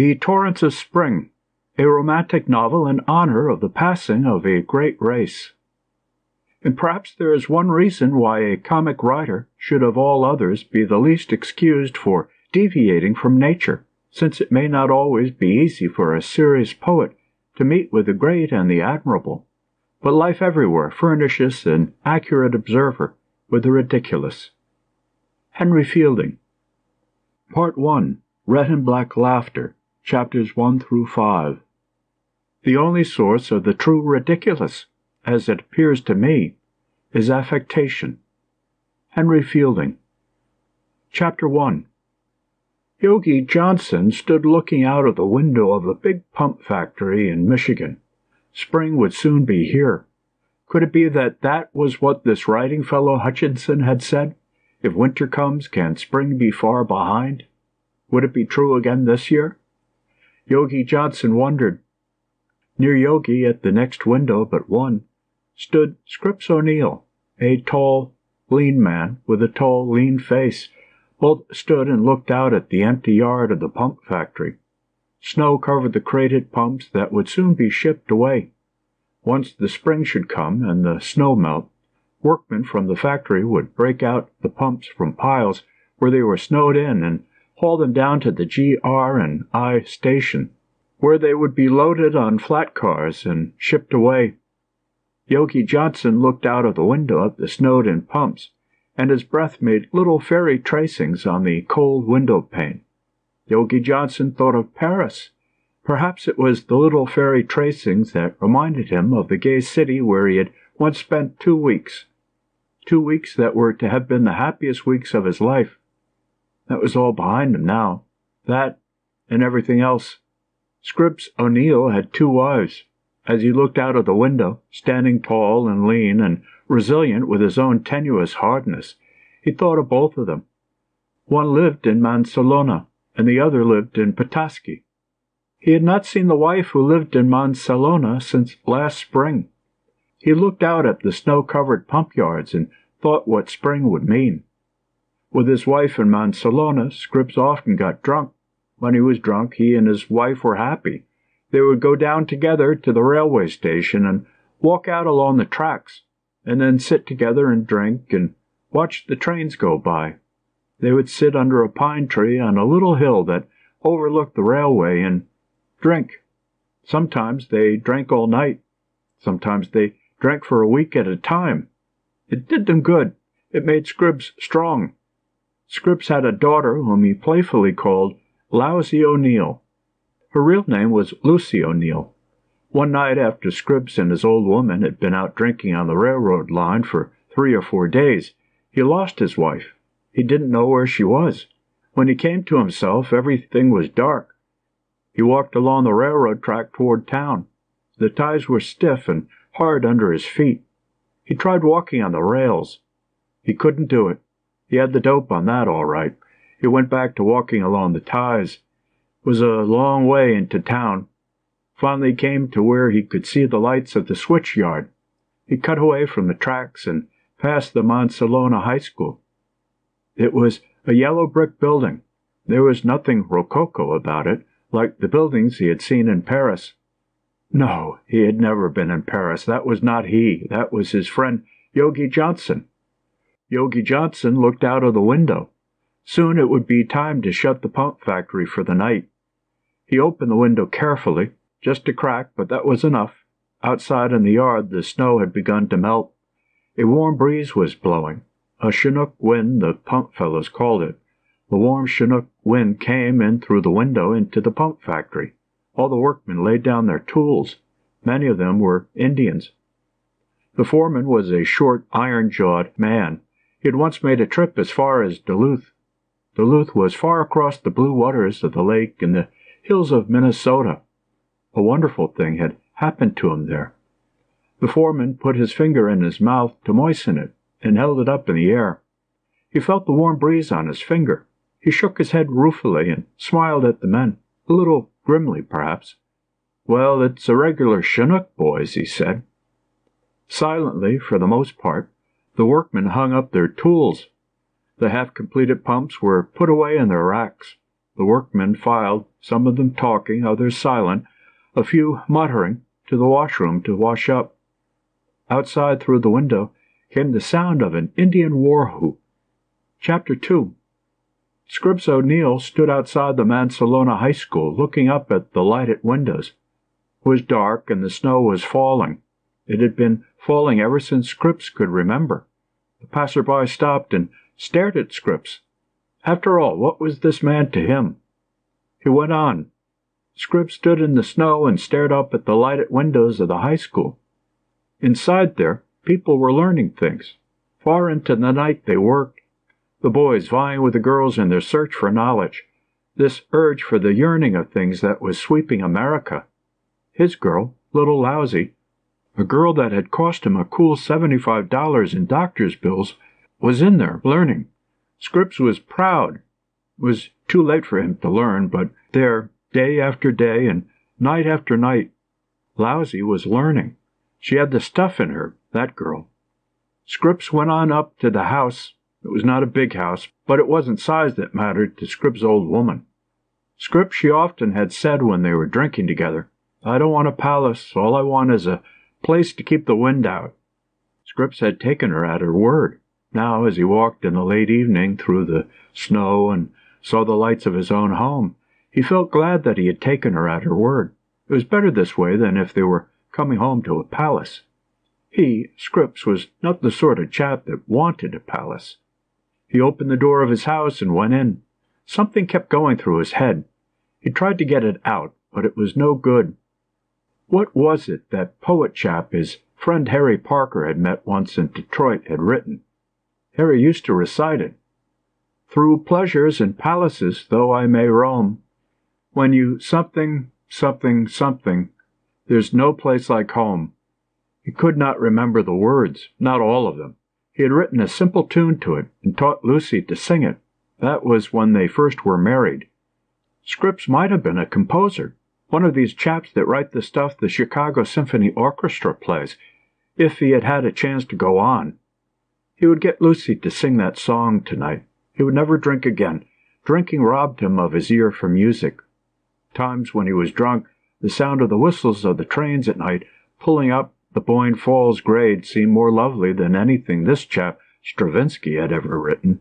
The Torrents of Spring, a romantic novel in honor of the passing of a great race. And perhaps there is one reason why a comic writer should of all others be the least excused for deviating from nature, since it may not always be easy for a serious poet to meet with the great and the admirable. But life everywhere furnishes an accurate observer with the ridiculous. Henry Fielding. Part 1. Red and Black Laughter, Chapters 1 through 5. The only source of the true ridiculous, as it appears to me, is affectation. Henry Fielding. Chapter 1. Yogi Johnson stood looking out of the window of a big pump factory in Michigan. Spring would soon be here. Could it be that that was what this writing fellow Hutchinson had said? If winter comes, can spring be far behind? Would it be true again this year? Yogi Johnson wondered. Near Yogi, at the next window but one, stood Scripps O'Neill, a tall, lean man with a tall, lean face. Both stood and looked out at the empty yard of the pump factory. Snow covered the crated pumps that would soon be shipped away. Once the spring should come and the snow melt, workmen from the factory would break out the pumps from piles where they were snowed in and haul them down to the GR and I station, where they would be loaded on flat cars and shipped away. Yogi Johnson looked out of the window at the snowed-in pumps, and his breath made little fairy tracings on the cold window pane. Yogi Johnson thought of Paris. Perhaps it was the little fairy tracings that reminded him of the gay city where he had once spent 2 weeks. 2 weeks that were to have been the happiest weeks of his life. That was all behind him now. That and everything else. Scripps O'Neill had 2 wives. As he looked out of the window, standing tall and lean and resilient with his own tenuous hardness, he thought of both of them. One lived in Mancelona, and the other lived in Petoskey. He had not seen the wife who lived in Mancelona since last spring. He looked out at the snow-covered pump yards and thought what spring would mean. With his wife in Mancelona, Scripps often got drunk. When he was drunk, he and his wife were happy. They would go down together to the railway station and walk out along the tracks, and then sit together and drink and watch the trains go by. They would sit under a pine tree on a little hill that overlooked the railway and drink. Sometimes they drank all night. Sometimes they drank for a week at a time. It did them good. It made Scribs strong. Scripps had a daughter whom he playfully called Lousy O'Neill. Her real name was Lucy O'Neill. One night after Scripps and his old woman had been out drinking on the railroad line for 3 or 4 days, he lost his wife. He didn't know where she was. When he came to himself, everything was dark. He walked along the railroad track toward town. The ties were stiff and hard under his feet. He tried walking on the rails. He couldn't do it. He had the dope on that, all right. He went back to walking along the ties. It was a long way into town. Finally came to where he could see the lights of the switch yard. He cut away from the tracks and passed the Mancelona High School. It was a yellow brick building. There was nothing rococo about it, like the buildings he had seen in Paris. No, he had never been in Paris. That was not he. That was his friend Yogi Johnson. Yogi Johnson looked out of the window. Soon it would be time to shut the pump factory for the night. He opened the window carefully, just a crack, but that was enough. Outside in the yard the snow had begun to melt. A warm breeze was blowing. A Chinook wind, the pump fellows called it. The warm Chinook wind came in through the window into the pump factory. All the workmen laid down their tools. Many of them were Indians. The foreman was a short, iron-jawed man. He had once made a trip as far as Duluth. Duluth was far across the blue waters of the lake and the hills of Minnesota. A wonderful thing had happened to him there. The foreman put his finger in his mouth to moisten it and held it up in the air. He felt the warm breeze on his finger. He shook his head ruefully and smiled at the men, a little grimly perhaps. "Well, it's a regular Chinook, boys," he said. Silently, for the most part, the workmen hung up their tools. The half-completed pumps were put away in their racks. The workmen filed, some of them talking, others silent, a few muttering, to the washroom to wash up. Outside through the window came the sound of an Indian war whoop. Chapter 2. Scripps O'Neill stood outside the Mancelona High School, looking up at the lighted windows. It was dark, and the snow was falling. It had been falling ever since Scripps could remember. The passerby stopped and stared at Scripps. After all, what was this man to him? He went on. Scripps stood in the snow and stared up at the lighted windows of the high school. Inside there, people were learning things. Far into the night they worked, the boys vying with the girls in their search for knowledge, this urge for the yearning of things that was sweeping America. His girl, little Lousy, a girl that had cost him a cool $75 in doctor's bills, was in there learning. Scripps was proud. It was too late for him to learn, but there, day after day and night after night, Lousy was learning. She had the stuff in her, that girl. Scripps went on up to the house. It was not a big house, but it wasn't size that mattered to Scripps' old woman. Scripps, she often had said when they were drinking together, "I don't want a palace. All I want is a place to keep the wind out." Scripps had taken her at her word. Now, as he walked in the late evening through the snow and saw the lights of his own home, he felt glad that he had taken her at her word. It was better this way than if they were coming home to a palace. He, Scripps, was not the sort of chap that wanted a palace. He opened the door of his house and went in. Something kept going through his head. He tried to get it out, but it was no good. What was it that poet chap his friend Harry Parker had met once in Detroit had written? Harry used to recite it. "Through pleasures and palaces, though I may roam, when you something, something, something, there's no place like home." He could not remember the words, not all of them. He had written a simple tune to it and taught Lucy to sing it. That was when they first were married. Scripps might have been a composer, one of these chaps that write the stuff the Chicago Symphony Orchestra plays, if he had had a chance to go on. He would get Lucy to sing that song tonight. He would never drink again. Drinking robbed him of his ear for music. Times when he was drunk, the sound of the whistles of the trains at night, pulling up the Boyne Falls grade, seemed more lovely than anything this chap Stravinsky had ever written.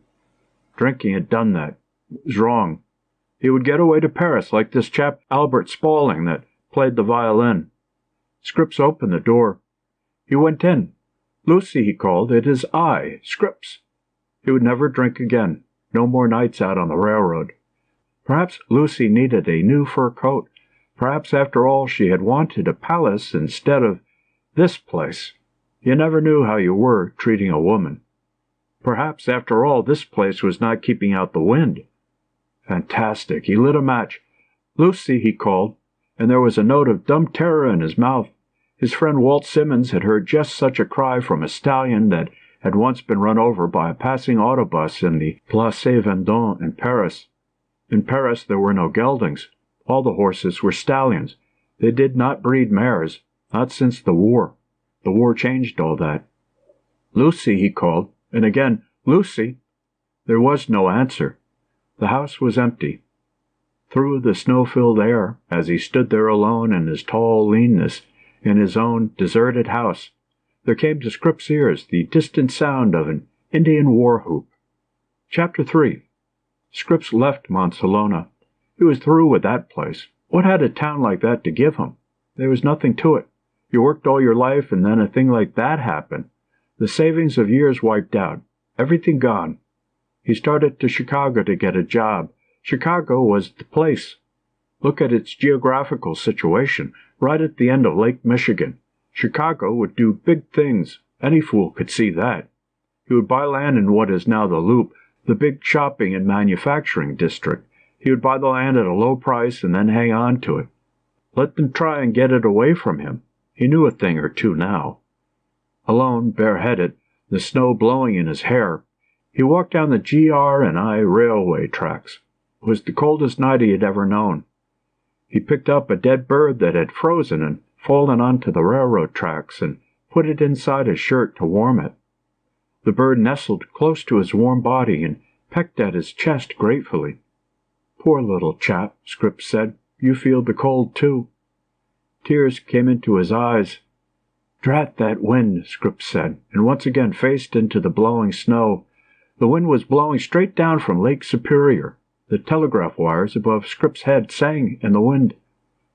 Drinking had done that. It was wrong. He would get away to Paris like this chap Albert Spaulding that played the violin. Scripps opened the door. He went in. "Lucy," he called, "it is I, Scripps." He would never drink again. No more nights out on the railroad. Perhaps Lucy needed a new fur coat. Perhaps, after all, she had wanted a palace instead of this place. You never knew how you were treating a woman. Perhaps, after all, this place was not keeping out the wind. Fantastic. He lit a match. "Lucy," he called, and there was a note of dumb terror in his mouth. His friend Walt Simmons had heard just such a cry from a stallion that had once been run over by a passing autobus in the Place Vendome in Paris. In Paris there were no geldings. All the horses were stallions. They did not breed mares, not since the war. The war changed all that. "Lucy," he called, and again, "Lucy." There was no answer. The house was empty. Through the snow-filled air, as he stood there alone in his tall leanness, in his own deserted house, there came to Scripps's ears the distant sound of an Indian war whoop. Chapter 3. Scripps left Mancelona. He was through with that place. What had a town like that to give him? There was nothing to it. You worked all your life, and then a thing like that happened. The savings of years wiped out. Everything gone. He started to Chicago to get a job. Chicago was the place. Look at its geographical situation, right at the end of Lake Michigan. Chicago would do big things. Any fool could see that. He would buy land in what is now the Loop, the big shopping and manufacturing district. He would buy the land at a low price and then hang on to it. Let them try and get it away from him. He knew a thing or two now. Alone, bareheaded, the snow blowing in his hair, he walked down the GR and I railway tracks. It was the coldest night he had ever known. He picked up a dead bird that had frozen and fallen onto the railroad tracks and put it inside his shirt to warm it. The bird nestled close to his warm body and pecked at his chest gratefully. "Poor little chap," Scripps said. "You feel the cold, too." Tears came into his eyes. "Drat that wind," Scripps said, and once again faced into the blowing snow. The wind was blowing straight down from Lake Superior. The telegraph wires above Scripps' head sang in the wind.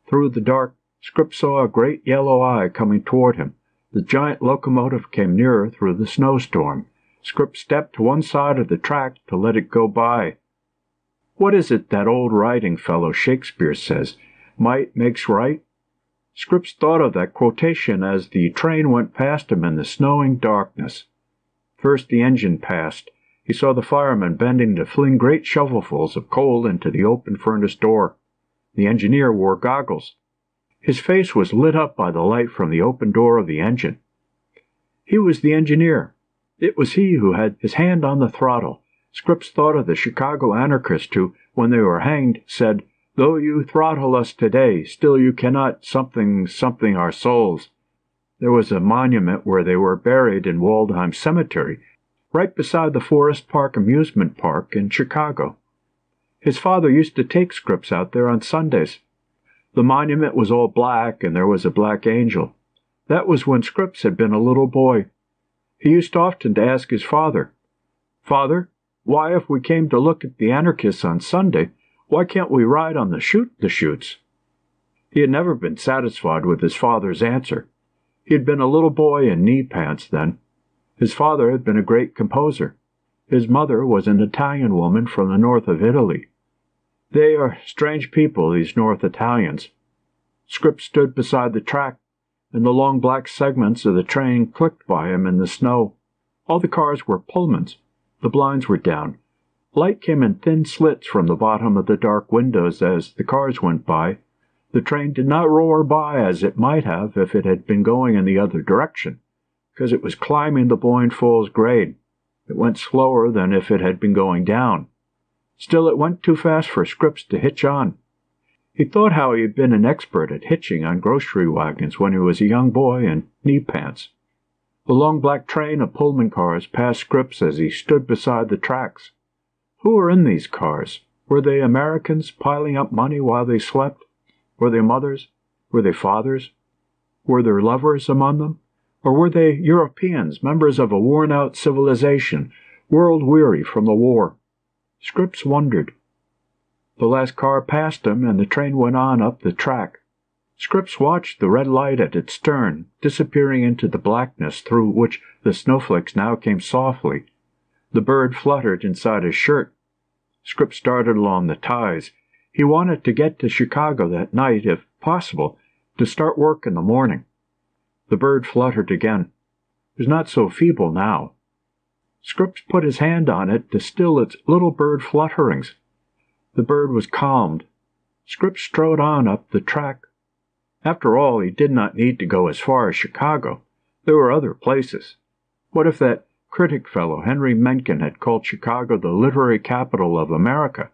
Through the dark, Scripps saw a great yellow eye coming toward him. The giant locomotive came nearer through the snowstorm. Scripps stepped to one side of the track to let it go by. "What is it that old writing fellow Shakespeare says? Might makes right?" Scripps thought of that quotation as the train went past him in the snowing darkness. First the engine passed. He saw the fireman bending to fling great shovelfuls of coal into the open furnace door. The engineer wore goggles. His face was lit up by the light from the open door of the engine. He was the engineer. It was he who had his hand on the throttle. Scripps thought of the Chicago anarchist who, when they were hanged, said, "Though you throttle us today, still you cannot something our souls." There was a monument where they were buried in Waldheim Cemetery, right beside the Forest Park amusement park in Chicago. His father used to take Scripps out there on Sundays. The monument was all black, and there was a black angel. That was when Scripps had been a little boy. He used often to ask his father, "Father, why, if we came to look at the anarchists on Sunday, why can't we ride on the chutes?" He had never been satisfied with his father's answer. He had been a little boy in knee pants then. His father had been a great composer. His mother was an Italian woman from the north of Italy. They are strange people, these North Italians. Scripps stood beside the track, and the long black segments of the train clicked by him in the snow. All the cars were Pullmans. The blinds were down. Light came in thin slits from the bottom of the dark windows as the cars went by. The train did not roar by as it might have if it had been going in the other direction, because it was climbing the Boyne Falls grade. It went slower than if it had been going down. Still, it went too fast for Scripps to hitch on. He thought how he had been an expert at hitching on grocery wagons when he was a young boy in knee pants. The long black train of Pullman cars passed Scripps as he stood beside the tracks. Who were in these cars? Were they Americans piling up money while they slept? Were they mothers? Were they fathers? Were there lovers among them? Or were they Europeans, members of a worn-out civilization, world-weary from the war? Scripps wondered. The last car passed him, and the train went on up the track. Scripps watched the red light at its stern, disappearing into the blackness through which the snowflakes now came softly. The bird fluttered inside his shirt. Scripps darted along the ties. He wanted to get to Chicago that night, if possible, to start work in the morning. The bird fluttered again. It was not so feeble now. Scripps put his hand on it to still its little bird flutterings. The bird was calmed. Scripps strode on up the track. After all, he did not need to go as far as Chicago. There were other places. What if that critic fellow, Henry Mencken, had called Chicago the literary capital of America?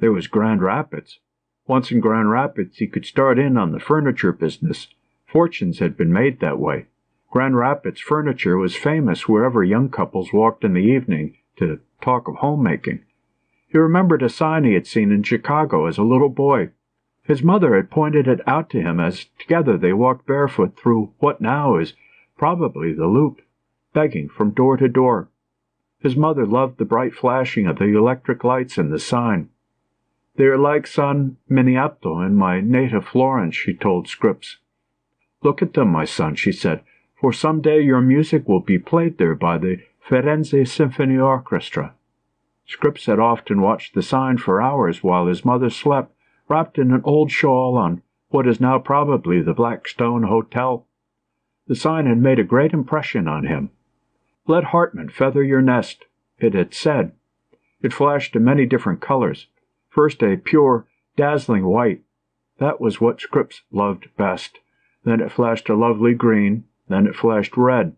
There was Grand Rapids. Once in Grand Rapids, he could start in on the furniture business. Fortunes had been made that way. Grand Rapids furniture was famous wherever young couples walked in the evening to talk of homemaking. He remembered a sign he had seen in Chicago as a little boy. His mother had pointed it out to him as together they walked barefoot through what now is probably the Loop, begging from door to door. His mother loved the bright flashing of the electric lights in the sign. "They're like San Miniato in my native Florence," she told Scripps. "Look at them, my son," she said, "for some day your music will be played there by the Firenze Symphony Orchestra." Scripps had often watched the sign for hours while his mother slept, wrapped in an old shawl on what is now probably the Blackstone Hotel. The sign had made a great impression on him. "Let Hartman feather your nest," it had said. It flashed in many different colors. First a pure, dazzling white. That was what Scripps loved best. Then it flashed a lovely green. Then it flashed red.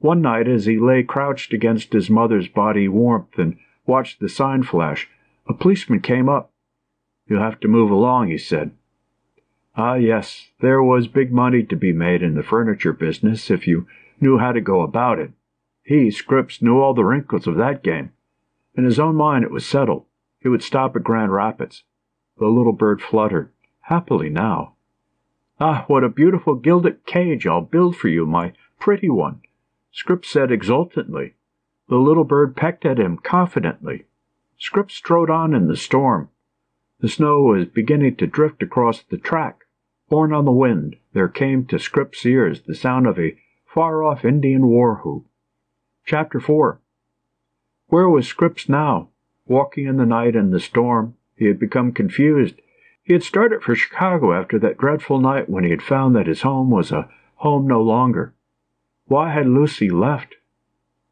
One night, as he lay crouched against his mother's body warmth and watched the sign flash, a policeman came up. "You'll have to move along," he said. Ah, yes, there was big money to be made in the furniture business if you knew how to go about it. He, Scripps, knew all the wrinkles of that game. In his own mind it was settled. He would stop at Grand Rapids. The little bird fluttered, happily now. "Ah, what a beautiful gilded cage I'll build for you, my pretty one," Scripps said exultantly. The little bird pecked at him confidently. Scripps strode on in the storm. The snow was beginning to drift across the track. Borne on the wind, there came to Scripps's ears the sound of a far-off Indian war whoop. Chapter 4. Where was Scripps now? Walking in the night and the storm, he had become confused. He had started for Chicago after that dreadful night when he had found that his home was a home no longer. Why had Lucy left?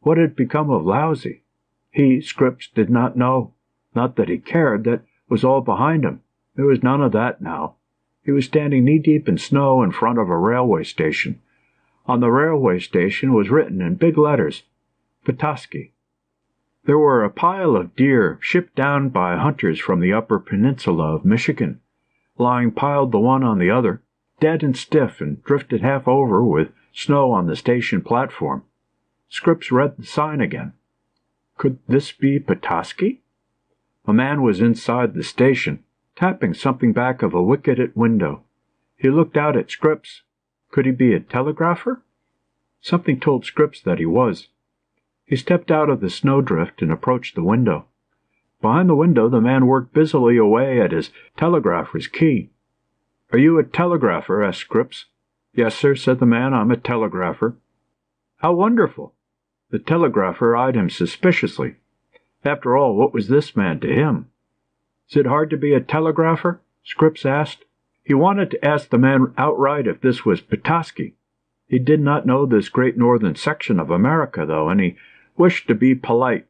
What had become of Lousy? He, Scripps, did not know. Not that he cared. That was all behind him. There was none of that now. He was standing knee-deep in snow in front of a railway station. On the railway station was written in big letters, Petoskey. There were a pile of deer shipped down by hunters from the upper peninsula of Michigan, lying piled the one on the other, dead and stiff and drifted half over with snow on the station platform. Scripps read the sign again. Could this be Petoskey? A man was inside the station, tapping something back of a wicketed window. He looked out at Scripps. Could he be a telegrapher? Something told Scripps that he was. He stepped out of the snowdrift and approached the window. Behind the window the man worked busily away at his telegrapher's key. "Are you a telegrapher?" asked Scripps. "Yes, sir," said the man. "I'm a telegrapher." "How wonderful!" The telegrapher eyed him suspiciously. After all, what was this man to him? "Is it hard to be a telegrapher?" Scripps asked. He wanted to ask the man outright if this was Petoskey. He did not know this great northern section of America, though, and he wished to be polite.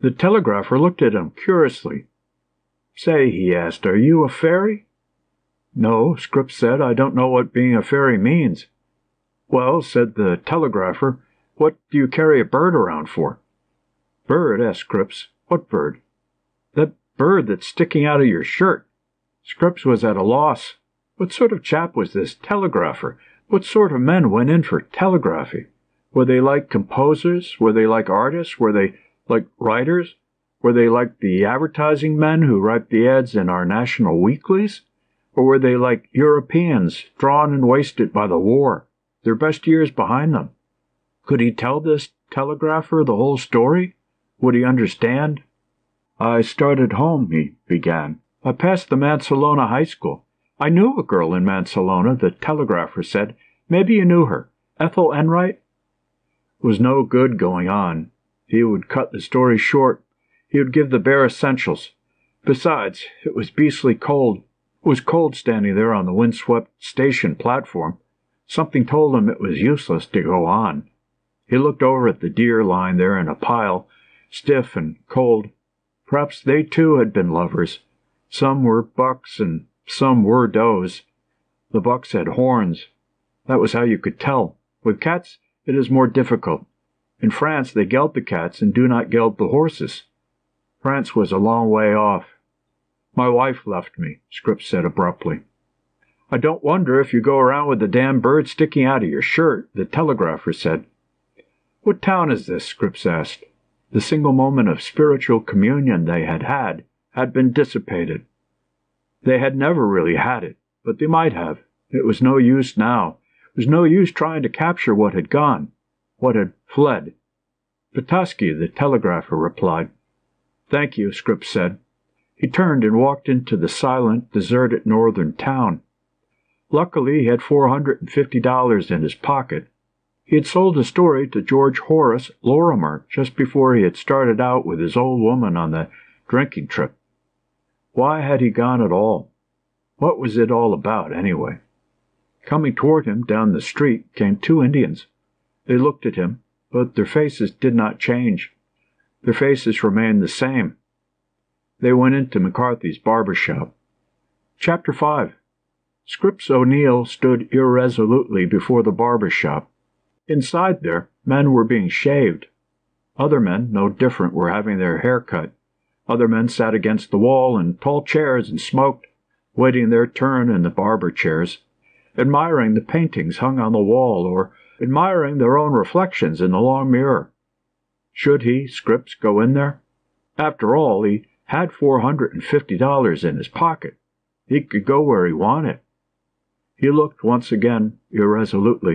The telegrapher looked at him curiously. "Say," he asked, "are you a fairy?" "No," Scripps said, "I don't know what being a fairy means." "Well," said the telegrapher, "what do you carry a bird around for?" "Bird?" asked Scripps. "What bird?" "That bird that's sticking out of your shirt." Scripps was at a loss. What sort of chap was this telegrapher? What sort of men went in for telegraphy? Were they like composers? Were they like artists? Were they like writers? Were they like the advertising men who write the ads in our national weeklies? Or were they like Europeans, drawn and wasted by the war, their best years behind them? Could he tell this telegrapher the whole story? Would he understand? "I started home," he began. "I passed the Mancelona High School. I knew a girl in Mancelona," the telegrapher said. "Maybe you knew her. Ethel Enright?" Was no good going on. He would cut the story short. He would give the bare essentials. Besides, it was beastly cold. It was cold standing there on the windswept station platform. Something told him it was useless to go on. He looked over at the deer lying there in a pile, stiff and cold. Perhaps they too had been lovers. Some were bucks and some were does. The bucks had horns. That was how you could tell. With cats it is more difficult. In France they geld the cats and do not geld the horses. France was a long way off. "My wife left me," Scripps said abruptly. "I don't wonder if you go around with the damn bird sticking out of your shirt," the telegrapher said. "What town is this?" Scripps asked. The single moment of spiritual communion they had been dissipated. They had never really had it, but they might have. It was no use now. It was no use trying to capture what had gone, what had fled. "Petoskey," the telegrapher replied. "Thank you," Scripps said. He turned and walked into the silent, deserted northern town. Luckily, he had $450 in his pocket. He had sold the story to George Horace Lorimer just before he had started out with his old woman on the drinking trip. Why had he gone at all? What was it all about, anyway? Coming toward him down the street came two Indians. They looked at him, but their faces did not change. Their faces remained the same. They went into McCarthy's barber shop. Chapter 5. Scripps O'Neill stood irresolutely before the barber shop. Inside there, men were being shaved. Other men, no different, were having their hair cut. Other men sat against the wall in tall chairs and smoked, waiting their turn in the barber chairs, admiring the paintings hung on the wall or admiring their own reflections in the long mirror. Should he, Scripps, go in there? After all, he had $450 in his pocket. He could go where he wanted. He looked once again irresolutely.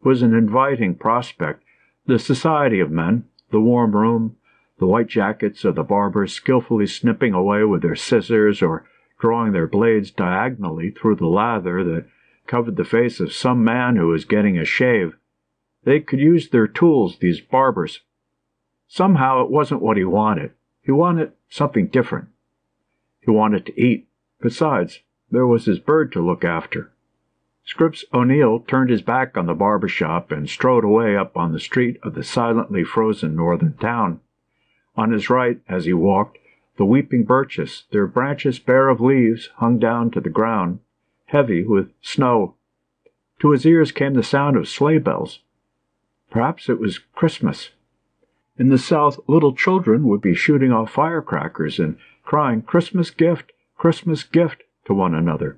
It was an inviting prospect, the society of men, the warm room, the white jackets of the barbers skillfully snipping away with their scissors or drawing their blades diagonally through the lather that covered the face of some man who was getting a shave. They could use their tools, these barbers. Somehow it wasn't what he wanted. He wanted something different. He wanted to eat. Besides, there was his bird to look after. Scripps O'Neill turned his back on the barber shop and strode away up on the street of the silently frozen northern town. On his right, as he walked, the weeping birches, their branches bare of leaves, hung down to the ground, heavy with snow. To his ears came the sound of sleigh bells. Perhaps it was Christmas. In the South, little children would be shooting off firecrackers and crying, "Christmas gift! Christmas gift!" to one another.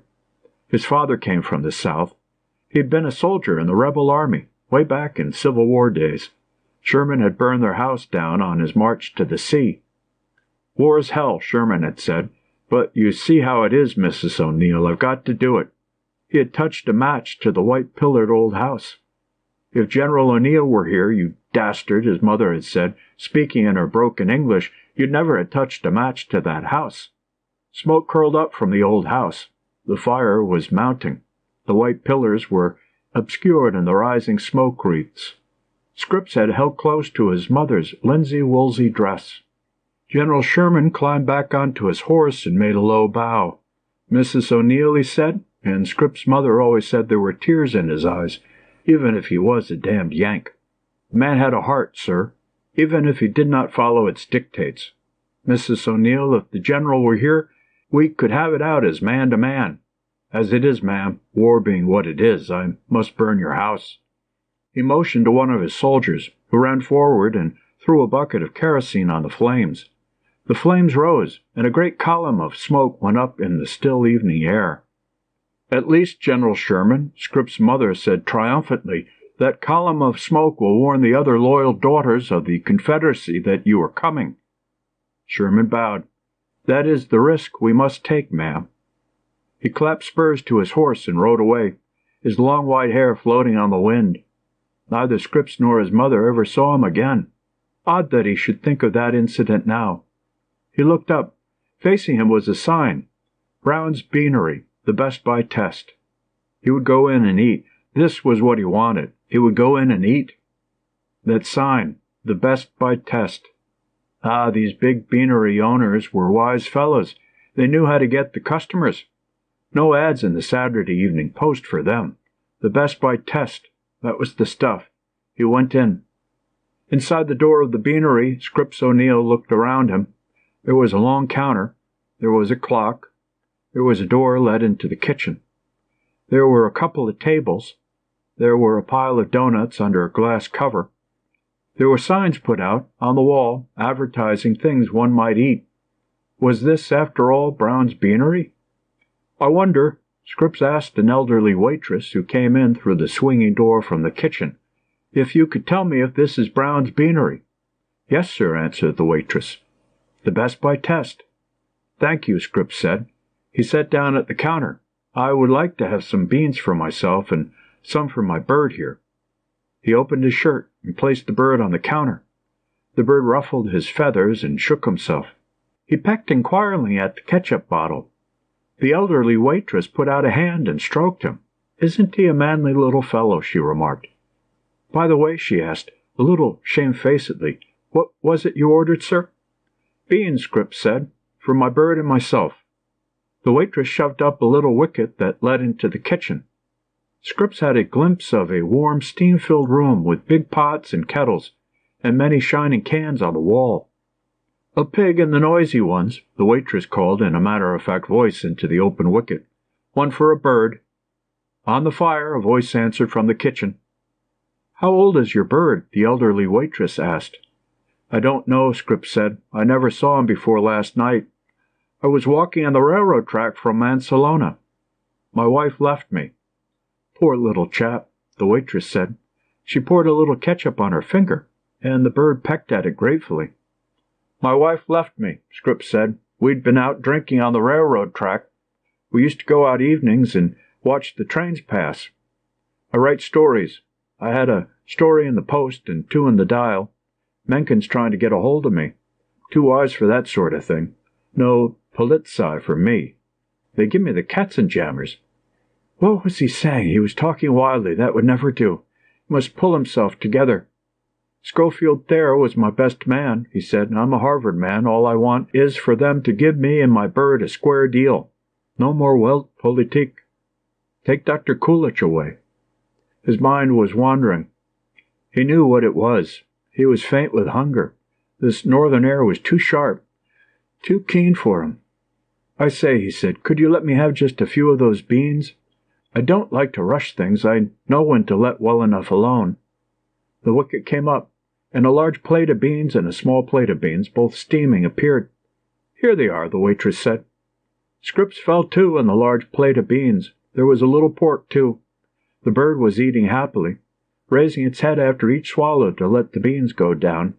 His father came from the South. He had been a soldier in the rebel army, way back in Civil War days. Sherman had burned their house down on his march to the sea. "War's hell," Sherman had said, "but you see how it is, Mrs. O'Neill. I've got to do it." He had touched a match to the white-pillared old house. "If General O'Neill were here, you dastard," his mother had said, speaking in her broken English, "you'd never have touched a match to that house." Smoke curled up from the old house. The fire was mounting. The white pillars were obscured in the rising smoke wreaths. Scripps had held close to his mother's linsey-woolsey dress. General Sherman climbed back onto his horse and made a low bow. "Mrs. O'Neill," he said, and Scripps' mother always said there were tears in his eyes, even if he was a damned Yank. The man had a heart, sir, even if he did not follow its dictates. "Mrs. O'Neill, if the general were here, we could have it out as man to man. As it is, ma'am, war being what it is, I must burn your house." He motioned to one of his soldiers, who ran forward and threw a bucket of kerosene on the flames. The flames rose, and a great column of smoke went up in the still evening air. "At least, General Sherman," Scripps' mother said triumphantly, "that column of smoke will warn the other loyal daughters of the Confederacy that you are coming." Sherman bowed. "That is the risk we must take, ma'am." He clapped spurs to his horse and rode away, his long white hair floating on the wind. Neither Scripps nor his mother ever saw him again. Odd that he should think of that incident now. He looked up. Facing him was a sign. Brown's Beanery, the Best Buy Test. He would go in and eat. This was what he wanted. He would go in and eat. That sign, the Best Buy Test. Ah, these big beanery owners were wise fellows. They knew how to get the customers. No ads in the Saturday Evening Post for them. The Best Buy Test. That was the stuff. He went in. Inside the door of the beanery, Scripps O'Neill looked around him. There was a long counter. There was a clock. There was a door led into the kitchen. There were a couple of tables. There were a pile of doughnuts under a glass cover. There were signs put out, on the wall, advertising things one might eat. Was this, after all, Brown's Beanery? "I wonder," Scripps asked an elderly waitress who came in through the swinging door from the kitchen, "if you could tell me if this is Brown's Beanery." "Yes, sir," answered the waitress. "The Best Buy Test." "Thank you," Scripps said. He sat down at the counter. "I would like to have some beans for myself and some for my bird here." He opened his shirt and placed the bird on the counter. The bird ruffled his feathers and shook himself. He pecked inquiringly at the ketchup bottle. The elderly waitress put out a hand and stroked him. "Isn't he a manly little fellow?" she remarked. "By the way," she asked, a little shamefacedly, "what was it you ordered, sir?" "Beans," Scripps said, "for my bird and myself." The waitress shoved up a little wicket that led into the kitchen. Scripps had a glimpse of a warm, steam-filled room with big pots and kettles, and many shining cans on the wall. "A pig and the noisy ones," the waitress called in a matter-of-fact voice into the open wicket. "One for a bird." "On the fire," a voice answered from the kitchen. "How old is your bird?" the elderly waitress asked. "I don't know," Scripps said. "I never saw him before last night. I was walking on the railroad track from Mancelona. My wife left me." "Poor little chap," the waitress said. She poured a little ketchup on her finger, and the bird pecked at it gratefully. "My wife left me," Scripps said. We'd been out drinking on the railroad track. We used to go out evenings and watch the trains pass. I write stories. I had a story in the Post and two in the Dial. Mencken's trying to get a hold of me. Too wise for that sort of thing. No politzi for me. They give me the cats and jammers. What was he saying? He was talking wildly. That would never do. He must pull himself together. Schofield Thayer was my best man, he said, and I'm a Harvard man. All I want is for them to give me and my bird a square deal. No more Welt Politik. Take Dr. Coolidge away. His mind was wandering. He knew what it was. He was faint with hunger. This northern air was too sharp, too keen for him. I say, he said, could you let me have just a few of those beans? I don't like to rush things. I know when to let well enough alone. The wicket came up, and a large plate of beans and a small plate of beans, both steaming, appeared. "Here they are," the waitress said. Scripps fell to on the large plate of beans. There was a little pork, too. The bird was eating happily, raising its head after each swallow to let the beans go down.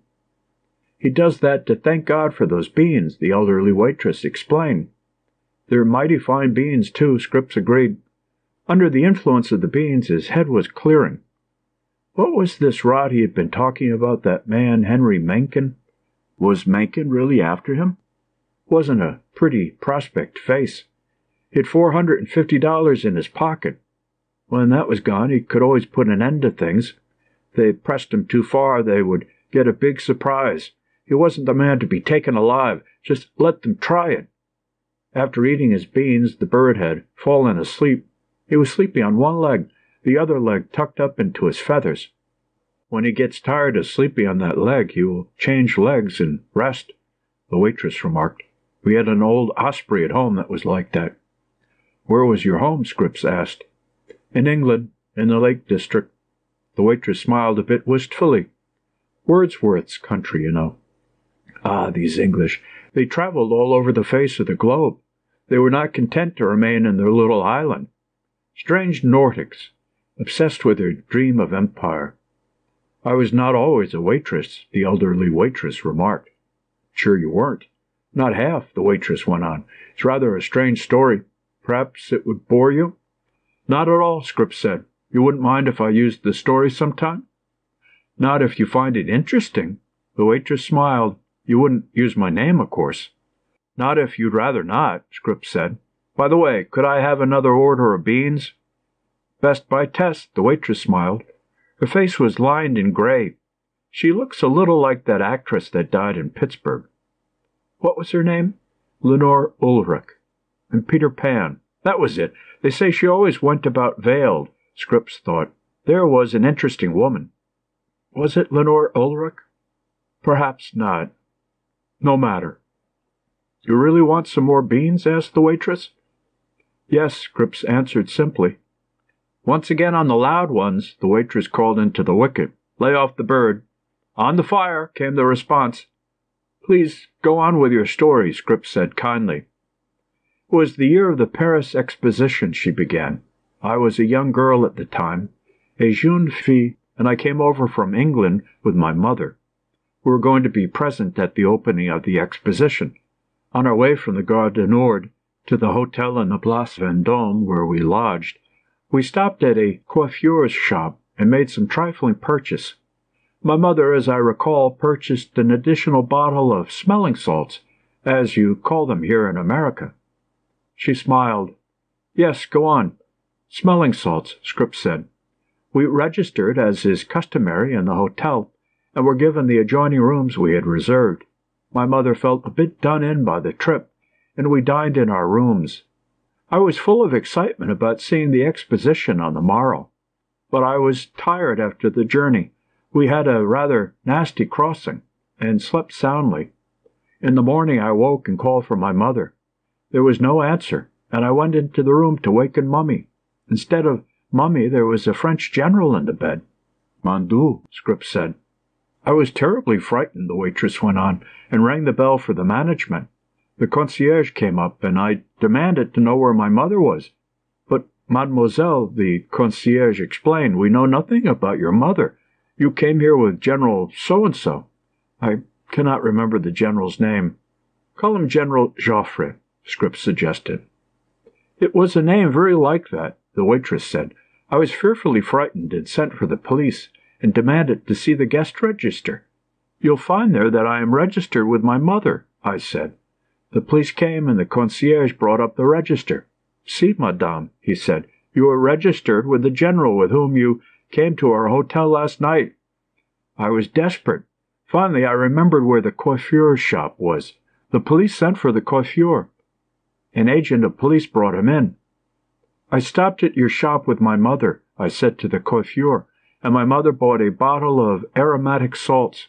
"He does that to thank God for those beans," the elderly waitress explained. "They're mighty fine beans, too," Scripps agreed. Under the influence of the beans, his head was clearing. What was this rot he had been talking about, that man Henry Mencken? Was Mencken really after him? Wasn't a pretty prospect face. He had $450 in his pocket. When that was gone, he could always put an end to things. If they pressed him too far, they would get a big surprise. He wasn't the man to be taken alive. Just let them try it. After eating his beans, the bird had fallen asleep. He was sleepy on one leg, the other leg tucked up into his feathers. When he gets tired of sleeping on that leg, he will change legs and rest, the waitress remarked. We had an old osprey at home that was like that. Where was your home? Scripps asked. In England, in the Lake District. The waitress smiled a bit wistfully. Wordsworth's country, you know. Ah, these English. They traveled all over the face of the globe. They were not content to remain in their little island. Strange Nordics, obsessed with their dream of empire. I was not always a waitress, the elderly waitress remarked. Sure you weren't. Not half, the waitress went on. It's rather a strange story. Perhaps it would bore you? Not at all, Scripps said. You wouldn't mind if I used the story sometime? Not if you find it interesting. The waitress smiled. You wouldn't use my name, of course. Not if you'd rather not, Scripps said. By the way, could I have another order of beans? Best by test, the waitress smiled. Her face was lined in gray. She looks a little like that actress that died in Pittsburgh. What was her name? Lenore Ulrich. And Peter Pan. That was it. They say she always went about veiled, Scripps thought. There was an interesting woman. Was it Lenore Ulrich? Perhaps not. No matter. You really want some more beans? Asked the waitress. Yes, Scripps answered simply. Once again on the loud ones, the waitress called into the wicket. Lay off the bird. On the fire, came the response. Please go on with your story, Scripps said kindly. It was the year of the Paris Exposition, she began. I was a young girl at the time, a jeune fille, and I came over from England with my mother. We were going to be present at the opening of the exposition. On our way from the Gare du Nord to the hotel in the Place Vendome, where we lodged, we stopped at a coiffure's shop and made some trifling purchase. My mother, as I recall, purchased an additional bottle of smelling salts, as you call them here in America. She smiled. Yes, go on. Smelling salts, Scripps said. We registered, as is customary, in the hotel, and were given the adjoining rooms we had reserved. My mother felt a bit done in by the trip, and we dined in our rooms. I was full of excitement about seeing the exposition on the morrow, but I was tired after the journey. We had a rather nasty crossing, and slept soundly. In the morning I woke and called for my mother. There was no answer, and I went into the room to waken Mummy. Instead of Mummy, there was a French general in the bed. "Mon Dieu," Scripps said. I was terribly frightened, the waitress went on, and rang the bell for the management. The concierge came up, and I demanded to know where my mother was. But, mademoiselle, the concierge explained, we know nothing about your mother. You came here with General so-and-so. I cannot remember the general's name. Call him General Joffre, Scripps suggested. It was a name very like that, the waitress said. I was fearfully frightened and sent for the police and demanded to see the guest register. You'll find there that I am registered with my mother, I said. The police came and the concierge brought up the register. See, madame, he said, you are registered with the general with whom you came to our hotel last night. I was desperate. Finally, I remembered where the coiffure shop was. The police sent for the coiffure. An agent of police brought him in. I stopped at your shop with my mother, I said to the coiffure, and my mother bought a bottle of aromatic salts.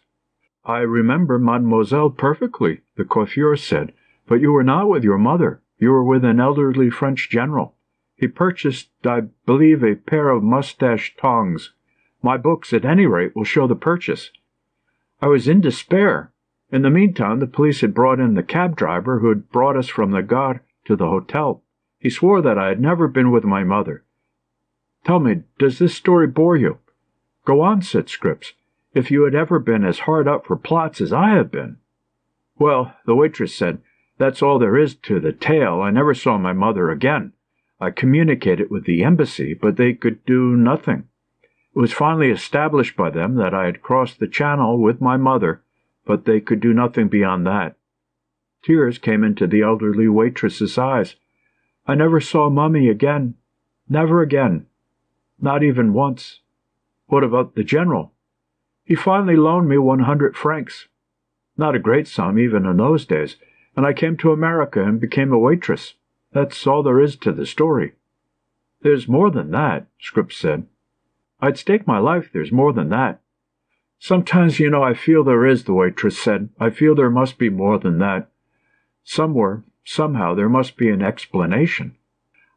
I remember mademoiselle perfectly, the coiffure said, but you were not with your mother. You were with an elderly French general. He purchased, I believe, a pair of mustache tongs. My books, at any rate, will show the purchase. I was in despair. In the meantime, the police had brought in the cab driver who had brought us from the gare to the hotel. He swore that I had never been with my mother. Tell me, does this story bore you? Go on, said Scripps, if you had ever been as hard up for plots as I have been. Well, the waitress said, that's all there is to the tale. I never saw my mother again. I communicated with the embassy, but they could do nothing. It was finally established by them that I had crossed the channel with my mother, but they could do nothing beyond that. Tears came into the elderly waitress's eyes. I never saw Mummy again. Never again. Not even once. What about the general? He finally loaned me 100 francs. Not a great sum, even in those days, and I came to America and became a waitress. That's all there is to the story. There's more than that, Scripps said. I'd stake my life there's more than that. Sometimes, you know, I feel there is, the waitress said. I feel there must be more than that. Somewhere, somehow, there must be an explanation.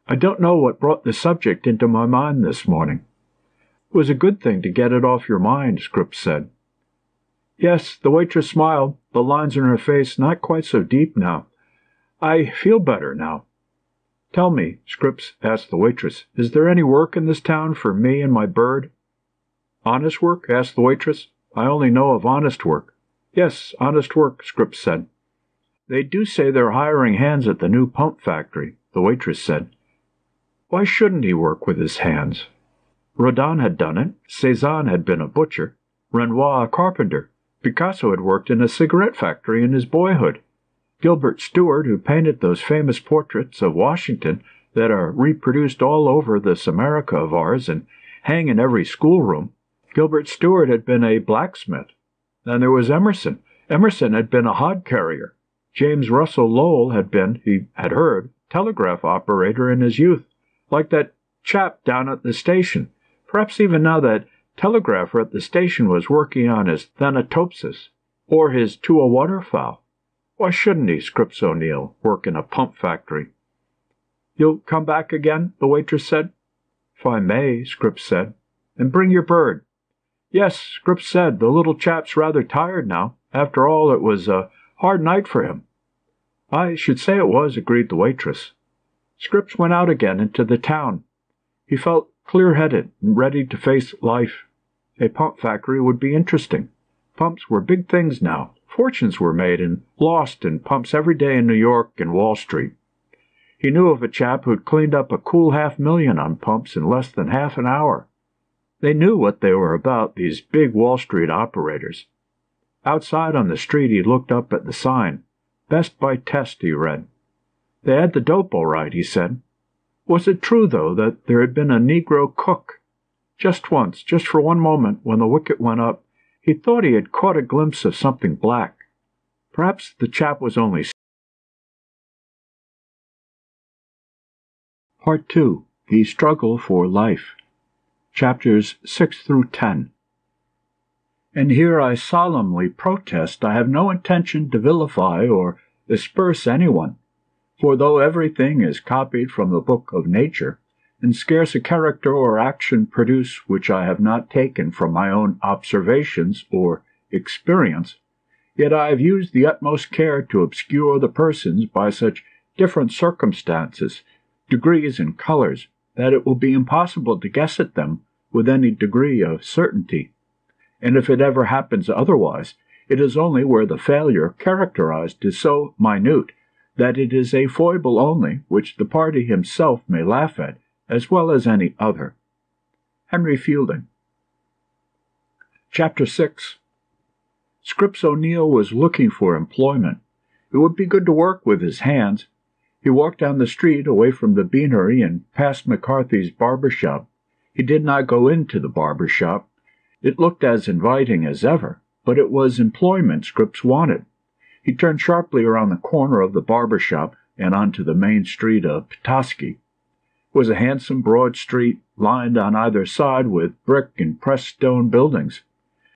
I don't know what brought the subject into my mind this morning. It was a good thing to get it off your mind, Scripps said. Yes, the waitress smiled, the lines in her face not quite so deep now. I feel better now. Tell me, Scripps asked the waitress, is there any work in this town for me and my bird? Honest work? Asked the waitress. I only know of honest work. Yes, honest work, Scripps said. They do say they're hiring hands at the new pump factory, the waitress said. Why shouldn't he work with his hands? Rodin had done it, Cézanne had been a butcher, Renoir a carpenter, Picasso had worked in a cigarette factory in his boyhood. Gilbert Stuart, who painted those famous portraits of Washington that are reproduced all over this America of ours and hang in every schoolroom, Gilbert Stuart had been a blacksmith. Then there was Emerson. Emerson had been a hod carrier. James Russell Lowell had been, he had heard, telegraph operator in his youth, like that chap down at the station. Perhaps even now that telegrapher at the station was working on his Thanatopsis or his Tua waterfowl. Why shouldn't he, Scripps O'Neill, work in a pump factory? You'll come back again, the waitress said. If I may, Scripps said, and bring your bird. Yes, Scripps said, the little chap's rather tired now. After all, it was a hard night for him. I should say it was, agreed the waitress. Scripps went out again into the town. He felt clear-headed and ready to face life. A pump factory would be interesting. Pumps were big things now. Fortunes were made and lost in pumps every day in New York and Wall Street. He knew of a chap who'd cleaned up a cool 500,000 on pumps in less than half an hour. They knew what they were about, these big Wall Street operators. Outside on the street he looked up at the sign. Best by test, he read. They had the dope all right, he said. Was it true, though, that there had been a Negro cook? Just once, just for one moment, when the wicket went up, he thought he had caught a glimpse of something black. Perhaps the chap was only... Part 2. The Struggle for Life. Chapters 6 through 10. And here I solemnly protest I have no intention to vilify or asperse anyone, for though everything is copied from the book of nature, and scarce a character or action produced which I have not taken from my own observations or experience, yet I have used the utmost care to obscure the persons by such different circumstances, degrees, and colors, that it will be impossible to guess at them with any degree of certainty. And if it ever happens otherwise, It is only where the failure characterized is so minute that it is a foible only which the party himself may laugh at, as well as any other. Henry Fielding. Chapter 6. Scripps O'Neill was looking for employment. It would be good to work with his hands. He walked down the street away from the beanery and past McCarthy's barber shop. He did not go into the barber shop. It looked as inviting as ever, but it was employment Scripps wanted. He turned sharply around the corner of the barber shop and onto the main street of Petoskey. It was a handsome, broad street, lined on either side with brick and pressed stone buildings.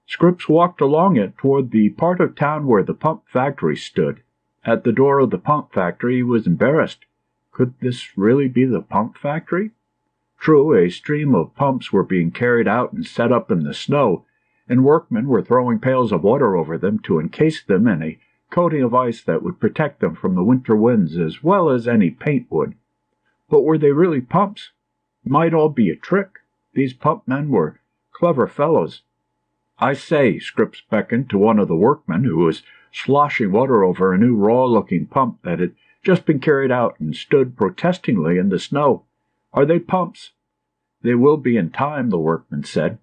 Scripps walked along it toward the part of town where the pump factory stood. At the door of the pump factory he was embarrassed. Could this really be the pump factory? True, a stream of pumps were being carried out and set up in the snow, and workmen were throwing pails of water over them to encase them in a coating of ice that would protect them from the winter winds as well as any paint would. But were they really pumps? Might all be a trick. These pump men were clever fellows. "I say," Scripps beckoned to one of the workmen, who was sloshing water over a new raw-looking pump that had just been carried out and stood protestingly in the snow. "Are they pumps?" "They will be in time," the workman said.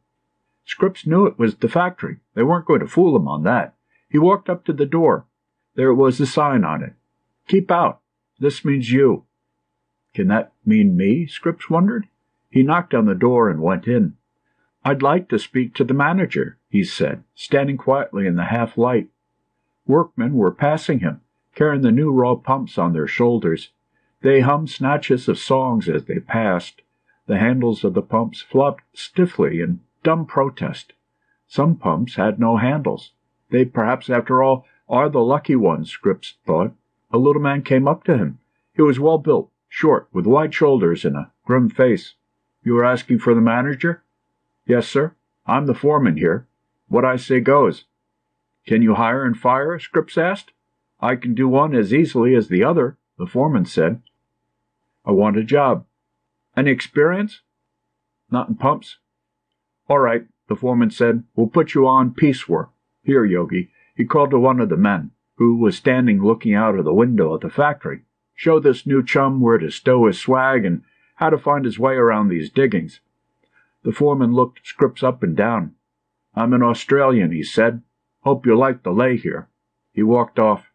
Scripps knew it was the factory. They weren't going to fool him on that. He walked up to the door. There was a sign on it. "Keep out. This means you." "Can that mean me?" Scripps wondered. He knocked on the door and went in. "I'd like to speak to the manager," he said, standing quietly in the half-light. Workmen were passing him, carrying the new raw pumps on their shoulders. They hummed snatches of songs as they passed. The handles of the pumps flopped stiffly in dumb protest. Some pumps had no handles. They perhaps, after all, are the lucky ones, Scripps thought. A little man came up to him. He was well-built, short, with wide shoulders and a grim face. "You were asking for the manager?" "Yes, sir. I'm the foreman here. What I say goes." "Can you hire and fire?" Scripps asked. "I can do one as easily as the other," the foreman said. "I want a job." "Any experience?" "Not in pumps." "All right," the foreman said. "We'll put you on piecework. Here, Yogi," he called to one of the men, who was standing looking out of the window of the factory. "Show this new chum where to stow his swag and how to find his way around these diggings." The foreman looked Scripps up and down. "I'm an Australian," he said. "Hope you like the lay here." He walked off.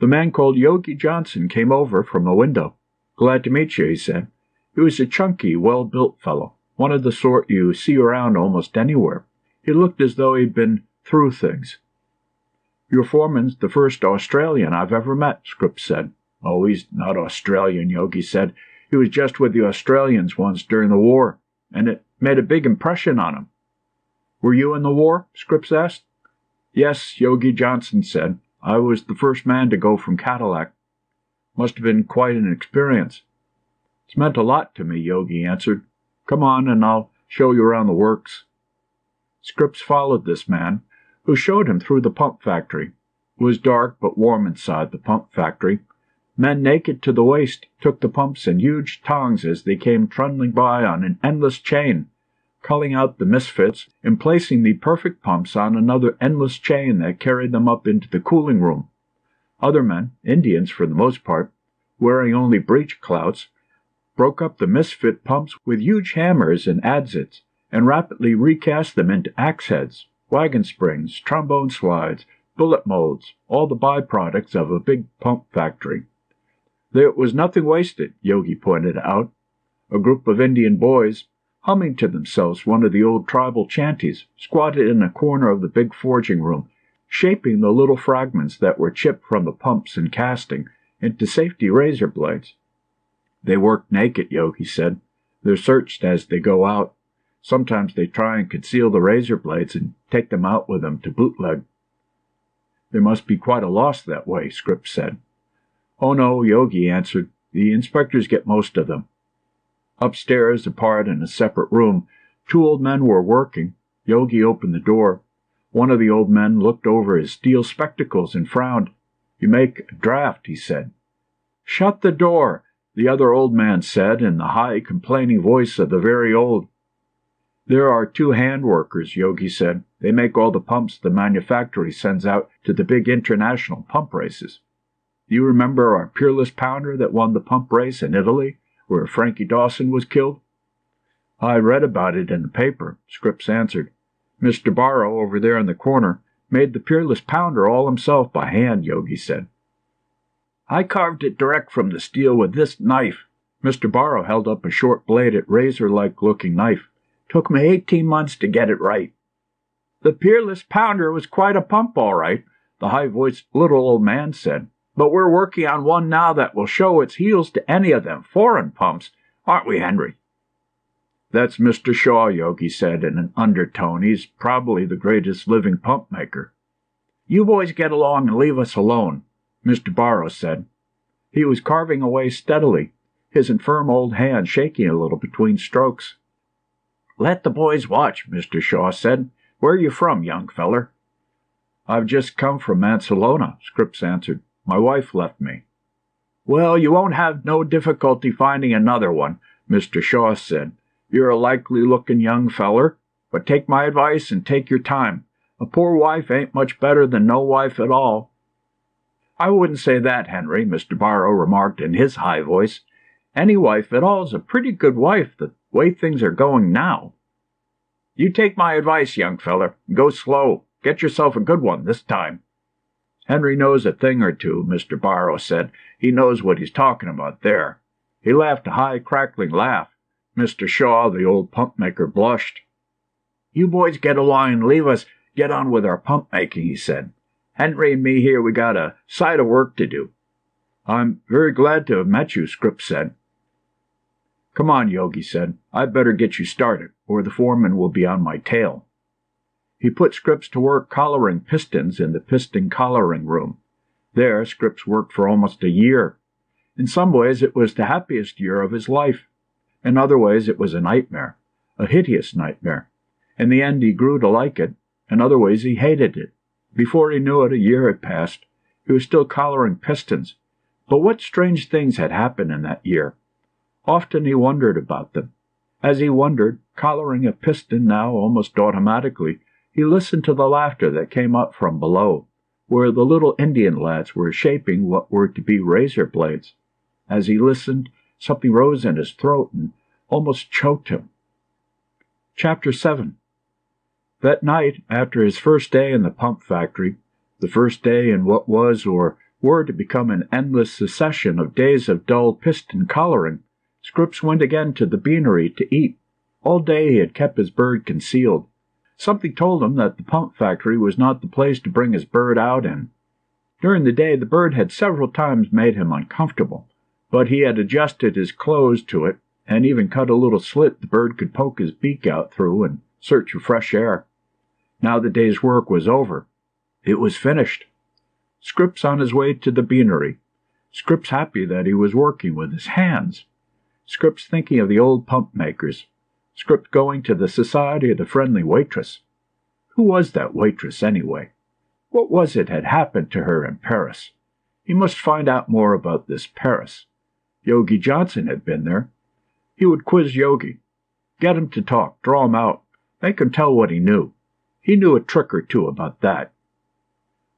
The man called Yogi Johnson came over from the window. "Glad to meet you," he said. He was a chunky, well-built fellow, one of the sort you see around almost anywhere. He looked as though he'd been through things. "Your foreman's the first Australian I've ever met," Scripps said. "Oh, he's not Australian," Yogi said. "He was just with the Australians once during the war, and it made a big impression on him." "Were you in the war?" Scripps asked. "Yes," Yogi Johnson said. "I was the first man to go from Cadillac. Must have been quite an experience." "It's meant a lot to me," Yogi answered. "Come on, and I'll show you around the works." Scripps followed this man, who showed him through the pump factory. It was dark but warm inside the pump factory. Men naked to the waist took the pumps in huge tongs as they came trundling by on an endless chain, culling out the misfits and placing the perfect pumps on another endless chain that carried them up into the cooling room. Other men, Indians for the most part, wearing only breech clouts, broke up the misfit pumps with huge hammers and adzits and rapidly recast them into axe heads, wagon springs, trombone slides, bullet molds, all the byproducts of a big pump factory. There was nothing wasted, Yogi pointed out. A group of Indian boys, humming to themselves one of the old tribal chanties, squatted in a corner of the big forging room, shaping the little fragments that were chipped from the pumps and casting into safety razor blades. "They work naked," Yogi said. "They're searched as they go out. Sometimes they try and conceal the razor blades and take them out with them to bootleg." "There must be quite a loss that way," Scripps said. "Oh, no," Yogi answered. "The inspectors get most of them." Upstairs, apart in a separate room, two old men were working. Yogi opened the door. One of the old men looked over his steel spectacles and frowned. "You make a draft," he said. "Shut the door," the other old man said in the high, complaining voice of the very old. "There are two hand workers," Yogi said. "They make all the pumps the manufactory sends out to the big international pump races. You remember our Peerless Pounder that won the pump race in Italy, where Frankie Dawson was killed?" "I read about it in the paper," Scripps answered. "Mr. Barrow, over there in the corner, made the Peerless Pounder all himself by hand," Yogi said. "I carved it direct from the steel with this knife." Mr. Barrow held up a short-bladed, razor-like-looking knife. "Took me 18 months to get it right." "The Peerless Pounder was quite a pump, all right," the high-voiced little old man said. "But we're working on one now that will show its heels to any of them foreign pumps, aren't we, Henry?" "That's Mr. Shaw," Yogi said in an undertone. "He's probably the greatest living pump maker." "You boys get along and leave us alone," Mr. Barrow said. He was carving away steadily, his infirm old hand shaking a little between strokes. "Let the boys watch," Mr. Shaw said. "Where you from, young feller?" "I've just come from Mancelona," Scripps answered. "My wife left me." "Well, you won't have no difficulty finding another one," Mr. Shaw said. "You're a likely-looking young feller, but take my advice and take your time. A poor wife ain't much better than no wife at all." "I wouldn't say that, Henry," Mr. Barrow remarked in his high voice. "Any wife at all's a pretty good wife the way things are going now." "You take my advice, young feller. Go slow. Get yourself a good one this time." "Henry knows a thing or two," Mr. Barrow said. "He knows what he's talking about there." He laughed a high, crackling laugh. Mr. Shaw, the old pump-maker, blushed. "You boys get along and leave us get on with our pump-making," he said. "Henry and me here, we got a sight of work to do." "I'm very glad to have met you," Scripps said. "Come on," Yogi said. "I'd better get you started, or the foreman will be on my tail." He put Scripps to work collaring pistons in the piston-collaring room. There, Scripps worked for almost a year. In some ways, it was the happiest year of his life. In other ways, it was a nightmare, a hideous nightmare. In the end, he grew to like it. In other ways, he hated it. Before he knew it, a year had passed. He was still collaring pistons. But what strange things had happened in that year? Often he wondered about them. As he wondered, collaring a piston now almost automatically, he listened to the laughter that came up from below, where the little Indian lads were shaping what were to be razor blades. As he listened, something rose in his throat and almost choked him. Chapter 7. That night, after his first day in the pump factory, the first day in what was or were to become an endless succession of days of dull piston collaring, Scripps went again to the beanery to eat. All day he had kept his bird concealed. Something told him that the pump factory was not the place to bring his bird out in. During the day, the bird had several times made him uncomfortable, but he had adjusted his clothes to it and even cut a little slit the bird could poke his beak out through and search for fresh air. Now the day's work was over. It was finished. Scripps on his way to the beanery. Scripps happy that he was working with his hands. Scripps thinking of the old pump makers. Scripps going to the Society of the Friendly Waitress. Who was that waitress, anyway? What was it had happened to her in Paris? He must find out more about this Paris. Yogi Johnson had been there. He would quiz Yogi. Get him to talk, draw him out, make him tell what he knew. He knew a trick or two about that.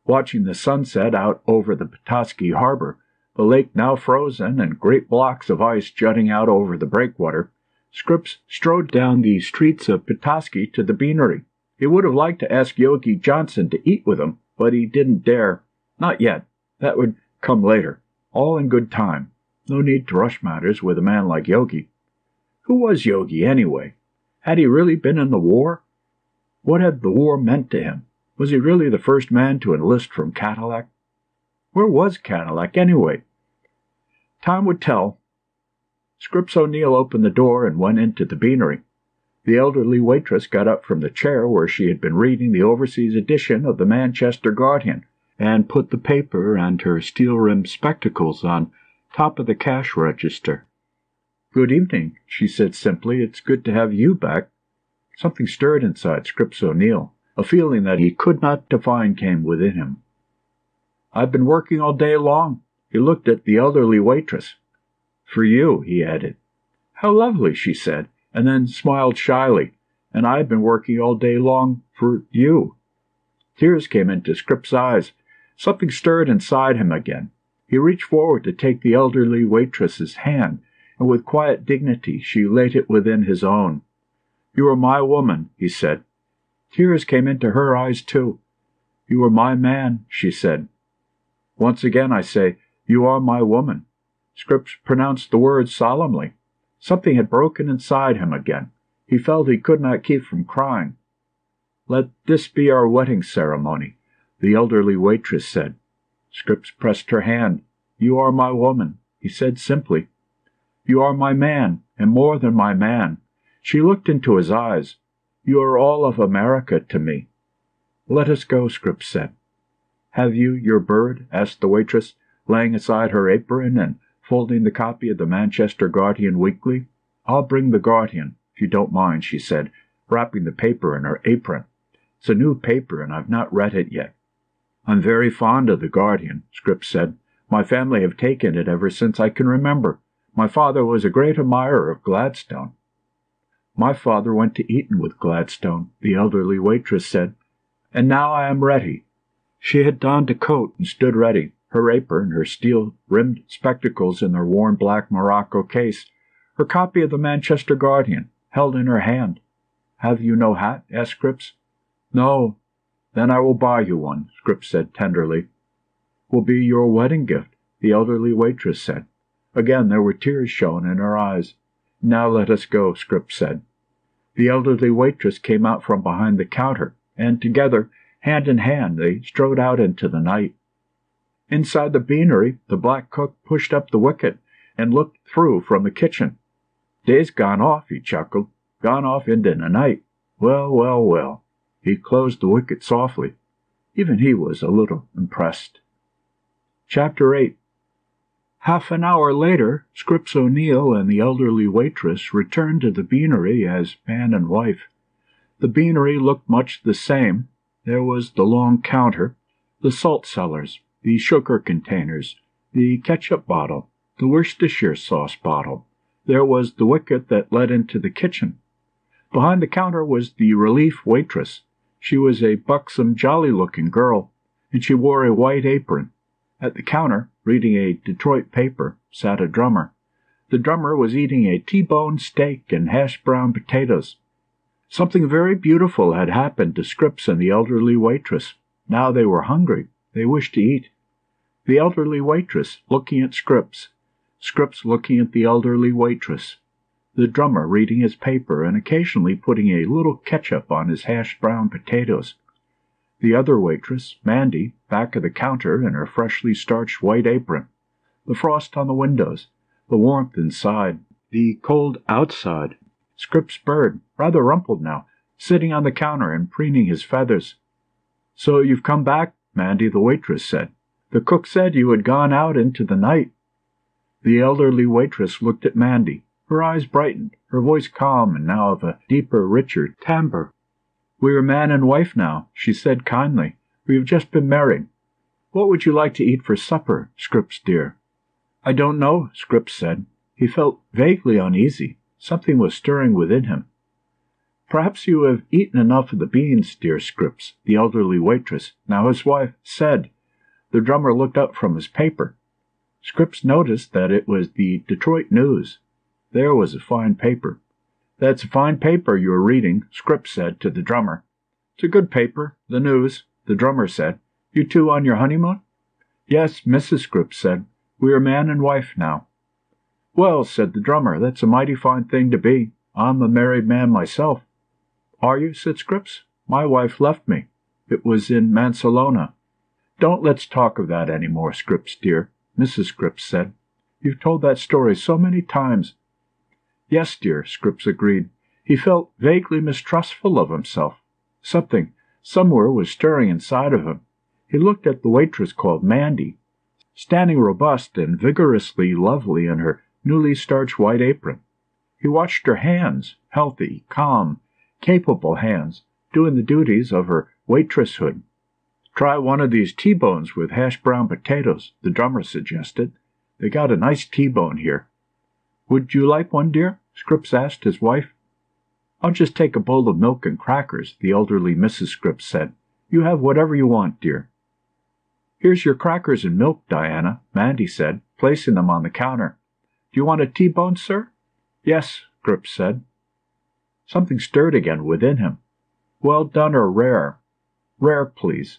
Watching the sunset out over the Petoskey harbor, the lake now frozen and great blocks of ice jutting out over the breakwater, Scripps strode down the streets of Petoskey to the beanery. He would have liked to ask Yogi Johnson to eat with him, but he didn't dare. Not yet. That would come later. All in good time. No need to rush matters with a man like Yogi. Who was Yogi, anyway? Had he really been in the war? What had the war meant to him? Was he really the first man to enlist from Cadillac? Where was Cadillac, anyway? Time would tell. Scripps O'Neill opened the door and went into the beanery. The elderly waitress got up from the chair where she had been reading the overseas edition of the Manchester Guardian and put the paper and her steel-rimmed spectacles on top of the cash register. "Good evening," she said simply. "It's good to have you back." Something stirred inside Scripps O'Neill. A feeling that he could not define came within him. "I've been working all day long." He looked at the elderly waitress. "For you," he added. "How lovely," she said, and then smiled shyly, and I've been working all day long for you." Tears came into Scripps's eyes. Something stirred inside him again. He reached forward to take the elderly waitress's hand, and with quiet dignity she laid it within his own. "You are my woman," he said. Tears came into her eyes, too. "You are my man," she said. "Once again I say, you are my woman." Scripps pronounced the words solemnly. Something had broken inside him again. He felt he could not keep from crying. "Let this be our wedding ceremony," the elderly waitress said. Scripps pressed her hand. "You are my woman," he said simply. "You are my man, and more than my man." She looked into his eyes. "You are all of America to me." "Let us go," Scripps said. "Have you your bird?" asked the waitress, laying aside her apron and folding the copy of the Manchester Guardian Weekly. "I'll bring the Guardian, if you don't mind," she said, wrapping the paper in her apron. "It's a new paper, and I've not read it yet." "I'm very fond of the Guardian," Scripps said. "My family have taken it ever since I can remember. My father was a great admirer of Gladstone." "My father went to Eton with Gladstone," the elderly waitress said. "And now I am ready." She had donned a coat and stood ready, her apron, her steel-rimmed spectacles in their worn black morocco case, her copy of the Manchester Guardian, held in her hand. "Have you no hat?" asked Scripps. "No." "Then I will buy you one," Scripps said tenderly. "Will be your wedding gift," the elderly waitress said. Again there were tears shown in her eyes. "Now let us go," Scripps said. The elderly waitress came out from behind the counter, and together, hand in hand, they strode out into the night. Inside the beanery, the black cook pushed up the wicket and looked through from the kitchen. "Day's gone off," he chuckled. "Gone off into the night. Well, well, well." He closed the wicket softly. Even he was a little impressed. Chapter 8. Half an hour later, Scripps O'Neill and the elderly waitress returned to the beanery as man and wife. The beanery looked much the same. There was the long counter, the salt cellars, the sugar containers, the ketchup bottle, the Worcestershire sauce bottle. There was the wicket that led into the kitchen. Behind the counter was the relief waitress. She was a buxom, jolly-looking girl, and she wore a white apron. At the counter, reading a Detroit paper, sat a drummer. The drummer was eating a T-bone steak and hash-brown potatoes. Something very beautiful had happened to Scripps and the elderly waitress. Now they were hungry. They wished to eat. The elderly waitress looking at Scripps. Scripps looking at the elderly waitress. The drummer reading his paper and occasionally putting a little ketchup on his hash-brown potatoes. The other waitress, Mandy, back of the counter in her freshly starched white apron. The frost on the windows, the warmth inside, the cold outside. Scripps' bird, rather rumpled now, sitting on the counter and preening his feathers. "So you've come back," Mandy, the waitress, said. "The cook said you had gone out into the night." The elderly waitress looked at Mandy. Her eyes brightened, her voice calm and now of a deeper, richer timbre. "We are man and wife now," she said kindly. "We have just been married. What would you like to eat for supper, Scripps dear?" "I don't know," Scripps said. He felt vaguely uneasy. Something was stirring within him. "Perhaps you have eaten enough of the beans, dear Scripps," the elderly waitress, now his wife, said. The drummer looked up from his paper. Scripps noticed that it was the Detroit News. There was a fine paper. "That's a fine paper you are reading," Scripps said to the drummer. "It's a good paper, the News," the drummer said. "You two on your honeymoon?" "Yes," Mrs. Scripps said. "We are man and wife now." "Well," said the drummer, "that's a mighty fine thing to be. I'm a married man myself." "Are you?" said Scripps. "My wife left me. It was in Mancelona." "Don't let's talk of that any more, Scripps dear," Mrs. Scripps said. "You've told that story so many times." "Yes, dear," Scripps agreed. He felt vaguely mistrustful of himself. Something, somewhere, was stirring inside of him. He looked at the waitress called Mandy, standing robust and vigorously lovely in her newly starched white apron. He watched her hands, healthy, calm, capable hands, doing the duties of her waitresshood. "Try one of these T-bones with hash-brown potatoes," the drummer suggested. "They got a nice T-bone here." "Would you like one, dear?" Scripps asked his wife. "I'll just take a bowl of milk and crackers," the elderly Mrs. Scripps said. "You have whatever you want, dear." "Here's your crackers and milk, Diana," Mandy said, placing them on the counter. "Do you want a T-bone, sir?" "Yes," Scripps said. Something stirred again within him. "Well done or rare?" "Rare, please."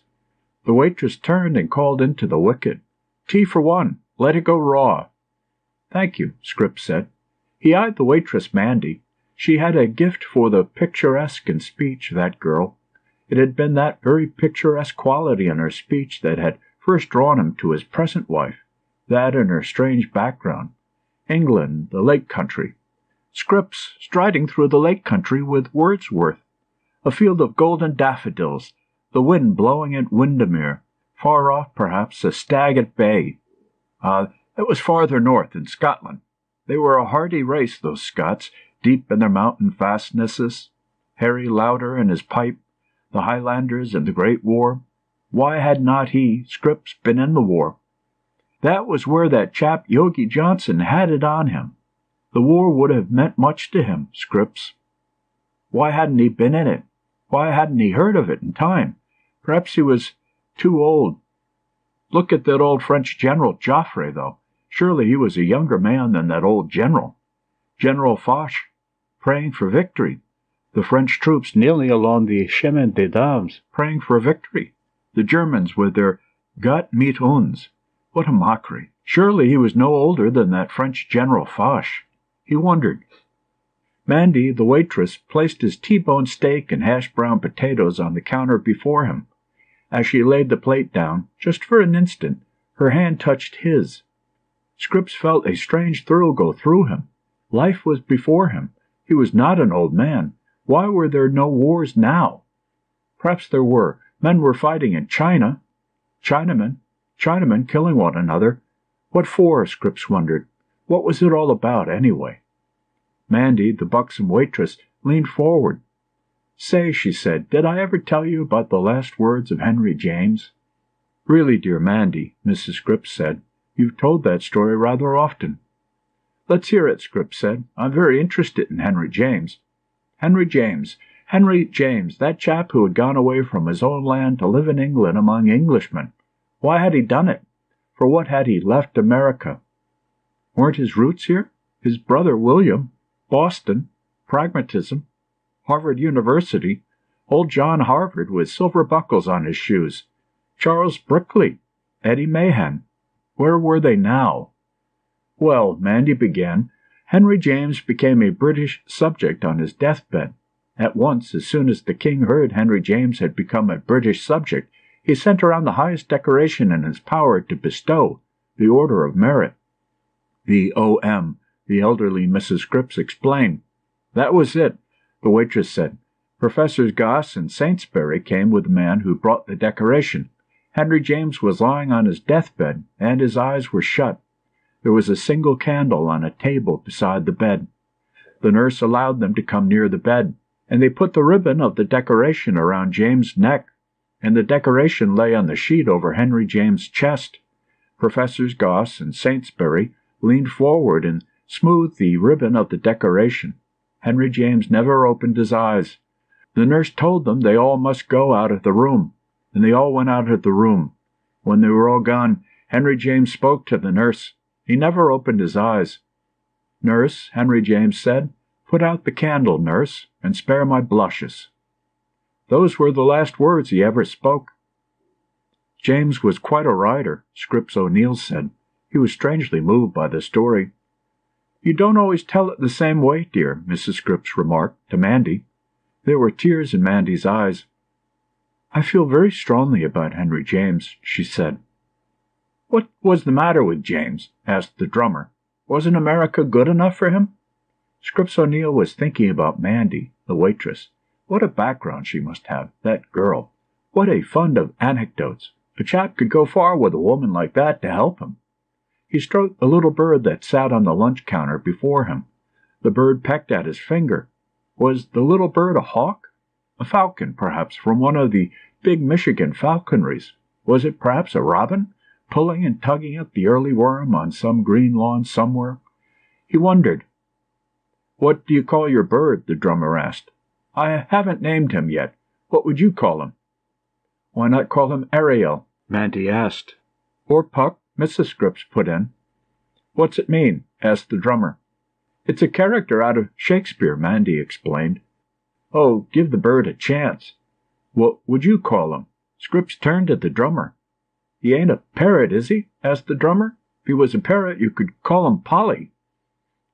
The waitress turned and called into the wicket, "Tea for one. Let it go raw." "Thank you," Scripps said. He eyed the waitress, Mandy. She had a gift for the picturesque in speech, that girl. It had been that very picturesque quality in her speech that had first drawn him to his present wife, that and her strange background. England, the lake country. Scripps striding through the lake country with Wordsworth. A field of golden daffodils, the wind blowing at Windermere, far off perhaps a stag at bay. That was farther north in Scotland. They were a hardy race, those Scots, deep in their mountain fastnesses. Harry Lauder and his pipe, the Highlanders and the Great War. Why had not he, Scripps, been in the war? That was where that chap Yogi Johnson had it on him. The war would have meant much to him, Scripps. Why hadn't he been in it? Why hadn't he heard of it in time? Perhaps he was too old. Look at that old French General Joffre, though. Surely he was a younger man than that old general. General Foch, praying for victory. The French troops kneeling along the Chemin des Dames, praying for victory. The Germans with their "Gott mit uns." What a mockery. Surely he was no older than that French General Foch. He wondered. Mandy, the waitress, placed his T-bone steak and hash-brown potatoes on the counter before him. As she laid the plate down, just for an instant, her hand touched his. Scripps felt a strange thrill go through him. Life was before him. He was not an old man. Why were there no wars now? Perhaps there were. Men were fighting in China. Chinamen killing one another. What for, Scripps wondered. What was it all about, anyway? Mandy, the buxom waitress, leaned forward. "Say," she said, "did I ever tell you about the last words of Henry James?" "Really, dear Mandy," Mrs. Scripps said, "you've told that story rather often." "Let's hear it," Scripps said. "I'm very interested in Henry James." Henry James, that chap who had gone away from his own land to live in England among Englishmen. Why had he done it? For what had he left America? Weren't his roots here? His brother William, Boston, pragmatism, Harvard University, old John Harvard with silver buckles on his shoes, Charles Brickley, Eddie Mahan. Where were they now? "Well," Mandy began, "Henry James became a British subject on his deathbed. At once, as soon as the king heard Henry James had become a British subject, he sent around the highest decoration in his power to bestow, the Order of Merit." "The O.M.," the elderly Mrs. Scripps explained. "That was it," the waitress said. "Professors Goss and Saintsbury came with the man who brought the decoration. Henry James was lying on his deathbed, and his eyes were shut. There was a single candle on a table beside the bed. The nurse allowed them to come near the bed, and they put the ribbon of the decoration around James's neck, and the decoration lay on the sheet over Henry James's chest. Professors Goss and Saintsbury leaned forward and smoothed the ribbon of the decoration. Henry James never opened his eyes. The nurse told them they all must go out of the room, and they all went out of the room. When they were all gone, Henry James spoke to the nurse. He never opened his eyes. 'Nurse,' Henry James said, 'put out the candle, nurse, and spare my blushes.' Those were the last words he ever spoke." "James was quite a rider," Scripps O'Neill said. He was strangely moved by the story. "You don't always tell it the same way, dear," Mrs. Scripps remarked to Mandy. There were tears in Mandy's eyes. "I feel very strongly about Henry James," she said. "What was the matter with James?" asked the drummer. "Wasn't America good enough for him?" Scripps O'Neill was thinking about Mandy, the waitress. What a background she must have, that girl. What a fund of anecdotes. A chap could go far with a woman like that to help him. He stroked a little bird that sat on the lunch counter before him. The bird pecked at his finger. Was the little bird a hawk? A falcon, perhaps, from one of the big Michigan falconries. Was it perhaps a robin, pulling and tugging at the early worm on some green lawn somewhere? He wondered. "What do you call your bird?" the drummer asked. I haven't named him yet. What would you call him? Why not call him Ariel? Mandy asked. Or Puck, Mrs. Scripps put in. What's it mean? Asked the drummer. It's a character out of Shakespeare, Mandy explained. Oh, give the bird a chance. What would you call him? Scripps turned at the drummer. He ain't a parrot, is he? Asked the drummer. If he was a parrot, you could call him Polly.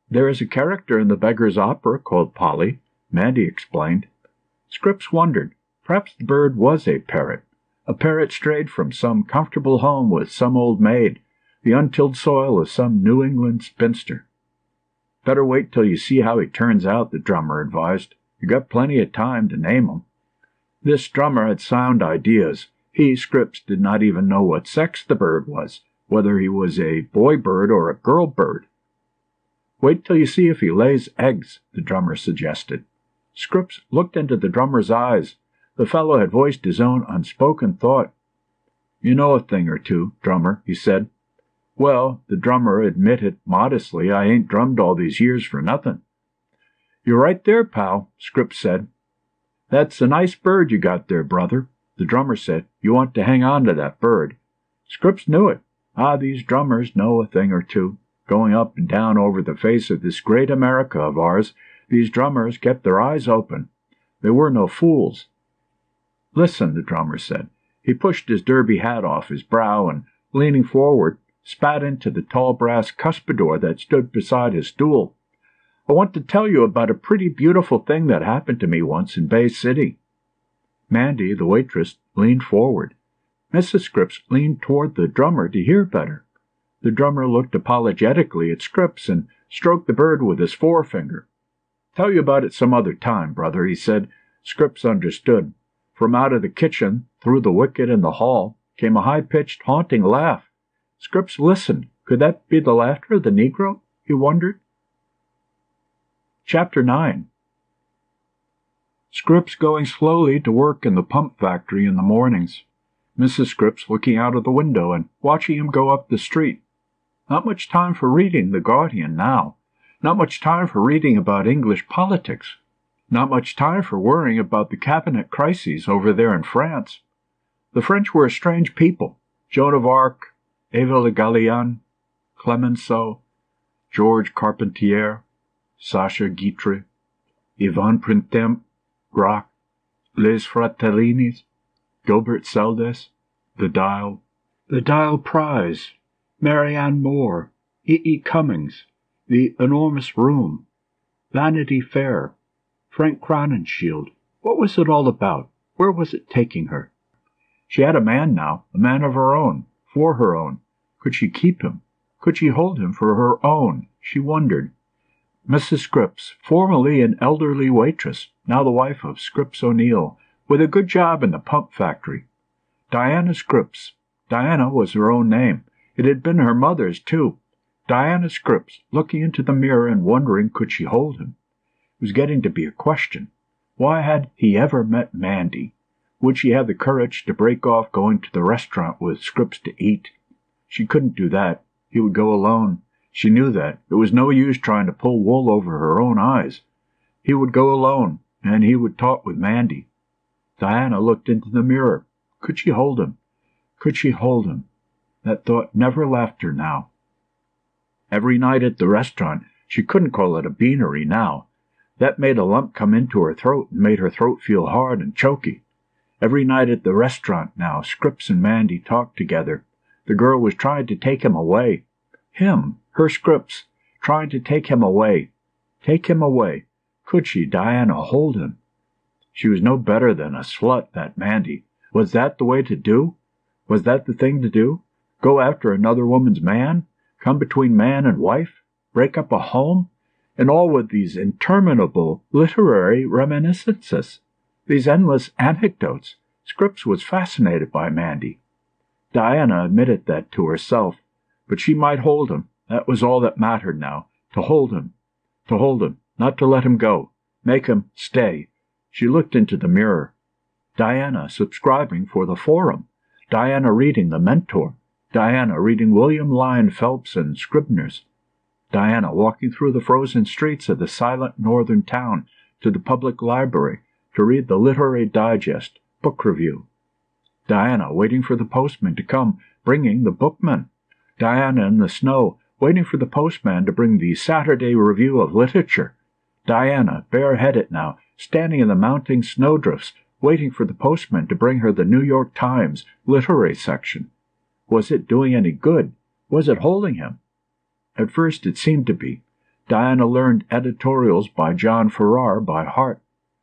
There is a character in the Beggar's Opera called Polly, Mandy explained. Scripps wondered. Perhaps the bird was a parrot. A parrot strayed from some comfortable home with some old maid, the untilled soil of some New England spinster. Better wait till you see how he turns out, the drummer advised. You got plenty of time to name him. This drummer had sound ideas. He, Scripps, did not even know what sex the bird was, whether he was a boy bird or a girl bird. Wait till you see if he lays eggs, the drummer suggested. Scripps looked into the drummer's eyes. The fellow had voiced his own unspoken thought. You know a thing or two, drummer, he said. Well, the drummer admitted modestly, I ain't drummed all these years for nothing. You're right there, pal, Scripps said. That's a nice bird you got there, brother, the drummer said. You want to hang on to that bird. Scripps knew it. Ah, these drummers know a thing or two. Going up and down over the face of this great America of ours, these drummers kept their eyes open. They were no fools. Listen, the drummer said. He pushed his derby hat off his brow and, leaning forward, spat into the tall brass cuspidor that stood beside his stool. I want to tell you about a pretty beautiful thing that happened to me once in Bay City. Mandy, the waitress, leaned forward. Mrs. Scripps leaned toward the drummer to hear better. The drummer looked apologetically at Scripps and stroked the bird with his forefinger. Tell you about it some other time, brother, he said. Scripps understood. From out of the kitchen, through the wicket in the hall, came a high-pitched, haunting laugh. Scripps listened. Could that be the laughter of the Negro? He wondered. Chapter 9. Scripps going slowly to work in the pump factory in the mornings. Mrs. Scripps looking out of the window and watching him go up the street. Not much time for reading the Guardian now. Not much time for reading about English politics. Not much time for worrying about the cabinet crises over there in France. The French were a strange people. Joan of Arc, Eva Le Gallienne, Clemenceau, Georges Carpentier, Sacha Guitry, Yvon Printemps, Gracq, Les Fratellinis, Gilbert Seldes, the Dial Prize, Marianne Moore, E. Cummings, The Enormous Room, Vanity Fair, Frank Crowninshield. What was it all about? Where was it taking her? She had a man now, a man of her own, for her own. Could she keep him? Could she hold him for her own? She wondered. Mrs. Scripps, formerly an elderly waitress, now the wife of Scripps O'Neill, with a good job in the pump factory. Diana Scripps. Diana was her own name. It had been her mother's, too. Diana Scripps, looking into the mirror and wondering could she hold him. Was getting to be a question. Why had he ever met Mandy? Would she have the courage to break off going to the restaurant with Scripps to eat? She couldn't do that. He would go alone. She knew that. It was no use trying to pull wool over her own eyes. He would go alone, and he would talk with Mandy. Diana looked into the mirror. Could she hold him? Could she hold him? That thought never left her now. Every night at the restaurant, she couldn't call it a beanery now. That made a lump come into her throat and made her throat feel hard and choky. Every night at the restaurant now, Scripps and Mandy talked together. The girl was trying to take him away. Him, her Scripps, trying to take him away. Take him away. Could she, Diana, hold him? She was no better than a slut, that Mandy. Was that the way to do? Was that the thing to do? Go after another woman's man? Come between man and wife? Break up a home? And all with these interminable literary reminiscences, these endless anecdotes. Scripps was fascinated by Mandy. Diana admitted that to herself, but she might hold him. That was all that mattered now, to hold him. To hold him, not to let him go. Make him stay. She looked into the mirror. Diana subscribing for the Forum. Diana reading The Mentor. Diana reading William Lyon Phelps and Scribner's. Diana walking through the frozen streets of the silent northern town to the public library, to read the Literary Digest book review. Diana waiting for the postman to come, bringing the bookman. Diana in the snow, waiting for the postman to bring the Saturday Review of Literature. Diana, bareheaded now, standing in the mounting snowdrifts, waiting for the postman to bring her the New York Times literary section. Was it doing any good? Was it holding him? At first it seemed to be. Diana learned editorials by John Farrar by heart.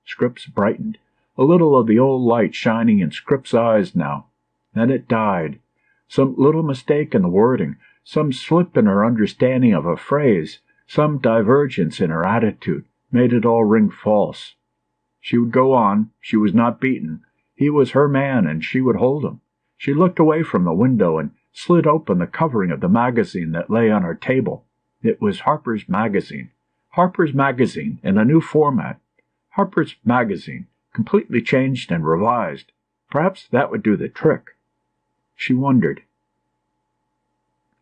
Scripps brightened, a little of the old light shining in Scripps' eyes now. Then it died. Some little mistake in the wording, some slip in her understanding of a phrase, some divergence in her attitude, made it all ring false. She would go on. She was not beaten. He was her man, and she would hold him. She looked away from the window and slid open the covering of the magazine that lay on her table. It was Harper's Magazine. Harper's Magazine in a new format. Harper's Magazine, completely changed and revised. Perhaps that would do the trick. She wondered.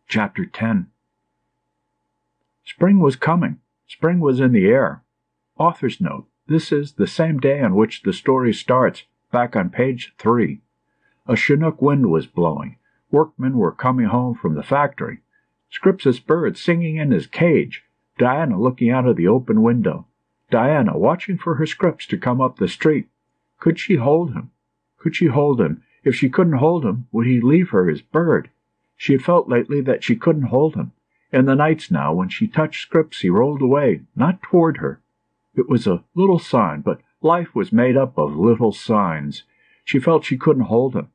Chapter 10. Spring was coming. Spring was in the air. Author's note. This is the same day on which the story starts, back on page 3. A Chinook wind was blowing. Workmen were coming home from the factory. Scripps's bird singing in his cage. Diana looking out of the open window. Diana watching for her Scripps to come up the street. Could she hold him? Could she hold him? If she couldn't hold him, would he leave her his bird? She had felt lately that she couldn't hold him. In the nights now, when she touched Scripps, he rolled away, not toward her. It was a little sign, but life was made up of little signs. She felt she couldn't hold him.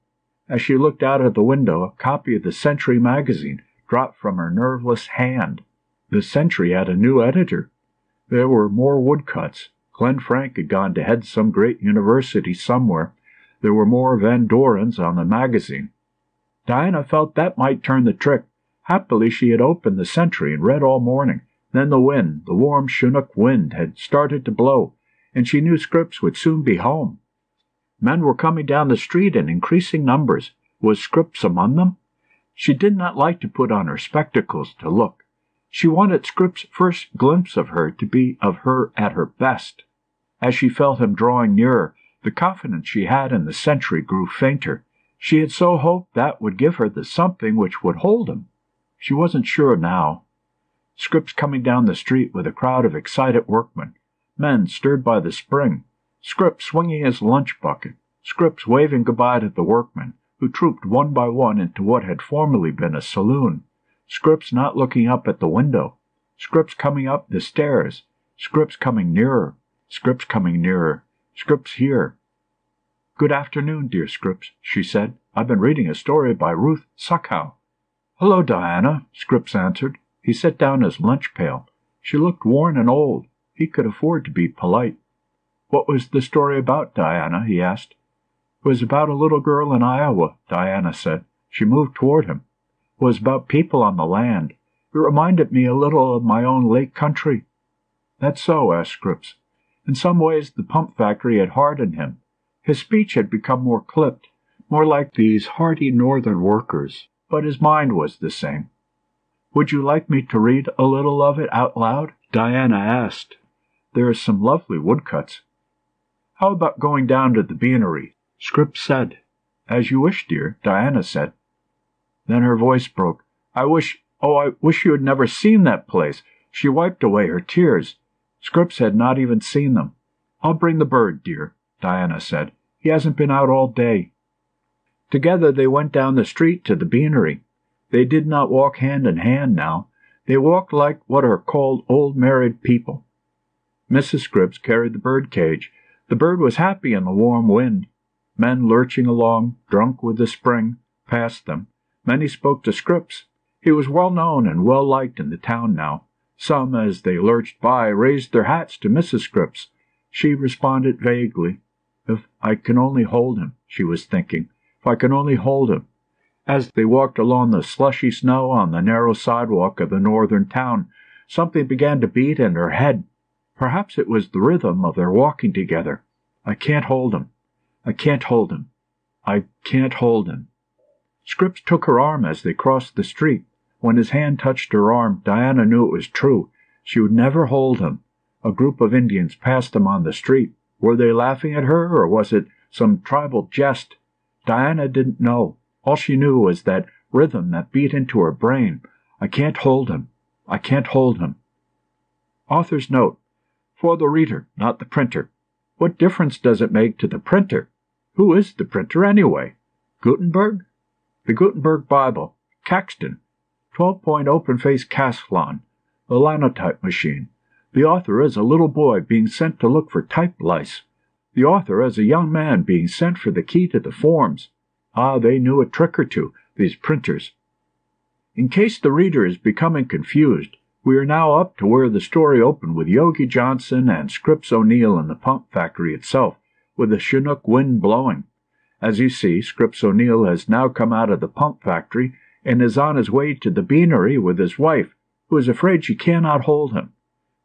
As she looked out of the window, a copy of the Century magazine dropped from her nerveless hand. The Century had a new editor. There were more woodcuts. Glenn Frank had gone to head some great university somewhere. There were more Van Dorens on the magazine. Diana felt that might turn the trick. Happily she had opened the Century and read all morning. Then the wind, the warm Chinook wind, had started to blow, and she knew Scripps would soon be home. Men were coming down the street in increasing numbers. Was Scripps among them? She did not like to put on her spectacles to look. She wanted Scripps' first glimpse of her to be of her at her best. As she felt him drawing nearer, the confidence she had in the Century grew fainter. She had so hoped that would give her the something which would hold him. She wasn't sure now. Scripps coming down the street with a crowd of excited workmen, men stirred by the spring, Scripps swinging his lunch bucket, Scripps waving goodbye to the workmen, who trooped one by one into what had formerly been a saloon, Scripps not looking up at the window, Scripps coming up the stairs, Scripps coming nearer, Scripps coming nearer, Scripps here. "Good afternoon, dear Scripps," she said. "I've been reading a story by Ruth Suckow." "Hello, Diana," Scripps answered. He set down his lunch pail. She looked worn and old. He could afford to be polite. "What was the story about, Diana?" he asked. "It was about a little girl in Iowa," Diana said. She moved toward him. "It was about people on the land. It reminded me a little of my own lake country." "That's so?" asked Scripps. In some ways the pump factory had hardened him. His speech had become more clipped, more like these hardy northern workers, but his mind was the same. "Would you like me to read a little of it out loud?" Diana asked. "There are some lovely woodcuts." "How about going down to the beanery?" Scripps said. "As you wish, dear," Diana said. Then her voice broke. I wish you had never seen that place." She wiped away her tears. Scripps had not even seen them. "I'll bring the bird, dear," Diana said. "He hasn't been out all day." Together they went down the street to the beanery. They did not walk hand in hand now. They walked like what are called old married people. Mrs. Scripps carried the bird cage. The bird was happy in the warm wind. Men lurching along, drunk with the spring, passed them. Many spoke to Scripps. He was well known and well liked in the town now. Some, as they lurched by, raised their hats to Mrs. Scripps. She responded vaguely. "If I can only hold him," she was thinking. "If I can only hold him." As they walked along the slushy snow on the narrow sidewalk of the northern town, something began to beat in her head. Perhaps it was the rhythm of their walking together. "I can't hold him. I can't hold him. I can't hold him." Scripps took her arm as they crossed the street. When his hand touched her arm, Diana knew it was true. She would never hold him. A group of Indians passed them on the street. Were they laughing at her, or was it some tribal jest? Diana didn't know. All she knew was that rhythm that beat into her brain. I can't hold him. I can't hold him. Author's note. For the reader, not the printer. What difference does it make to the printer? Who is the printer, anyway? Gutenberg? The Gutenberg Bible. Caxton. 12-point open-face Caslon. The linotype machine. The author is a little boy being sent to look for type lice. The author is a young man being sent for the key to the forms. Ah, they knew a trick or two, these printers. In case the reader is becoming confused, we are now up to where the story opened with Yogi Johnson and Scripps O'Neill in the pump factory itself, with a Chinook wind blowing. As you see, Scripps O'Neill has now come out of the pump factory and is on his way to the beanery with his wife, who is afraid she cannot hold him.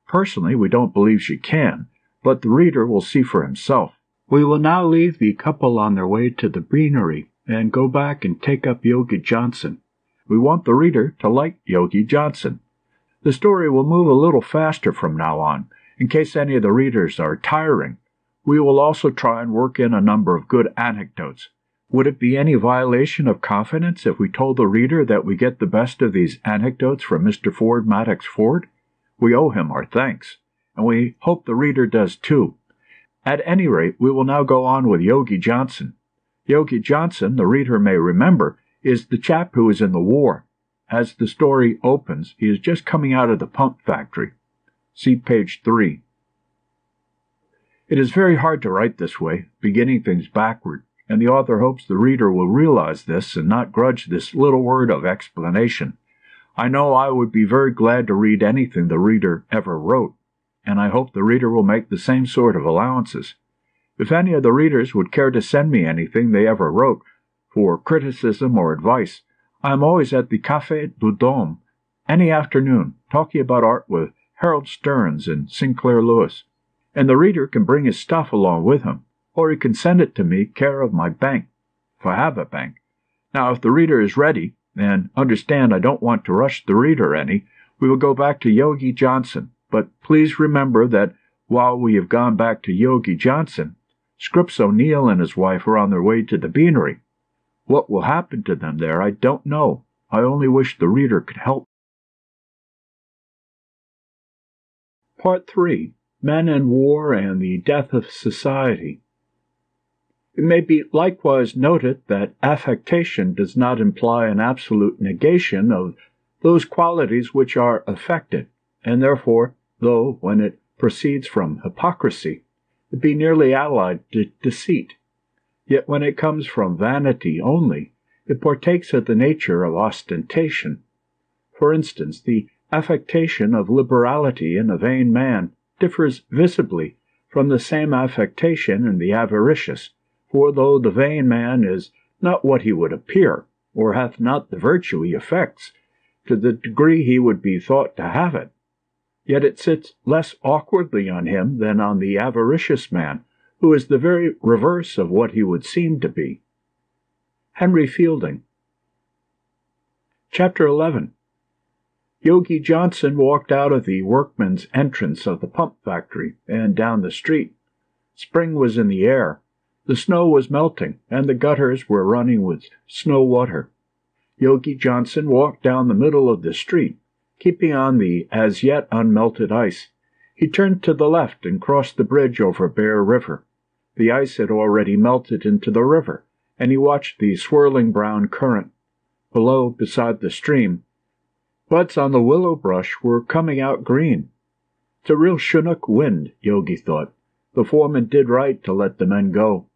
Personally, we don't believe she can, but the reader will see for himself. We will now leave the couple on their way to the beanery and go back and take up Yogi Johnson. We want the reader to like Yogi Johnson. The story will move a little faster from now on, in case any of the readers are tiring. We will also try and work in a number of good anecdotes. Would it be any violation of confidence if we told the reader that we get the best of these anecdotes from Mr. Ford Madox Ford? We owe him our thanks, and we hope the reader does too. At any rate, we will now go on with Yogi Johnson. Yogi Johnson, the reader may remember, is the chap who is in the war. As the story opens, he is just coming out of the pump factory. See page 3. It is very hard to write this way, beginning things backward, and the author hopes the reader will realize this and not grudge this little word of explanation. I know I would be very glad to read anything the reader ever wrote, and I hope the reader will make the same sort of allowances. If any of the readers would care to send me anything they ever wrote, for criticism or advice, I am always at the Café du Dôme any afternoon, talking about art with Harold Stearns and Sinclair Lewis, and the reader can bring his stuff along with him, or he can send it to me care of my bank, if I have a bank. Now, if the reader is ready, and understand I don't want to rush the reader any, we will go back to Yogi Johnson, but please remember that while we have gone back to Yogi Johnson, Scripps O'Neill and his wife are on their way to the beanery. What will happen to them there, I don't know. I only wish the reader could help. Part 3. Men and War and the Death of Society. It may be likewise noted that affectation does not imply an absolute negation of those qualities which are affected, and therefore, though when it proceeds from hypocrisy, it be nearly allied to deceit. Yet when it comes from vanity only, it partakes of the nature of ostentation. For instance, the affectation of liberality in a vain man differs visibly from the same affectation in the avaricious, for though the vain man is not what he would appear, or hath not the virtue he affects, to the degree he would be thought to have it, yet it sits less awkwardly on him than on the avaricious man, who is the very reverse of what he would seem to be. Henry Fielding. Chapter 11. Yogi Johnson walked out of the workman's entrance of the pump factory and down the street. Spring was in the air. The snow was melting, and the gutters were running with snow water. Yogi Johnson walked down the middle of the street, keeping on the as-yet unmelted ice. He turned to the left and crossed the bridge over Bear River. The ice had already melted into the river, and he watched the swirling brown current. Below, beside the stream, buds on the willow brush were coming out green. It's a real Chinook wind, Yogi thought. The foreman did right to let the men go.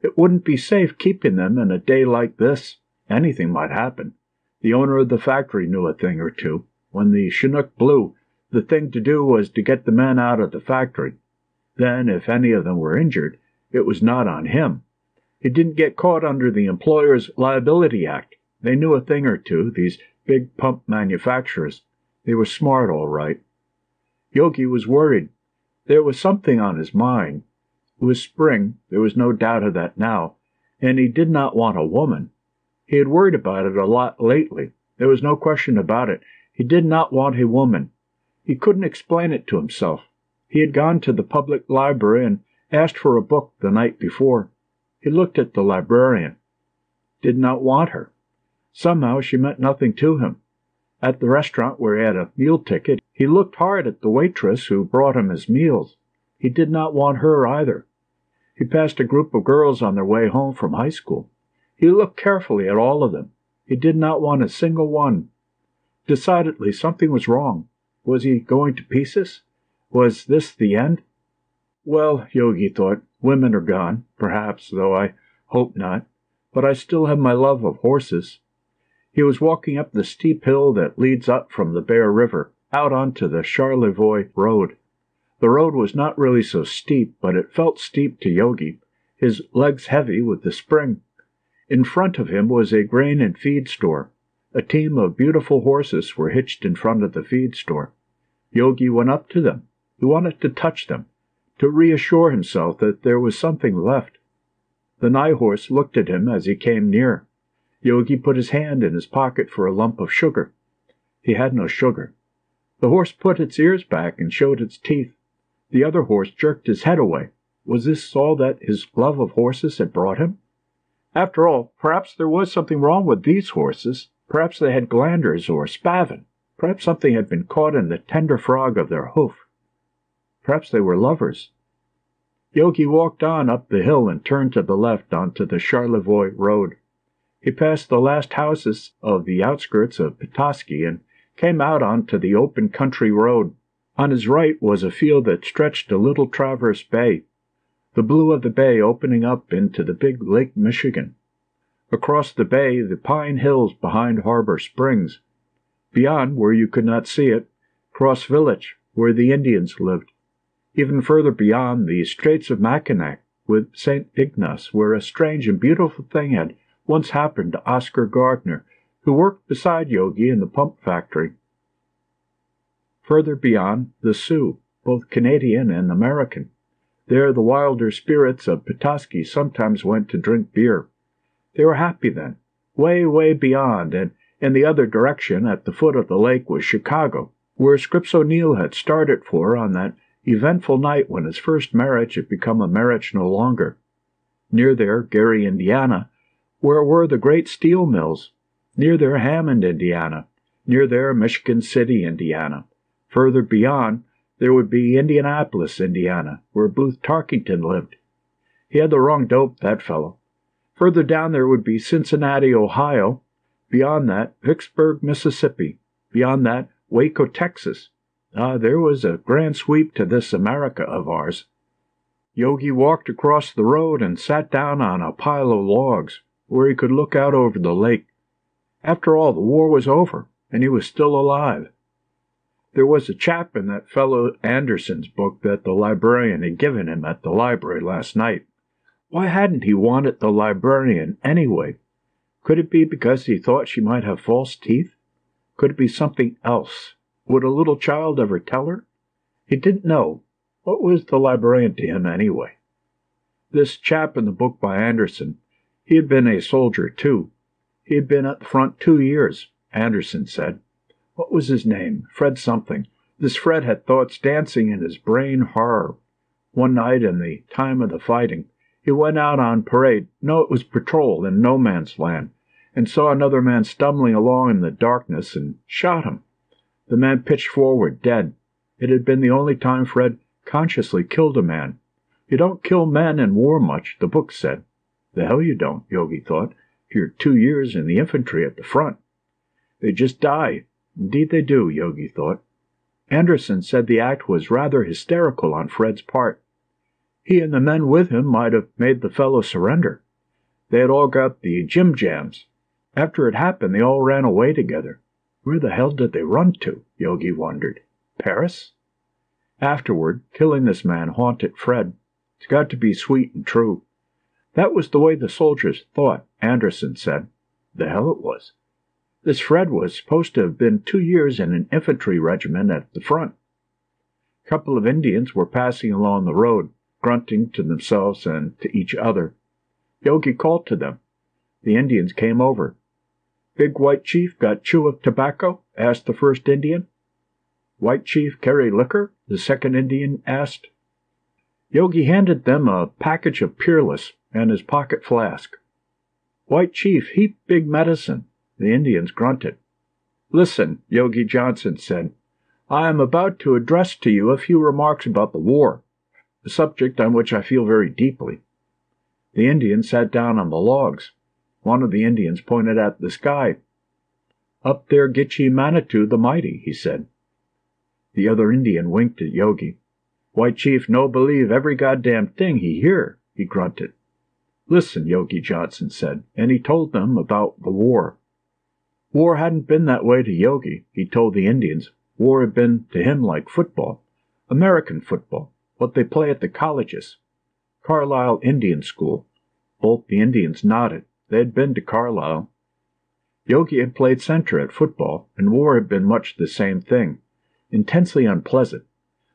It wouldn't be safe keeping them in a day like this. Anything might happen. The owner of the factory knew a thing or two. When the Chinook blew, the thing to do was to get the men out of the factory. Then, if any of them were injured, it was not on him. He didn't get caught under the Employers' Liability Act. They knew a thing or two, these big pump manufacturers. They were smart, all right. Yogi was worried. There was something on his mind. It was spring, there was no doubt of that now, and he did not want a woman. He had worried about it a lot lately. There was no question about it. He did not want a woman. He couldn't explain it to himself. He had gone to the public library and asked for a book the night before. He looked at the librarian. Did not want her. Somehow she meant nothing to him. At the restaurant where he had a meal ticket, he looked hard at the waitress who brought him his meals. He did not want her either. He passed a group of girls on their way home from high school. He looked carefully at all of them. He did not want a single one. Decidedly, something was wrong. Was he going to pieces? Was this the end? Well, Yogi thought, women are gone, perhaps, though I hope not. But I still have my love of horses. He was walking up the steep hill that leads up from the Bear River, out onto the Charlevoix Road. The road was not really so steep, but it felt steep to Yogi, his legs heavy with the spring. In front of him was a grain and feed store. A team of beautiful horses were hitched in front of the feed store. Yogi went up to them. He wanted to touch them, to reassure himself that there was something left. The nigh horse looked at him as he came near. Yogi put his hand in his pocket for a lump of sugar. He had no sugar. The horse put its ears back and showed its teeth. The other horse jerked his head away. Was this all that his love of horses had brought him? After all, perhaps there was something wrong with these horses. Perhaps they had glanders or spavin. Perhaps something had been caught in the tender frog of their hoof. Perhaps they were lovers. Yogi walked on up the hill and turned to the left onto the Charlevoix Road. He passed the last houses of the outskirts of Petoskey and came out onto the open country road. On his right was a field that stretched a little traverse bay, the blue of the bay opening up into the big Lake Michigan. Across the bay, the pine hills behind Harbor Springs. Beyond, where you could not see it, Cross Village, where the Indians lived. Even further beyond, the Straits of Mackinac, with St. Ignace, where a strange and beautiful thing had once happened to Oscar Gardner, who worked beside Yogi in the pump factory. Further beyond, the Sioux, both Canadian and American. There the wilder spirits of Petoskey sometimes went to drink beer. They were happy then. Way, way beyond, and in the other direction, at the foot of the lake, was Chicago, where Scripps O'Neill had started for on that eventful night when his first marriage had become a marriage no longer. Near there, Gary, Indiana, where were the great steel mills. Near there, Hammond, Indiana. Near there, Michigan City, Indiana. Further beyond, there would be Indianapolis, Indiana, where Booth Tarkington lived. He had the wrong dope, that fellow. Further down there would be Cincinnati, Ohio. Beyond that, Vicksburg, Mississippi. Beyond that, Waco, Texas. Ah, there was a grand sweep to this America of ours. Yogi walked across the road and sat down on a pile of logs, where he could look out over the lake. After all, the war was over, and he was still alive. There was a chap in that fellow Anderson's book that the librarian had given him at the library last night. Why hadn't he wanted the librarian, anyway? Could it be because he thought she might have false teeth? Could it be something else? Would a little child ever tell her? He didn't know. What was the librarian to him, anyway? This chap in the book by Anderson, he had been a soldier, too. He had been at the front 2 years, Anderson said. What was his name? Fred something. This Fred had thoughts dancing in his brain horror. One night in the time of the fighting, he went out on parade, no, it was patrol in no man's land, and saw another man stumbling along in the darkness and shot him. The man pitched forward, dead. It had been the only time Fred consciously killed a man. You don't kill men in war much, the book said. The hell you don't, Yogi thought, if you're 2 years in the infantry at the front. They just die. Indeed they do, Yogi thought. Anderson said the act was rather hysterical on Fred's part. He and the men with him might have made the fellow surrender. They had all got the jim jams. After it happened, they all ran away together. Where the hell did they run to? Yogi wondered. Paris? Afterward, killing this man haunted Fred. It's got to be sweet and true. That was the way the soldiers thought, Anderson said. The hell it was. This Fred was supposed to have been 2 years in an infantry regiment at the front. A couple of Indians were passing along the road, grunting to themselves and to each other. Yogi called to them. The Indians came over. "Big White Chief got chew of tobacco?" asked the first Indian. "White Chief carry liquor?" the second Indian asked. Yogi handed them a package of Peerless and his pocket flask. "White Chief, heap big medicine," the Indians grunted. "Listen," Yogi Johnson said, "I am about to address to you a few remarks about the war, a subject on which I feel very deeply." The Indians sat down on the logs. One of the Indians pointed at the sky. "Up there Gitche Manitou the Mighty," he said. The other Indian winked at Yogi. "White Chief no believe every goddamn thing he hear," he grunted. "Listen," Yogi Johnson said, and he told them about the war. War hadn't been that way to Yogi, he told the Indians. War had been to him like football, American football, what they play at the colleges. Carlisle Indian School. Both the Indians nodded. They had been to Carlisle. Yogi had played center at football, and war had been much the same thing. Intensely unpleasant.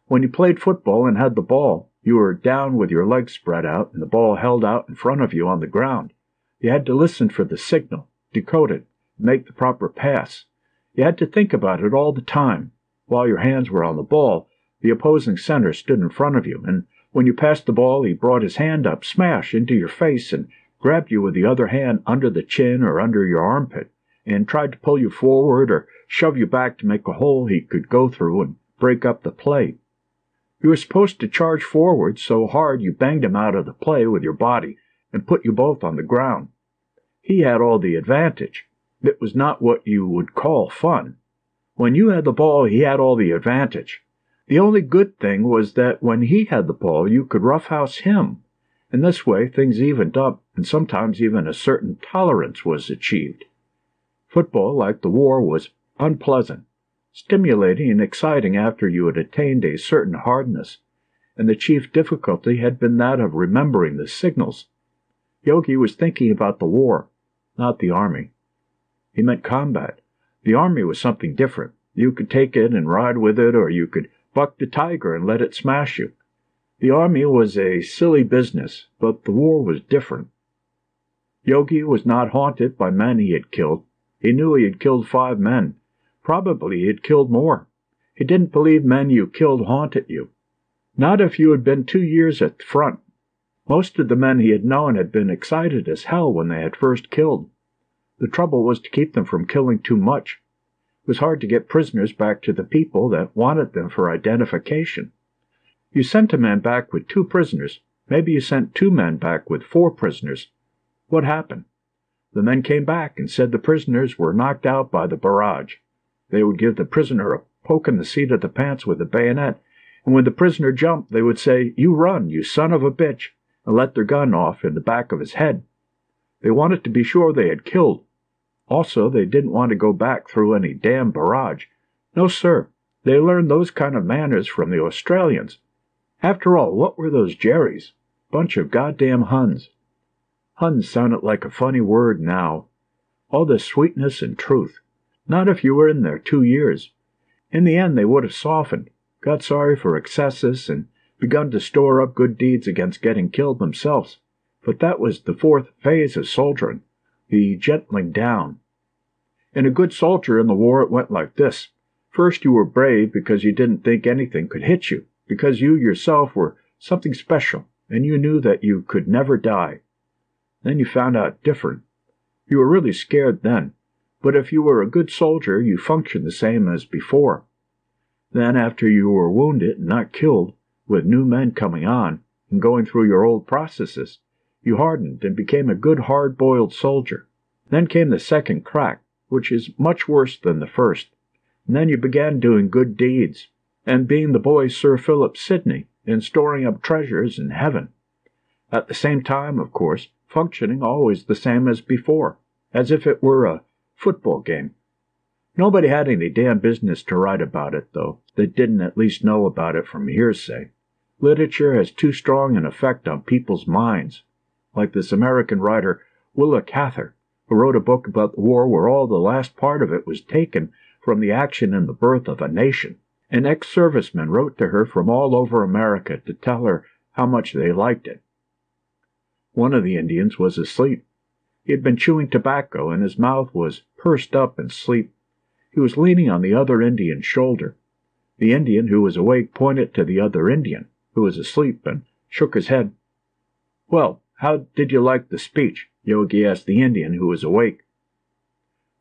When you played football and had the ball, you were down with your legs spread out and the ball held out in front of you on the ground. You had to listen for the signal, decode it, make the proper pass. You had to think about it all the time. While your hands were on the ball, the opposing center stood in front of you, and when you passed the ball, he brought his hand up, smash, into your face, and grabbed you with the other hand under the chin or under your armpit, and tried to pull you forward or shove you back to make a hole he could go through and break up the play. You were supposed to charge forward so hard you banged him out of the play with your body and put you both on the ground. He had all the advantage. It was not what you would call fun. When you had the ball, he had all the advantage. The only good thing was that when he had the ball, you could roughhouse him. In this way, things evened up, and sometimes even a certain tolerance was achieved. Football, like the war, was unpleasant, stimulating and exciting after you had attained a certain hardness, and the chief difficulty had been that of remembering the signals. Yogi was thinking about the war, not the army. He meant combat. The army was something different. You could take it and ride with it, or you could buck the tiger and let it smash you. The army was a silly business, but the war was different. Yogi was not haunted by men he had killed. He knew he had killed 5 men. Probably he had killed more. He didn't believe men you killed haunted you. Not if you had been 2 years at the front. Most of the men he had known had been excited as hell when they had first killed. The trouble was to keep them from killing too much. It was hard to get prisoners back to the people that wanted them for identification. You sent a man back with 2 prisoners. Maybe you sent 2 men back with 4 prisoners. What happened? The men came back and said the prisoners were knocked out by the barrage. They would give the prisoner a poke in the seat of the pants with a bayonet, and when the prisoner jumped, they would say, "You run, you son of a bitch," and let their gun off in the back of his head. They wanted to be sure they had killed. Also, they didn't want to go back through any damn barrage. No, sir. They learned those kind of manners from the Australians. After all, what were those Jerrys? Bunch of goddamn Huns. Huns sounded like a funny word now. All this sweetness and truth. Not if you were in there 2 years. In the end, they would have softened, got sorry for excesses, and begun to store up good deeds against getting killed themselves. But that was the 4th phase of soldiering. The gentling down. In a good soldier in the war, it went like this. First, you were brave because you didn't think anything could hit you, because you yourself were something special, and you knew that you could never die. Then you found out different. You were really scared then, but if you were a good soldier, you functioned the same as before. Then, after you were wounded and not killed, with new men coming on and going through your old processes, you hardened and became a good hard-boiled soldier. Then came the second crack, which is much worse than the first. And then you began doing good deeds, and being the boy Sir Philip Sidney, and storing up treasures in heaven. At the same time, of course, functioning always the same as before, as if it were a football game. Nobody had any damn business to write about it, though, that didn't at least know about it from hearsay. Literature has too strong an effect on people's minds. Like this American writer Willa Cather, who wrote a book about the war where all the last part of it was taken from the action in the birth of a nation. And ex-servicemen wrote to her from all over America to tell her how much they liked it. One of the Indians was asleep. He had been chewing tobacco, and his mouth was pursed up in sleep. He was leaning on the other Indian's shoulder. The Indian who was awake pointed to the other Indian, who was asleep, and shook his head. "Well, how did you like the speech?" Yogi asked the Indian, who was awake.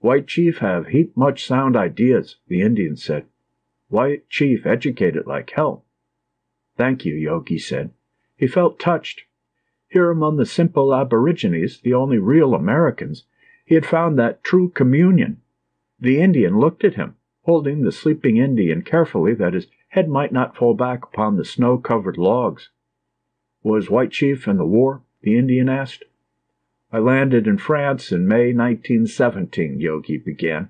"White chief have heap much sound ideas," the Indian said. "White chief educated like hell." "Thank you," Yogi said. He felt touched. Here among the simple aborigines, the only real Americans, he had found that true communion. The Indian looked at him, holding the sleeping Indian carefully that his head might not fall back upon the snow-covered logs. "Was White Chief in the war?" the Indian asked. "I landed in France in May 1917, Yogi began.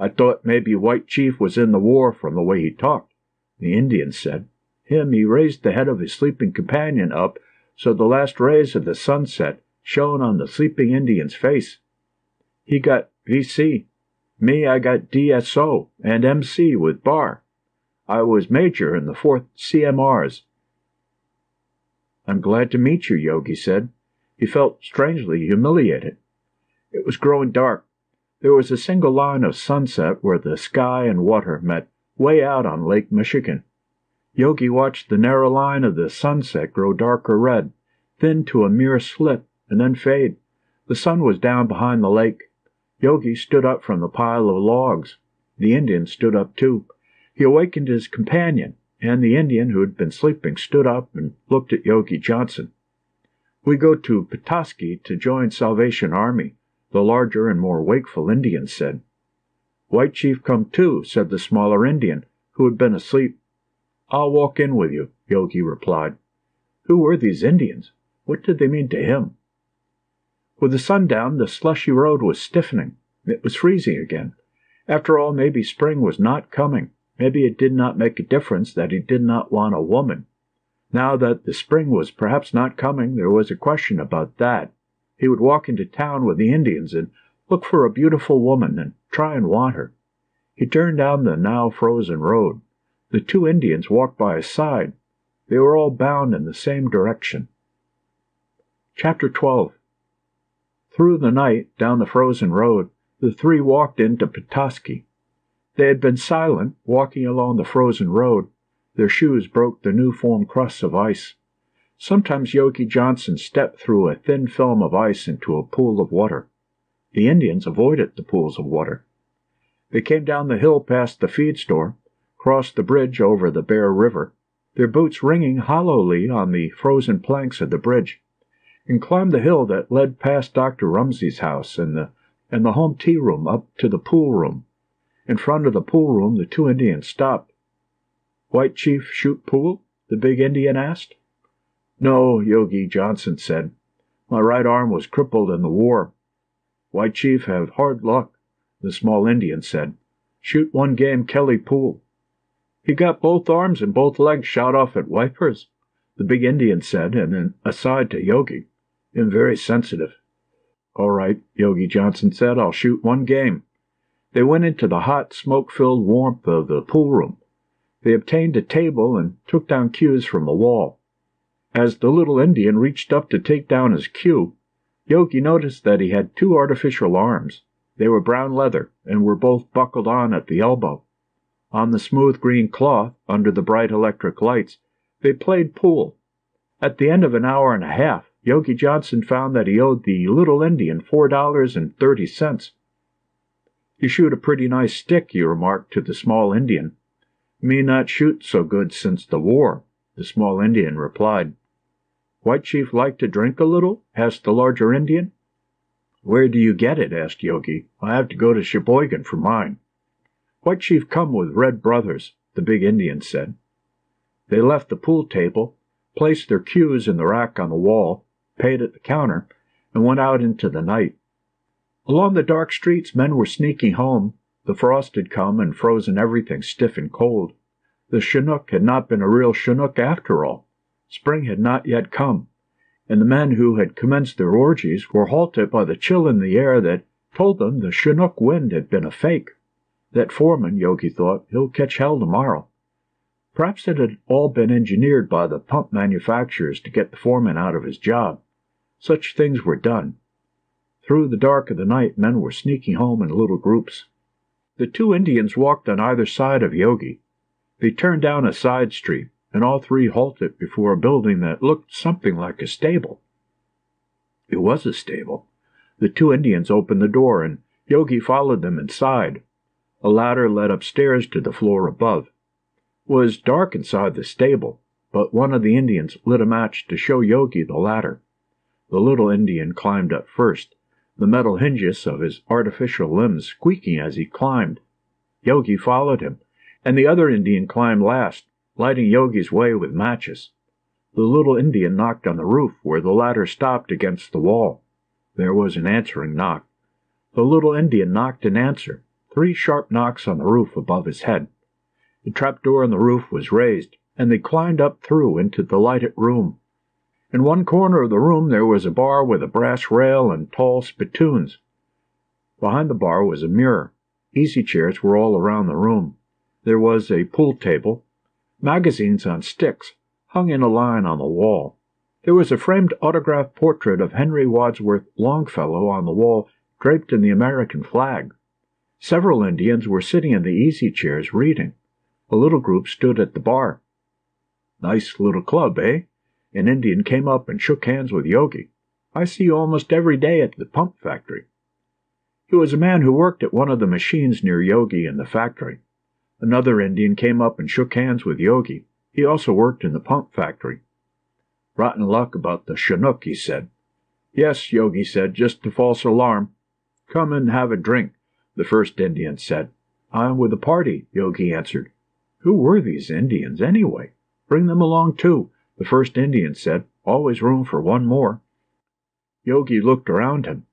"I thought maybe White Chief was in the war from the way he talked," the Indian said. He raised the head of his sleeping companion up so the last rays of the sunset shone on the sleeping Indian's face. "He got V.C. Me, I got D.S.O. and M.C. with bar. I was major in the 4th C.M.R.'s. "I'm glad to meet you," Yogi said. He felt strangely humiliated. It was growing dark. There was a single line of sunset where the sky and water met way out on Lake Michigan. Yogi watched the narrow line of the sunset grow darker red, thin to a mere slit, and then fade. The sun was down behind the lake. Yogi stood up from the pile of logs. The Indian stood up too. He awakened his companion, and the Indian, who had been sleeping, stood up and looked at Yogi Johnson. "We go to Petoskey to join Salvation Army," the larger and more wakeful Indian said. "White Chief come too," said the smaller Indian, who had been asleep. "I'll walk in with you," Yogi replied. Who were these Indians? What did they mean to him? With the sundown, the slushy road was stiffening. It was freezing again. After all, maybe spring was not coming. Maybe it did not make a difference that he did not want a woman. Now that the spring was perhaps not coming, there was a question about that. He would walk into town with the Indians and look for a beautiful woman and try and want her. He turned down the now frozen road. The two Indians walked by his side. They were all bound in the same direction. Chapter 12. Through the night, down the frozen road, the three walked into Petoskey. They had been silent, walking along the frozen road. Their shoes broke the new-formed crusts of ice. Sometimes Yogi Johnson stepped through a thin film of ice into a pool of water. The Indians avoided the pools of water. They came down the hill past the feed store, crossed the bridge over the Bear River, their boots ringing hollowly on the frozen planks of the bridge, and climbed the hill that led past Dr. Rumsey's house and the home tea room up to the pool room. In front of the pool room, the two Indians stopped. "White Chief shoot pool?" the big Indian asked. "No," Yogi Johnson said. "My right arm was crippled in the war." "White Chief have hard luck," the small Indian said. "Shoot one game Kelly pool." "He got both arms and both legs shot off at wipers," the big Indian said, and then aside to Yogi. "I'm very sensitive." "All right," Yogi Johnson said. "I'll shoot one game." They went into the hot, smoke-filled warmth of the pool room. They obtained a table and took down cues from the wall. As the little Indian reached up to take down his cue, Yogi noticed that he had two artificial arms. They were brown leather and were both buckled on at the elbow. On the smooth green cloth, under the bright electric lights, they played pool. At the end of an hour and a half, Yogi Johnson found that he owed the little Indian $4.30. "You shoot a pretty nice stick," he remarked to the small Indian. "Me not shoot so good since the war," the small Indian replied. "White Chief like to drink a little?" asked the larger Indian. "Where do you get it?" asked Yogi. "I have to go to Sheboygan for mine." "White Chief come with Red Brothers," the big Indian said. They left the pool table, placed their cues in the rack on the wall, paid at the counter, and went out into the night. Along the dark streets men were sneaking home. The frost had come and frozen everything stiff and cold. The Chinook had not been a real Chinook after all. Spring had not yet come, and the men who had commenced their orgies were halted by the chill in the air that told them the Chinook wind had been a fake. That foreman, Yogi thought, he'll catch hell tomorrow. Perhaps it had all been engineered by the pump manufacturers to get the foreman out of his job. Such things were done. Through the dark of the night, men were sneaking home in little groups. The two Indians walked on either side of Yogi. They turned down a side street, and all three halted before a building that looked something like a stable. It was a stable. The two Indians opened the door, and Yogi followed them inside. A ladder led upstairs to the floor above. It was dark inside the stable, but one of the Indians lit a match to show Yogi the ladder. The little Indian climbed up first, the metal hinges of his artificial limbs squeaking as he climbed. Yogi followed him, and the other Indian climbed last, lighting Yogi's way with matches. The little Indian knocked on the roof where the ladder stopped against the wall. There was an answering knock. The little Indian knocked in answer, 3 sharp knocks on the roof above his head. The trapdoor in the roof was raised, and they climbed up through into the lighted room. In one corner of the room there was a bar with a brass rail and tall spittoons. Behind the bar was a mirror. Easy chairs were all around the room. There was a pool table. Magazines on sticks hung in a line on the wall. There was a framed autograph portrait of Henry Wadsworth Longfellow on the wall, draped in the American flag. Several Indians were sitting in the easy chairs reading. A little group stood at the bar. "Nice little club, eh?" An Indian came up and shook hands with Yogi. "I see you almost every day at the pump factory." He was a man who worked at one of the machines near Yogi in the factory. Another Indian came up and shook hands with Yogi. He also worked in the pump factory. "Rotten luck about the Chinook," he said. "Yes," Yogi said, "just a false alarm." "Come and have a drink," the first Indian said. "I'm with a party," Yogi answered. Who were these Indians, anyway? "Bring them along, too," the first Indian said. "Always room for one more." Yogi looked around him.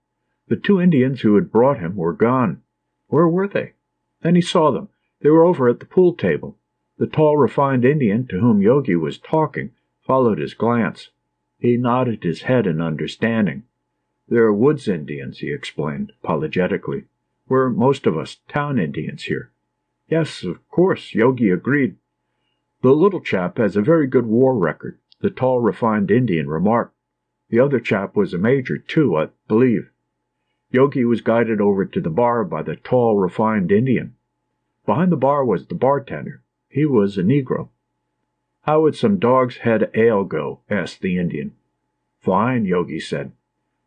The 2 Indians who had brought him were gone. Where were they? Then he saw them. They were over at the pool table. The tall, refined Indian to whom Yogi was talking followed his glance. He nodded his head in understanding. "They're woods Indians," he explained, apologetically. "We're most of us town Indians here." "Yes, of course," Yogi agreed. "The little chap has a very good war record," the tall, refined Indian remarked. "The other chap was a major, too, I believe." Yogi was guided over to the bar by the tall, refined Indian. Behind the bar was the bartender. He was a Negro. "How would some dog's head ale go?" asked the Indian. "Fine," Yogi said.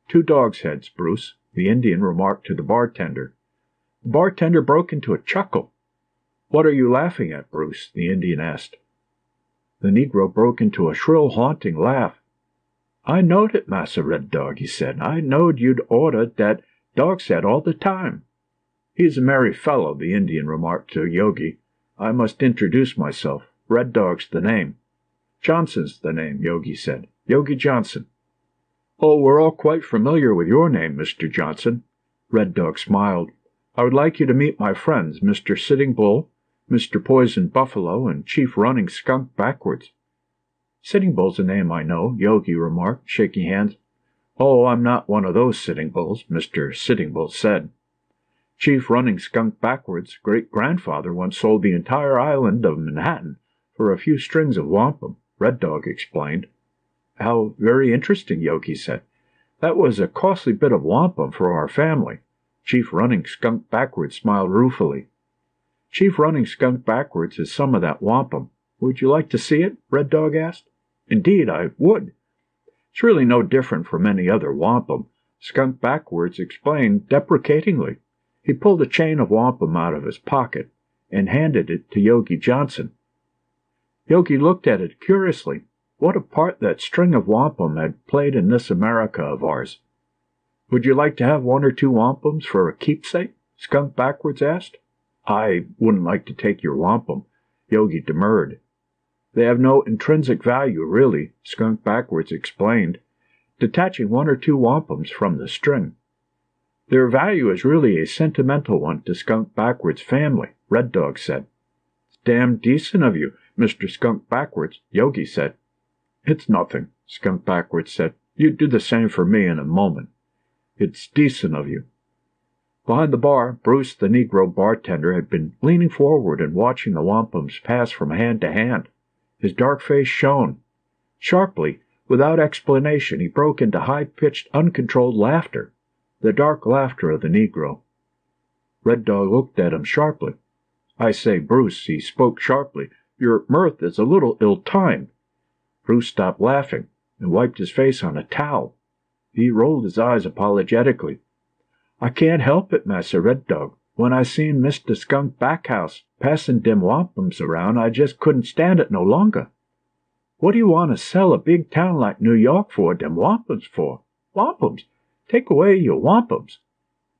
"2 dog's heads, Bruce," the Indian remarked to the bartender. The bartender broke into a chuckle. "What are you laughing at, Bruce?" the Indian asked. The Negro broke into a shrill, haunting laugh. "I knowed it, Massa Red Dog," he said. "I knowed you'd order that dog's head all the time." "He's a merry fellow," the Indian remarked to Yogi. "I must introduce myself. Red Dog's the name." "Johnson's the name," Yogi said. "Yogi Johnson." "Oh, we're all quite familiar with your name, Mr. Johnson." Red Dog smiled. "I would like you to meet my friends, Mr. Sitting Bull, Mr. Poison Buffalo, and Chief Running Skunk Backwards." "Sitting Bull's a name I know," Yogi remarked, shaking hands. "Oh, I'm not one of those Sitting Bulls," Mr. Sitting Bull said. "Chief Running Skunk Backwards' great-grandfather once sold the entire island of Manhattan for a few strings of wampum," Red Dog explained. "How very interesting," Yogi said. "That was a costly bit of wampum for our family." Chief Running Skunk Backwards smiled ruefully. "Chief Running Skunk Backwards is some of that wampum. Would you like to see it?" Red Dog asked. "Indeed, I would." "It's really no different from any other wampum," Skunk Backwards explained deprecatingly. He pulled a chain of wampum out of his pocket and handed it to Yogi Johnson. Yogi looked at it curiously. What a part that string of wampum had played in this America of ours. "Would you like to have 1 or 2 wampums for a keepsake?" Skunk Backwards asked. "I wouldn't like to take your wampum," Yogi demurred. "They have no intrinsic value, really," Skunk Backwards explained, detaching 1 or 2 wampums from the string. "Their value is really a sentimental one to Skunk Backwards' family," Red Dog said. "It's damn decent of you, Mr. Skunk Backwards," Yogi said. "It's nothing," Skunk Backwards said. "You'd do the same for me in a moment." "It's decent of you." Behind the bar, Bruce, the Negro bartender, had been leaning forward and watching the wampums pass from hand to hand. His dark face shone. Sharply, without explanation, he broke into high-pitched, uncontrolled laughter, the dark laughter of the Negro. Red Dog looked at him sharply. "I say, Bruce," he spoke sharply, Your mirth is a little ill-timed." Bruce stopped laughing and wiped his face on a towel. He rolled his eyes apologetically. "I can't help it, Master Red Dog. When I seen Mr. Skunk Backhouse passin' dem wampums around, I just couldn't stand it no longer. What do you want to sell a big town like New York for dem wampums for? Wampums! Take away your wampums!"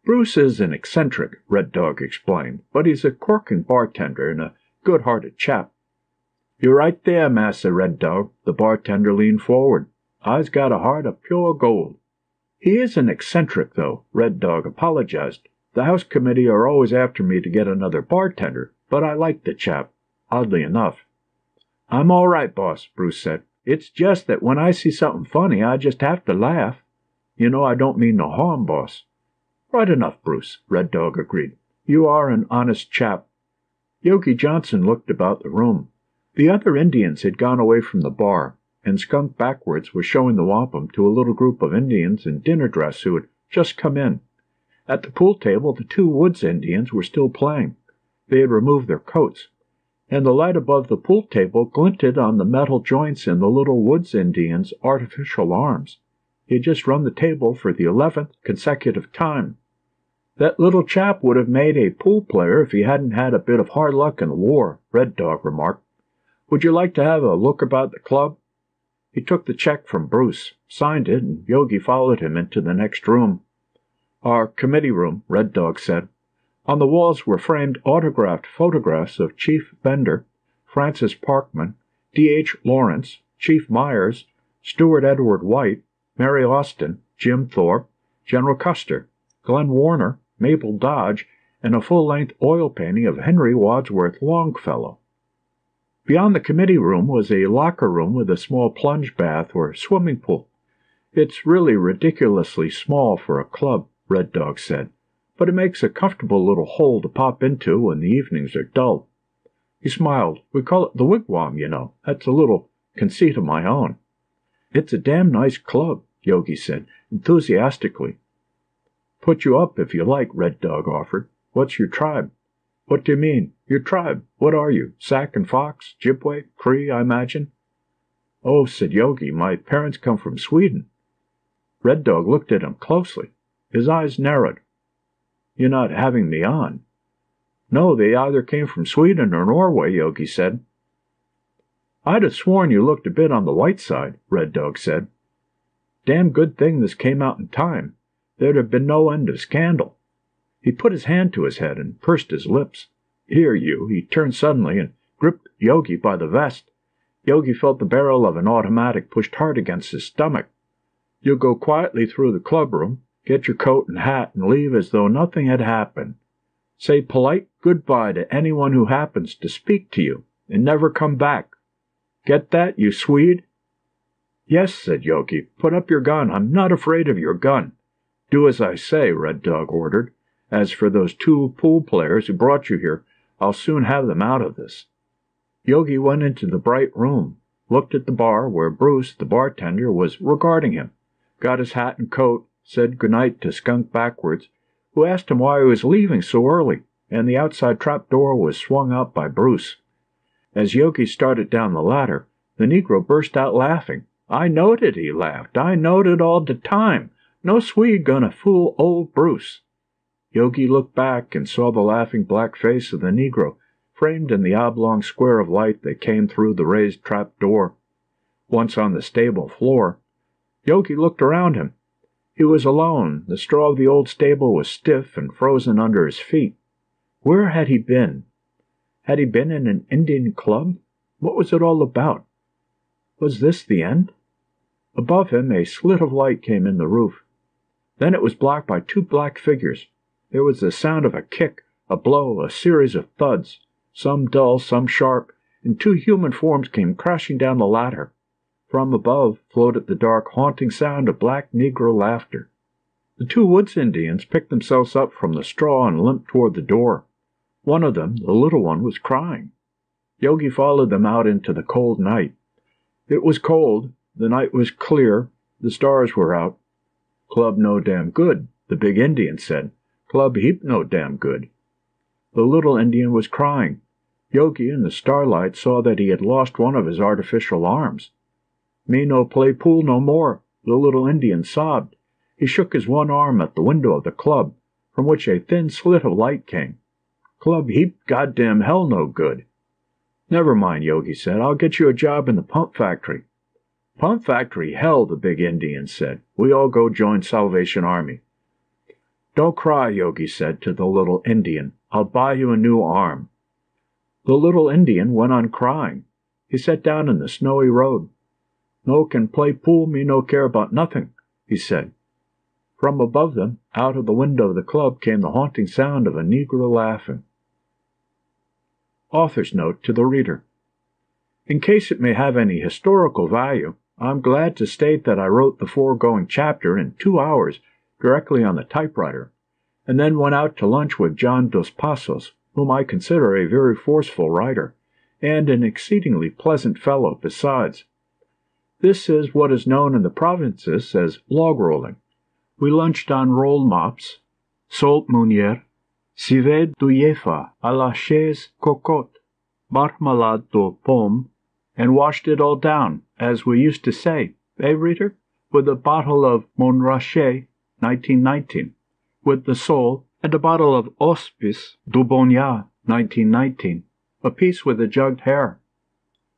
"Bruce is an eccentric," Red Dog explained, "but he's a corking bartender and a good-hearted chap." "You're right there, Master Red Dog." The bartender leaned forward. "I's got a heart of pure gold." "He is an eccentric, though," Red Dog apologized. "The house committee are always after me to get another bartender, but I like the chap, oddly enough." "I'm all right, boss," Bruce said. "It's just that when I see something funny, I just have to laugh. You know I don't mean no harm, boss." "Right enough, Bruce," Red Dog agreed. "You are an honest chap." Yogi Johnson looked about the room. The other Indians had gone away from the bar, and Skunk Backwards was showing the wampum to a little group of Indians in dinner dress who had just come in. At the pool table the two Woods Indians were still playing. They had removed their coats, and the light above the pool table glinted on the metal joints in the little Woods Indians' artificial arms. He had just run the table for the 11th consecutive time. "That little chap would have made a pool player if he hadn't had a bit of hard luck in the war," Red Dog remarked. "Would you like to have a look about the club?" He took the check from Bruce, signed it, and Yogi followed him into the next room. "Our committee room," Red Dog said. On the walls were framed autographed photographs of Chief Bender, Francis Parkman, D.H. Lawrence, Chief Myers, Stewart Edward White, Mary Austin, Jim Thorpe, General Custer, Glenn Warner, Mabel Dodge, and a full-length oil painting of Henry Wadsworth Longfellow. Beyond the committee room was a locker room with a small plunge bath or swimming pool. "It's really ridiculously small for a club," Red Dog said, "but it makes a comfortable little hole to pop into when the evenings are dull." He smiled. "We call it the Wigwam, you know. That's a little conceit of my own." "It's a damn nice club," Yogi said, enthusiastically. "Put you up if you like," Red Dog offered. "What's your tribe?" "What do you mean? Your tribe? What are you? Sac and Fox? Jibway? Cree, I imagine?" "Oh," said Yogi, "my parents come from Sweden." Red Dog looked at him closely. His eyes narrowed. "You're not having me on." "No, they either came from Sweden or Norway," Yogi said. "I'd have sworn you looked a bit on the white side," Red Dog said. "Damn good thing this came out in time. There'd have been no end of scandal." He put his hand to his head and pursed his lips. "Here, you!" He turned suddenly and gripped Yogi by the vest. Yogi felt the barrel of an automatic pushed hard against his stomach. "You'll go quietly through the club room, get your coat and hat, and leave as though nothing had happened. Say polite goodbye to anyone who happens to speak to you, and never come back. Get that, you Swede?" "Yes," said Yogi. "Put up your gun. I'm not afraid of your gun." "Do as I say," Red Dog ordered. "As for those two pool players who brought you here, I'll soon have them out of this." Yogi went into the bright room, looked at the bar where Bruce, the bartender, was regarding him, got his hat and coat, said goodnight to Skunk Backwards, who asked him why he was leaving so early, and the outside trap door was swung up by Bruce. As Yogi started down the ladder, the Negro burst out laughing. "I knowed it," he laughed. "I knowed it all the time. No Swede gonna fool old Bruce." Yogi looked back and saw the laughing black face of the Negro, framed in the oblong square of light that came through the raised trap door. Once on the stable floor, Yogi looked around him. He was alone. The straw of the old stable was stiff and frozen under his feet. Where had he been? Had he been in an Indian club? What was it all about? Was this the end? Above him, a slit of light came in the roof. Then it was blocked by two black figures. There was the sound of a kick, a blow, a series of thuds, some dull, some sharp, and two human forms came crashing down the ladder. From above floated the dark, haunting sound of black Negro laughter. The two Woods Indians picked themselves up from the straw and limped toward the door. One of them, the little one, was crying. Yogi followed them out into the cold night. It was cold, the night was clear, the stars were out. "Club no damn good," the big Indian said. "Club heap no damn good." The little Indian was crying. Yogi in the starlight saw that he had lost one of his artificial arms. "Me no play pool no more," the little Indian sobbed. He shook his one arm at the window of the club, from which a thin slit of light came. "Club heap goddamn hell no good." "Never mind," Yogi said. "I'll get you a job in the pump factory." "Pump factory, hell," the big Indian said. "We all go join Salvation Army." "Don't cry," Yogi said to the little Indian. "I'll buy you a new arm." The little Indian went on crying. He sat down in the snowy road. "No can play pool, me no care about nothing," he said. From above them, out of the window of the club, came the haunting sound of a Negro laughing. Author's note to the reader. In case it may have any historical value, I'm glad to state that I wrote the foregoing chapter in 2 hours directly on the typewriter, and then went out to lunch with John Dos Passos, whom I consider a very forceful writer, and an exceedingly pleasant fellow besides. This is what is known in the provinces as log rolling. We lunched on roll mops, salt meunier, civet d'uyefa à la chaise cocotte, marmalade de pomme, and washed it all down, as we used to say, reader, with a bottle of Montrachet 1919, with the sole, and a bottle of Hospice du Bonniat 1919, apiece with a jugged hare.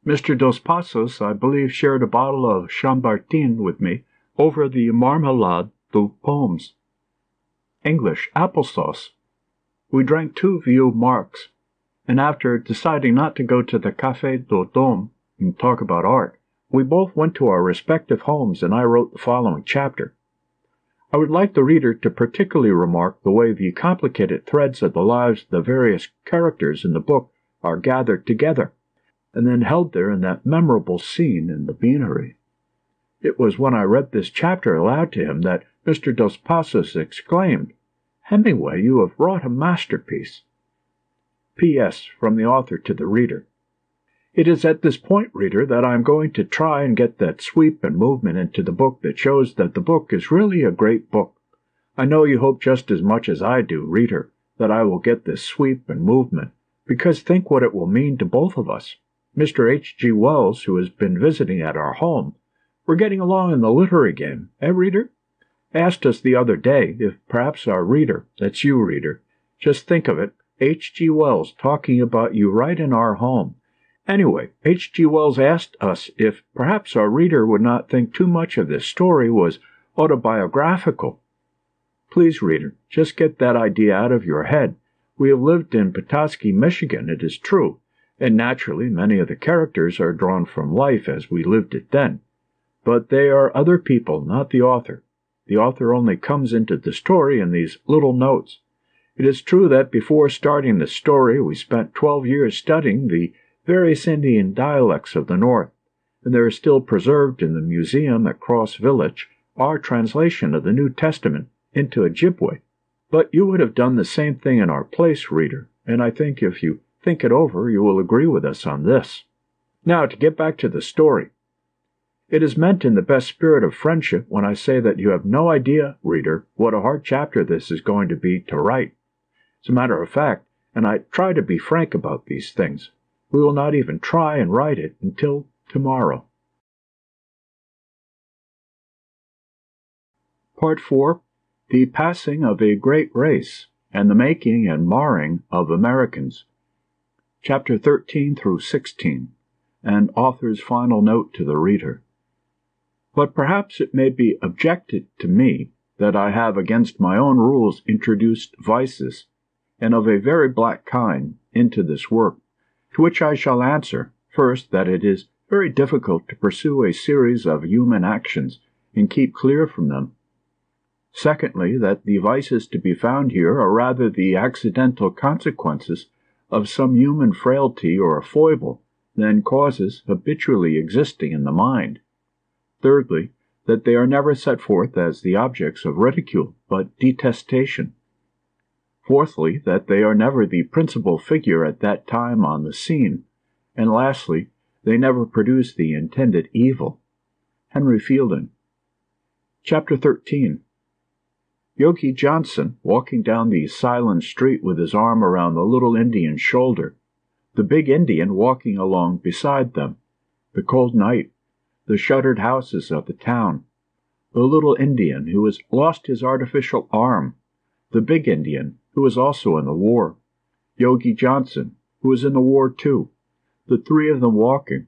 Mr. Dos Passos, I believe, shared a bottle of Chambertin with me over the marmalade poems. English applesauce. We drank 2 Vieux Marx, and after deciding not to go to the Café d'Automne and talk about art, we both went to our respective homes, and I wrote the following chapter. I would like the reader to particularly remark the way the complicated threads of the lives of the various characters in the book are gathered together, and then held there in that memorable scene in the beanery. It was when I read this chapter aloud to him that Mr. Dos Passos exclaimed, "Hemingway, you have wrought a masterpiece." P.S. From the author to the reader. It is at this point, reader, that I am going to try and get that sweep and movement into the book that shows that the book is really a great book. I know you hope just as much as I do, reader, that I will get this sweep and movement, because think what it will mean to both of us. Mr. H.G. Wells, who has been visiting at our home, we're getting along in the literary game, reader? Asked us the other day if perhaps our reader, that's you, reader, just think of it, H.G. Wells talking about you right in our home. Anyway, H.G. Wells asked us if perhaps our reader would not think too much of this story was autobiographical. Please, reader, just get that idea out of your head. We have lived in Petoskey, Michigan, it is true, and naturally many of the characters are drawn from life as we lived it then. But they are other people, not the author. The author only comes into the story in these little notes. It is true that before starting the story, we spent 12 years studying the various Indian dialects of the North, and there is still preserved in the museum at Cross Village our translation of the New Testament into Ojibwe. But you would have done the same thing in our place, reader, and I think if you think it over, you will agree with us on this. Now, to get back to the story. It is meant in the best spirit of friendship when I say that you have no idea, reader, what a hard chapter this is going to be to write. As a matter of fact, and I try to be frank about these things, we will not even try and write it until tomorrow. Part 4. The Passing of a Great Race, and the Making and Marring of Americans. Chapter 13 through 16. And author's final note to the reader. But perhaps it may be objected to me that I have against my own rules introduced vices, and of a very black kind, into this work, to which I shall answer, first, that it is very difficult to pursue a series of human actions and keep clear from them. Secondly, that the vices to be found here are rather the accidental consequences of some human frailty or a foible than causes habitually existing in the mind. Thirdly, that they are never set forth as the objects of ridicule, but detestation. Fourthly, that they are never the principal figure at that time on the scene. And lastly, they never produce the intended evil. Henry Fielding. Chapter 13. Yogi Johnson, walking down the silent street with his arm around the little Indian's shoulder, the big Indian walking along beside them, the cold night, the shuttered houses of the town, the little Indian who has lost his artificial arm, the big Indian who is also in the war, Yogi Johnson, who is in the war too, the three of them walking.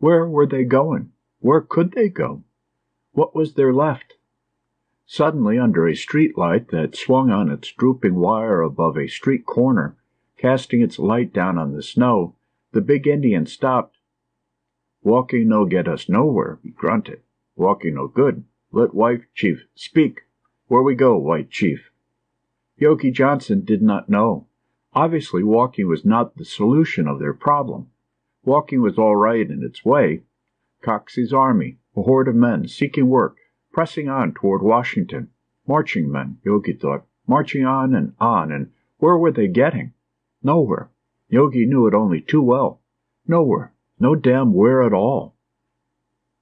Where were they going? Where could they go? What was there left? Suddenly, under a street light that swung on its drooping wire above a street corner, casting its light down on the snow, the big Indian stopped. "Walking no get us nowhere," he grunted. "Walking no good. Let white chief speak. Where we go, white chief?" Yogi Johnson did not know. Obviously, walking was not the solution of their problem. Walking was all right in its way. Coxey's army, a horde of men seeking work, pressing on toward Washington. Marching men, Yogi thought, marching on, and where were they getting? Nowhere. Yogi knew it only too well. Nowhere. No damn where at all.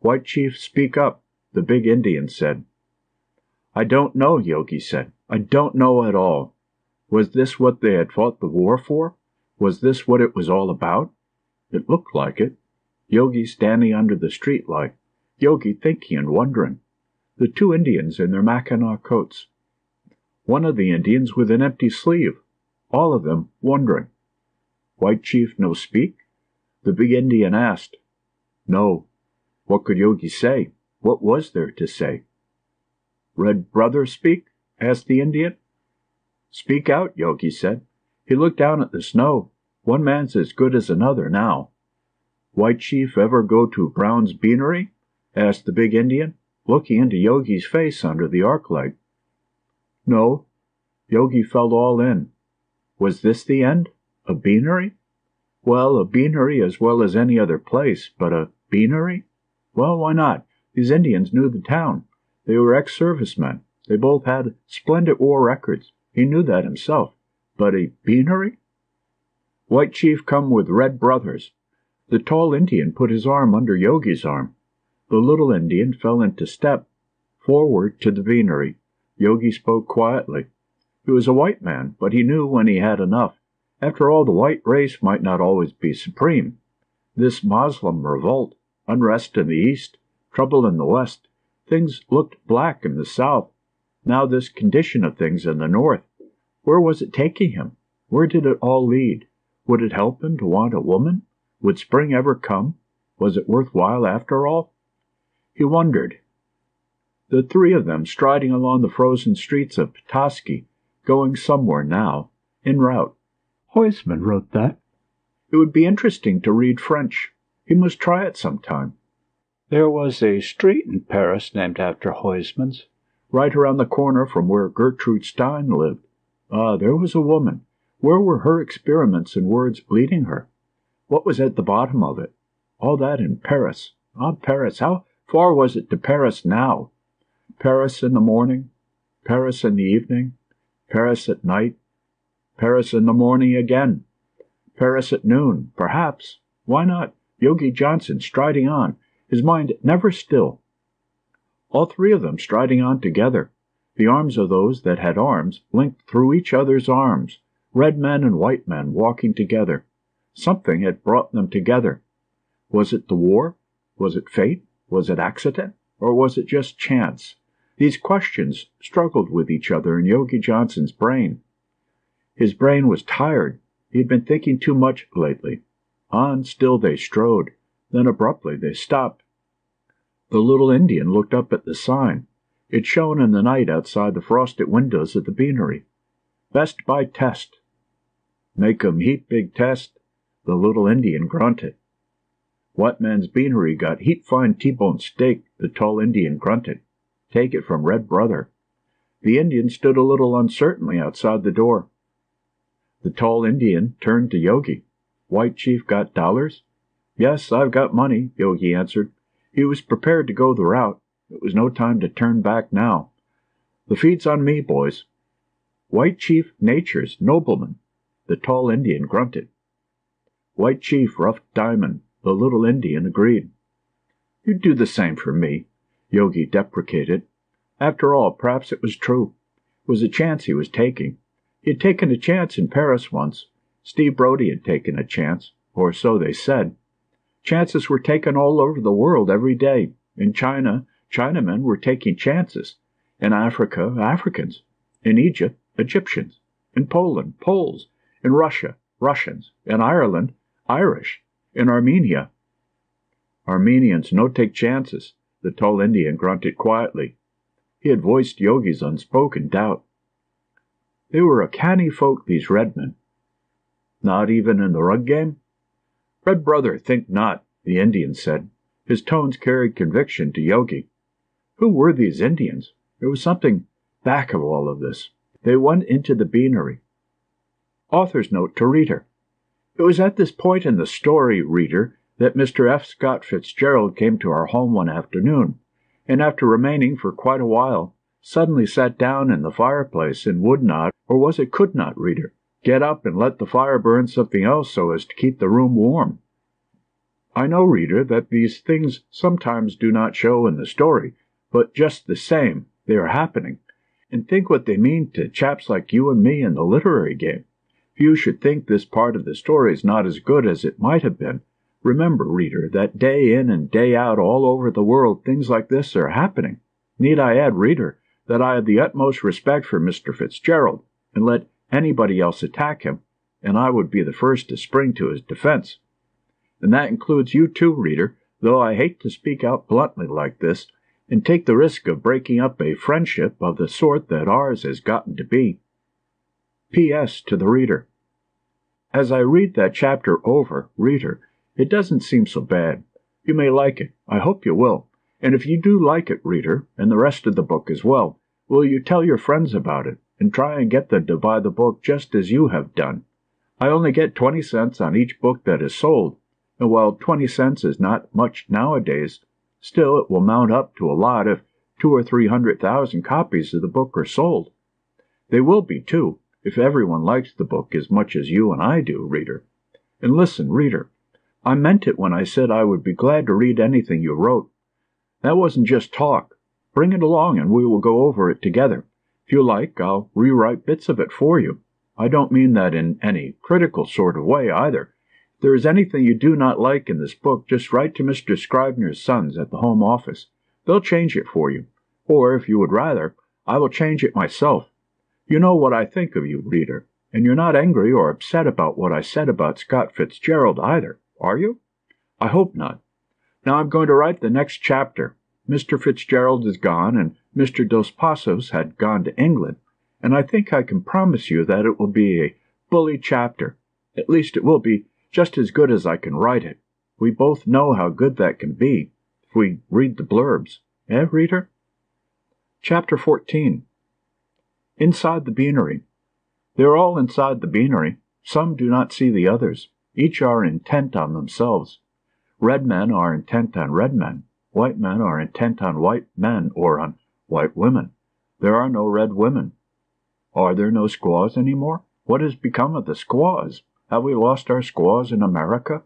"White chief, speak up," the big Indian said. "I don't know," Yogi said. "I don't know at all. Was this what they had fought the war for? Was this what it was all about? It looked like it. Yogi standing under the street light. Yogi thinking and wondering. The two Indians in their Mackinaw coats. One of the Indians with an empty sleeve. All of them wondering. "White chief no speak?" the big Indian asked. No. What could Yogi say? What was there to say? "Red brother speak?" asked the Indian. "Speak out," Yogi said. He looked down at the snow. One man's as good as another now. "White chief ever go to Brown's Beanery?" asked the big Indian, looking into Yogi's face under the arc light. No. Yogi felt all in. Was this the end? A beanery? Well, a beanery as well as any other place, but a beanery? Well, why not? These Indians knew the town. They were ex-servicemen. They both had splendid war records. He knew that himself. But a beanery? "White chief come with red brothers." The tall Indian put his arm under Yogi's arm. The little Indian fell into step, forward to the beanery. Yogi spoke quietly. He was a white man, but he knew when he had enough. After all, the white race might not always be supreme. This Moslem revolt, unrest in the east, trouble in the west, things looked black in the south. Now this condition of things in the north. Where was it taking him? Where did it all lead? Would it help him to want a woman? Would spring ever come? Was it worthwhile after all? He wondered. The three of them striding along the frozen streets of Petoskey, going somewhere now, en route. Huysman wrote that. It would be interesting to read French. He must try it sometime. There was a street in Paris named after Huysman's, right around the corner from where Gertrude Stein lived. Ah, there was a woman. Where were her experiments in words leading her? What was at the bottom of it? All that in Paris. Ah, Paris, how far was it to Paris now? Paris in the morning, Paris in the evening, Paris at night, Paris in the morning again, Paris at noon, perhaps. Why not? Yogi Johnson striding on, his mind never still. All three of them striding on together, the arms of those that had arms linked through each other's arms, red men and white men walking together. Something had brought them together. Was it the war? Was it fate? Was it accident, or was it just chance? These questions struggled with each other in Yogi Johnson's brain. His brain was tired. He had been thinking too much lately. On still they strode. Then abruptly they stopped. The little Indian looked up at the sign. It shone in the night outside the frosted windows of the beanery. "Best by test." "Make 'em heap big test," the little Indian grunted. "White man's beanery got heap fine T-bone steak," the tall Indian grunted. "Take it from Red Brother." The Indian stood a little uncertainly outside the door. The tall Indian turned to Yogi. "White chief got dollars?" "Yes, I've got money," Yogi answered. He was prepared to go the route. It was no time to turn back now. "The feed's on me, boys." "White chief nature's nobleman," the tall Indian grunted. "White chief rough diamond," the little Indian agreed. "You do the same for me," Yogi deprecated. After all, perhaps it was true. It was a chance he was taking. He'd taken a chance in Paris once. Steve Brody had taken a chance, or so they said. Chances were taken all over the world every day. In China, Chinamen were taking chances. In Africa, Africans. In Egypt, Egyptians. In Poland, Poles. In Russia, Russians. In Ireland, Irish. In Armenia. Armenians no take chances, the tall Indian grunted quietly. He had voiced Yogi's unspoken doubt. They were a canny folk, these Redmen. Not even in the rug game? Red brother, think not, the Indian said. His tones carried conviction to Yogi. Who were these Indians? There was something back of all of this. They went into the beanery. Author's note to reader. It was at this point in the story, reader, that Mr. F. Scott Fitzgerald came to our home one afternoon, and after remaining for quite a while, suddenly sat down in the fireplace and would not, or was it could not, reader, get up and let the fire burn something else so as to keep the room warm. I know, reader, that these things sometimes do not show in the story, but just the same, they are happening. And think what they mean to chaps like you and me in the literary game. Few should think this part of the story is not as good as it might have been. Remember, reader, that day in and day out all over the world things like this are happening. Need I add, reader, that I have the utmost respect for Mr. Fitzgerald, and let anybody else attack him, and I would be the first to spring to his defense. And that includes you too, reader, though I hate to speak out bluntly like this, and take the risk of breaking up a friendship of the sort that ours has gotten to be. P.S. to the reader. As I read that chapter over, reader, it doesn't seem so bad. You may like it. I hope you will. And if you do like it, reader, and the rest of the book as well, will you tell your friends about it, and try and get them to buy the book just as you have done? I only get 20 cents on each book that is sold, and while 20 cents is not much nowadays, still it will mount up to a lot if 200,000 or 300,000 copies of the book are sold. They will be, too, if everyone likes the book as much as you and I do, reader. And listen, reader, I meant it when I said I would be glad to read anything you wrote. That wasn't just talk. Bring it along and we will go over it together. If you like, I'll rewrite bits of it for you. I don't mean that in any critical sort of way, either. If there is anything you do not like in this book, just write to Mr. Scribner's Sons at the Home Office. They'll change it for you. Or, if you would rather, I will change it myself. You know what I think of you, reader, and you're not angry or upset about what I said about Scott Fitzgerald, either. Are you? I hope not. Now I'm going to write the next chapter. Mr. Fitzgerald is gone, and Mr. Dos Passos had gone to England, and I think I can promise you that it will be a bully chapter. At least it will be just as good as I can write it. We both know how good that can be, if we read the blurbs. Eh, reader? Chapter 14. Inside the Beanery. They are all inside the beanery. Some do not see the others. Each are intent on themselves. Red men are intent on red men. White men are intent on white men or on white women. There are no red women. Are there no squaws any more? What has become of the squaws? Have we lost our squaws in America?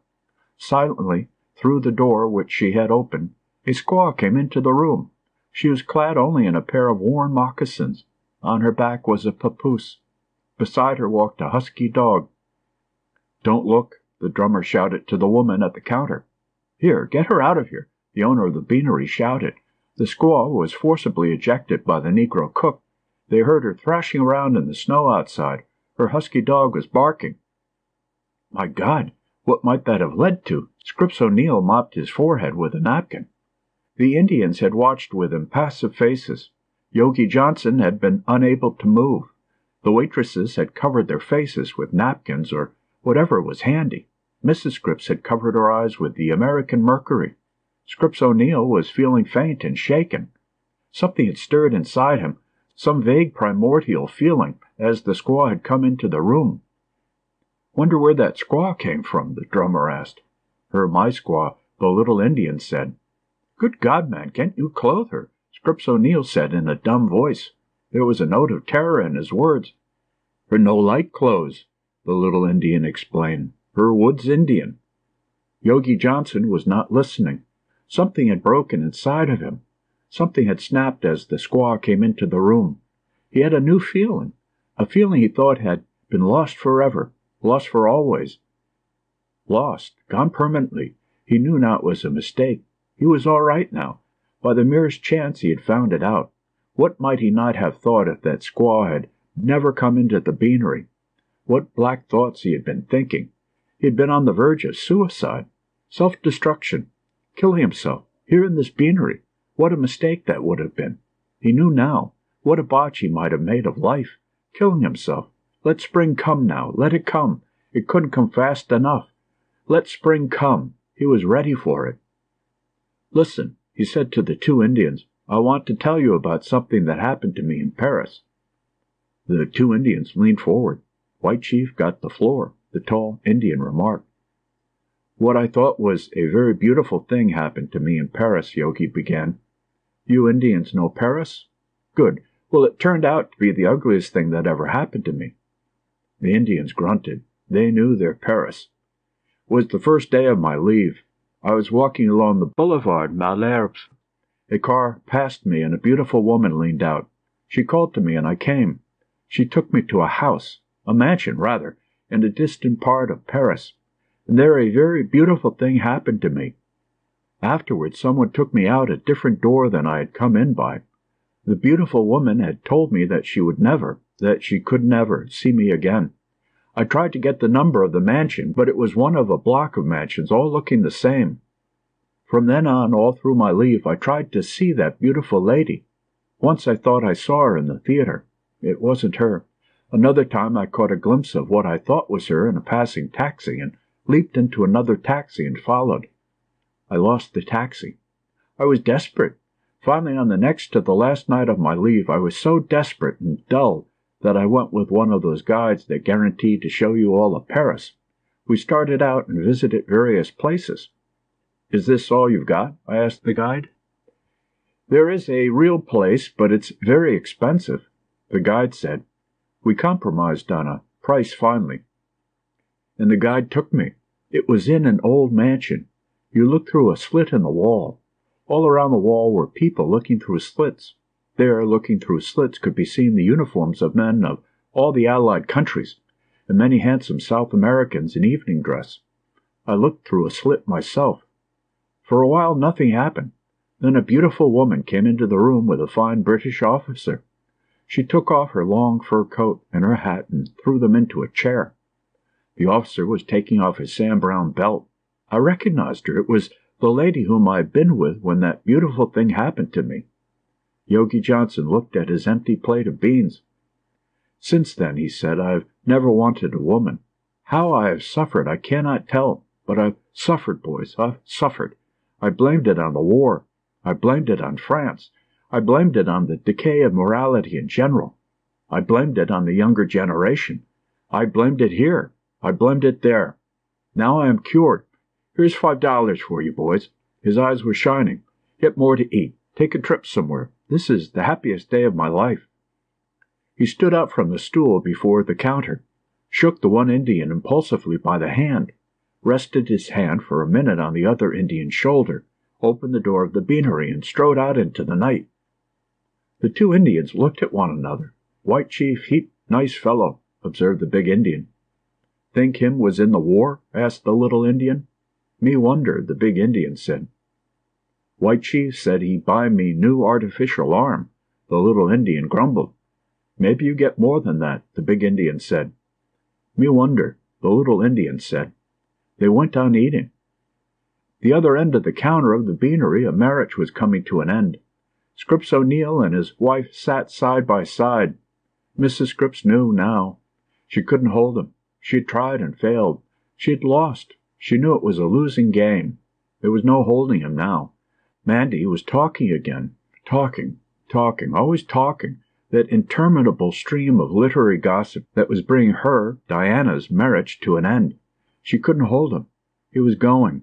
Silently, through the door which she had opened, a squaw came into the room. She was clad only in a pair of worn moccasins. On her back was a papoose. Beside her walked a husky dog. "Don't look," the drummer shouted to the woman at the counter. "Here, get her out of here," the owner of the beanery shouted. The squaw was forcibly ejected by the Negro cook. They heard her thrashing around in the snow outside. Her husky dog was barking. My God, what might that have led to? Scripps O'Neill mopped his forehead with a napkin. The Indians had watched with impassive faces. Yogi Johnson had been unable to move. The waitresses had covered their faces with napkins or whatever was handy. Mrs. Scripps had covered her eyes with the American Mercury. Scripps O'Neill was feeling faint and shaken. Something had stirred inside him, some vague primordial feeling, as the squaw had come into the room. "Wonder where that squaw came from," the drummer asked. "Her my squaw," the little Indian said. "Good God, man, can't you clothe her?" Scripps O'Neill said in a dumb voice. There was a note of terror in his words. "Her no like clothes," the little Indian explained. "Her woods Indian." Yogi Johnson was not listening. Something had broken inside of him. Something had snapped as the squaw came into the room. He had a new feeling, a feeling he thought had been lost forever, lost for always. Lost, gone permanently, he knew not was a mistake. He was all right now. By the merest chance he had found it out. What might he not have thought if that squaw had never come into the beanery? What black thoughts he had been thinking! He had been on the verge of suicide, self-destruction, killing himself, here in this beanery. What a mistake that would have been! He knew now. What a botch he might have made of life, killing himself. Let spring come now. Let it come. It couldn't come fast enough. Let spring come. He was ready for it. "Listen," he said to the two Indians, "I want to tell you about something that happened to me in Paris." The two Indians leaned forward. White Chief got the floor. The tall Indian remarked, "What I thought was a very beautiful thing happened to me in Paris," Yogi began. "You Indians know Paris? Good. Well, it turned out to be the ugliest thing that ever happened to me." The Indians grunted. They knew their Paris. "It was the first day of my leave. I was walking along the boulevard Malherbe. A car passed me, and a beautiful woman leaned out. She called to me, and I came. She took me to a house, a mansion, rather, in a distant part of Paris, and there a very beautiful thing happened to me. Afterwards someone took me out a different door than I had come in by. The beautiful woman had told me that she would never, that she could never, see me again. I tried to get the number of the mansion, but it was one of a block of mansions, all looking the same. From then on, all through my leave, I tried to see that beautiful lady. Once I thought I saw her in the theater. It wasn't her. Another time I caught a glimpse of what I thought was her in a passing taxi, and leaped into another taxi and followed. I lost the taxi. I was desperate. Finally, on the next to the last night of my leave, I was so desperate and dull that I went with one of those guides that guaranteed to show you all of Paris. We started out and visited various places. "'Is this all you've got?' I asked the guide. "'There is a real place, but it's very expensive,' the guide said. We compromised on a price finally. And the guide took me. It was in an old mansion. You looked through a slit in the wall. All around the wall were people looking through slits. There, looking through slits, could be seen the uniforms of men of all the allied countries, and many handsome South Americans in evening dress. I looked through a slit myself. For a while nothing happened. Then a beautiful woman came into the room with a fine British officer. She took off her long fur coat and her hat and threw them into a chair. The officer was taking off his sand-brown belt. I recognized her. It was the lady whom I had been with when that beautiful thing happened to me." Yogi Johnson looked at his empty plate of beans. "Since then," he said, "I've never wanted a woman. How I have suffered I cannot tell, but I've suffered, boys, I've suffered. I blamed it on the war. I blamed it on France. I blamed it on the decay of morality in general. I blamed it on the younger generation. I blamed it here. I blamed it there. Now I am cured. Here's $5 for you, boys." His eyes were shining. "Get more to eat. Take a trip somewhere. This is the happiest day of my life." He stood up from the stool before the counter, shook the one Indian impulsively by the hand, rested his hand for a minute on the other Indian's shoulder, opened the door of the beanery, and strode out into the night. The two Indians looked at one another. "White Chief heap nice fellow," observed the big Indian. "Think him was in the war?" asked the little Indian. "Me wonder," the big Indian said. "White Chief said he buy me new artificial arm," the little Indian grumbled. "Maybe you get more than that," the big Indian said. "Me wonder," the little Indian said. They went on eating. The other end of the counter of the beanery, a marriage was coming to an end. Scripps O'Neill and his wife sat side by side. Mrs. Scripps knew now. She couldn't hold him. She had tried and failed. She had lost. She knew it was a losing game. There was no holding him now. Mandy was talking again, talking, always talking, that interminable stream of literary gossip that was bringing her, Diana's, marriage to an end. She couldn't hold him. He was going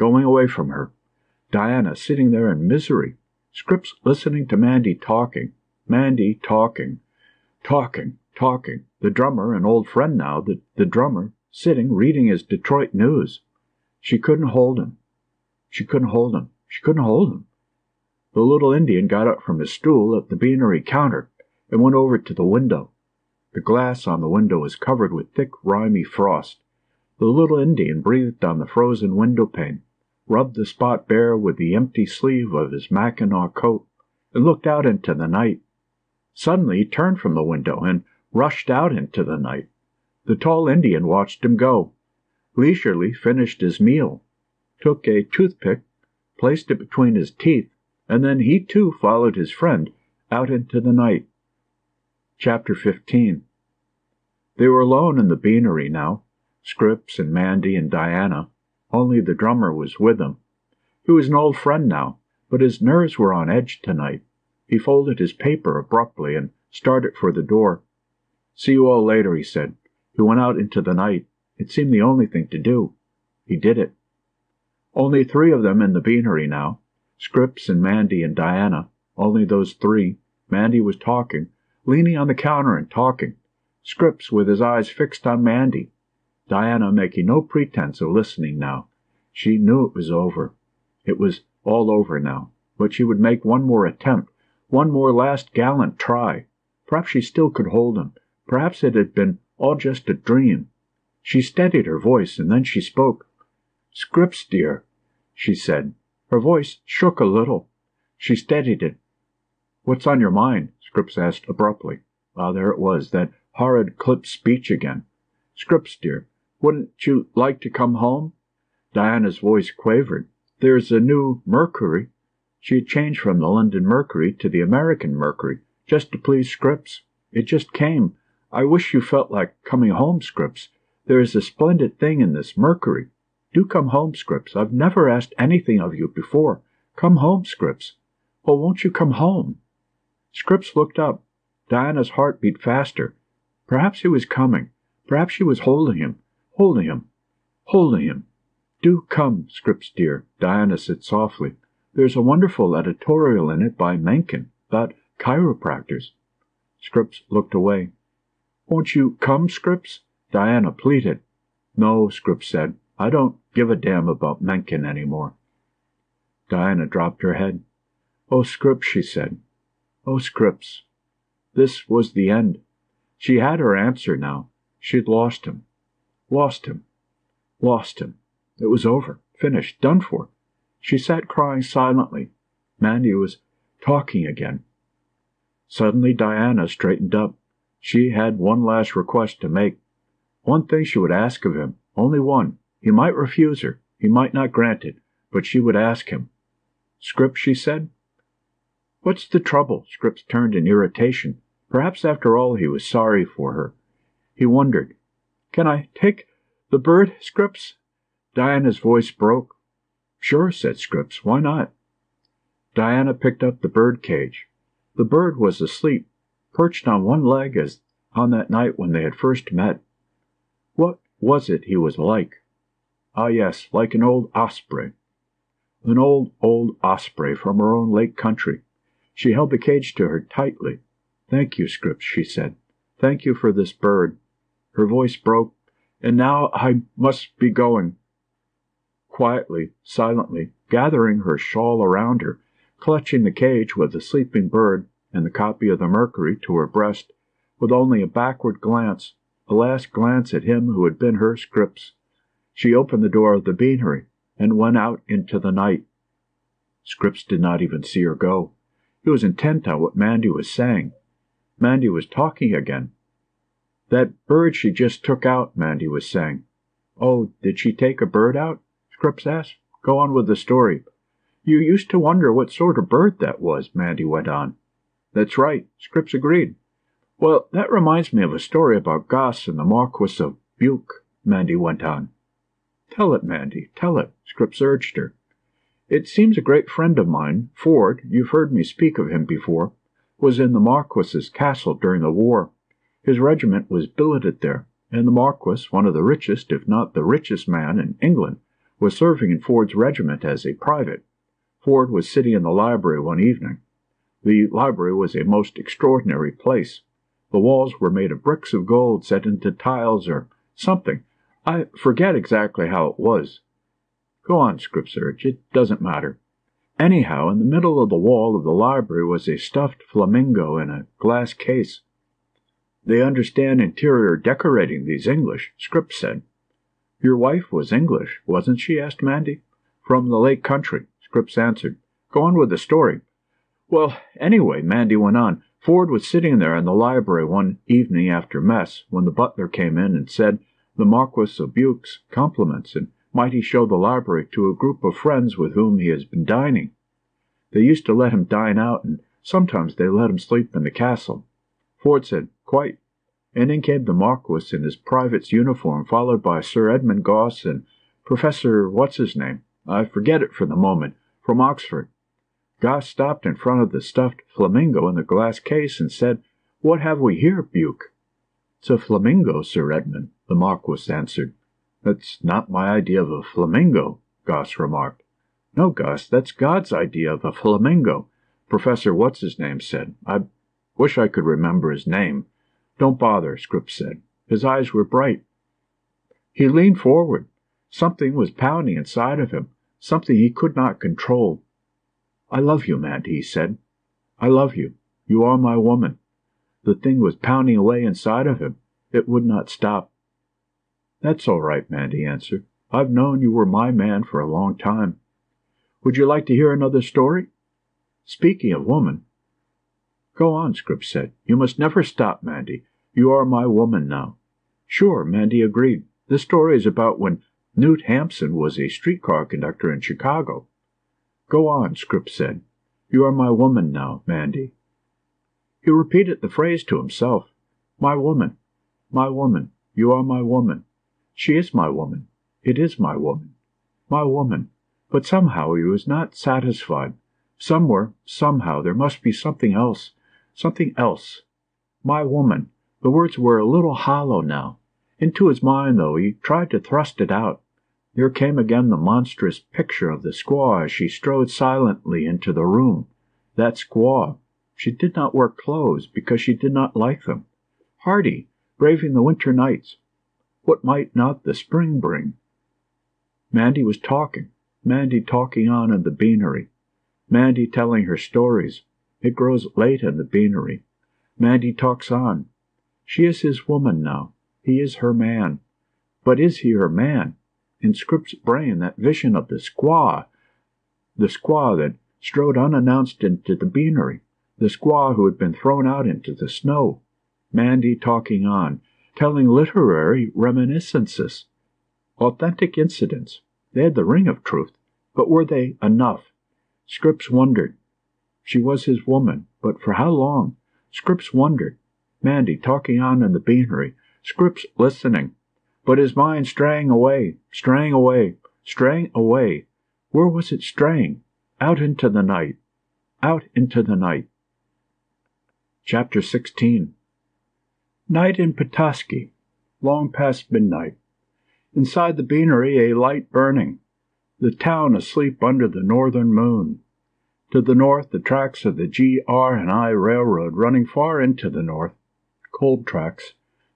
away from her. Diana sitting there in misery. Scripps listening to Mandy talking. Mandy talking. The drummer, an old friend now, the drummer, sitting, reading his Detroit news. She couldn't hold him. The little Indian got up from his stool at the beanery counter and went over to the window. The glass on the window was covered with thick, rimy frost. The little Indian breathed on the frozen window pane, rubbed the spot bare with the empty sleeve of his mackinaw coat, and looked out into the night. Suddenly he turned from the window and rushed out into the night. The tall Indian watched him go, leisurely finished his meal, took a toothpick, placed it between his teeth, and then he too followed his friend out into the night. Chapter 15. They were alone in the beanery now, Scripps and Mandy and Diana. Only the drummer was with them. He was an old friend now, but his nerves were on edge tonight. He folded his paper abruptly and started for the door. "See you all later," he said. He went out into the night. It seemed the only thing to do. He did it. Only three of them in the beanery now, Scripps and Mandy and Diana. Only those three. Mandy was talking, leaning on the counter and talking. Scripps with his eyes fixed on Mandy. Diana making no pretense of listening now. She knew it was over. It was all over now. But she would make one more attempt, one more last gallant try. Perhaps she still could hold him. Perhaps it had been all just a dream. She steadied her voice, and then she spoke. "Scripps, dear," she said. Her voice shook a little. She steadied it. "What's on your mind?" Scripps asked abruptly. Ah, there it was, that horrid clipped speech again. "Scripps, dear, wouldn't you like to come home?" Diana's voice quavered. "There's a new Mercury." She had changed from the London Mercury to the American Mercury, just to please Scripps. It just came. "I wish you felt like coming home, Scripps. There is a splendid thing in this Mercury. Do come home, Scripps. I've never asked anything of you before. Come home, Scripps. Oh, won't you come home?" Scripps looked up. Diana's heart beat faster. Perhaps he was coming. Perhaps she was holding him, holding him, holding him. "Do come, Scripps, dear," Diana said softly. "There's a wonderful editorial in it by Mencken about chiropractors." Scripps looked away. "Won't you come, Scripps?" Diana pleaded. "No," Scripps said. "I don't give a damn about Mencken any more." Diana dropped her head. "Oh, Scripps," she said. "Oh, Scripps." This was the end. She had her answer now. She'd lost him. Lost him. Lost him. It was over. Finished. Done for. She sat crying silently. Mandy was talking again. Suddenly Diana straightened up. She had one last request to make. One thing she would ask of him. Only one. He might refuse her. He might not grant it. But she would ask him. "Scripps," she said. "What's the trouble?" Scripps turned in irritation. Perhaps after all he was sorry for her. He wondered. "Can I take the bird, Scripps?" Diana's voice broke. "Sure," said Scripps. "Why not?" Diana picked up the bird cage. The bird was asleep, perched on one leg as on that night when they had first met. What was it he was like? Ah, yes, like an old osprey. An old osprey from her own lake country. She held the cage to her tightly. "Thank you, Scripps," she said. "Thank you for this bird." Her voice broke. "And now I must be going." Quietly, silently, gathering her shawl around her, clutching the cage with the sleeping bird and the copy of the Mercury to her breast, with only a backward glance, a last glance at him who had been her Scripps, she opened the door of the beanery and went out into the night. Scripps did not even see her go. He was intent on what Mandy was saying. Mandy was talking again. "That bird she just took out," Mandy was saying. "Oh, did she take a bird out?" Scripps asked. "Go on with the story." "You used to wonder what sort of bird that was," Mandy went on. "That's right," Scripps agreed. "Well, that reminds me of a story about Goss and the Marquis of Buke," Mandy went on. "Tell it, Mandy, tell it," Scripps urged her. "It seems a great friend of mine, Ford, you've heard me speak of him before, was in the Marquis's castle during the war. His regiment was billeted there, and the Marquis, one of the richest, if not the richest man in England, was serving in Ford's regiment as a private. Ford was sitting in the library one evening. The library was a most extraordinary place. The walls were made of bricks of gold set into tiles or something. I forget exactly how it was." "Go on," Scripps urged. "It doesn't matter." "Anyhow, in the middle of the wall of the library was a stuffed flamingo in a glass case." They understand interior decorating, these English, Scripps said. Your wife was English, wasn't she? Asked Mandy. From the lake country, Scripps answered. Go on with the story. Well, anyway, Mandy went on, Ford was sitting there in the library one evening after mess when the butler came in and said, the Marquis of Buch's compliments, and might he show the library to a group of friends with whom he has been dining. They used to let him dine out, and sometimes they let him sleep in the castle. Ford said, Quite. And in came the Marquis in his private's uniform, followed by Sir Edmund Gosse and Professor What's-His-Name, I forget it for the moment, from Oxford. Gosse stopped in front of the stuffed flamingo in the glass case and said, What have we here, Buch? It's a flamingo, Sir Edmund, the Marquis answered. That's not my idea of a flamingo, Gosse remarked. No, Gosse, that's God's idea of a flamingo, Professor What's-His-Name said. I wish I could remember his name. Don't bother, Scripps said. His eyes were bright. He leaned forward. Something was pounding inside of him, something he could not control. I love you, Mandy, he said. I love you. You are my woman. The thing was pounding away inside of him. It would not stop. That's all right, Mandy answered. I've known you were my man for a long time. Would you like to hear another story? Speaking of woman. Go on, Scripps said. You must never stop, Mandy. You are my woman now. Sure, Mandy agreed. This story is about when Newt Hampson was a streetcar conductor in Chicago. Go on, Scripps said. You are my woman now, Mandy. He repeated the phrase to himself. My woman. My woman. You are my woman. She is my woman. It is my woman. My woman. But somehow he was not satisfied. Somewhere, somehow, there must be something else. Something else. My woman. The words were a little hollow now. Into his mind, though, he tried to thrust it out. There came again the monstrous picture of the squaw as she strode silently into the room. That squaw. She did not wear clothes because she did not like them. Hardy, braving the winter nights. What might not the spring bring? Mandy was talking. Mandy talking on in the beanery. Mandy telling her stories. It grows late in the beanery. Mandy talks on. She is his woman now. He is her man. But is he her man? In Scripps' brain, that vision of the squaw that strode unannounced into the beanery, the squaw who had been thrown out into the snow, Mandy talking on, telling literary reminiscences, authentic incidents. They had the ring of truth, but were they enough? Scripps wondered. She was his woman, but for how long? Scripps wondered. Mandy talking on in the beanery. Scripps listening. But his mind straying away, straying away, straying away. Where was it straying? Out into the night. Out into the night. Chapter 16. Night in Petoskey. Long past midnight. Inside the beanery a light burning. The town asleep under the northern moon. To the north, the tracks of the GR and I railroad running far into the north, cold tracks,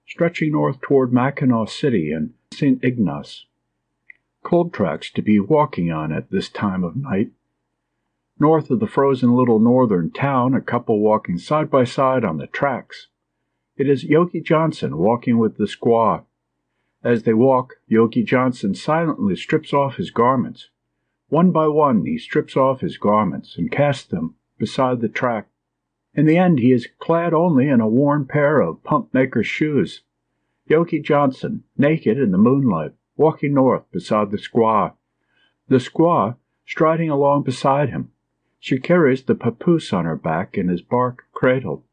stretching north toward Mackinaw City and St. Ignace. Cold tracks to be walking on at this time of night. North of the frozen little northern town, a couple walking side by side on the tracks. It is Yogi Johnson walking with the squaw. As they walk, Yogi Johnson silently strips off his garments. One by one he strips off his garments and casts them beside the track. In the end he is clad only in a worn pair of pump-maker's shoes. Yogi Johnson, naked in the moonlight, walking north beside the squaw. The squaw striding along beside him. She carries the papoose on her back in his bark cradle.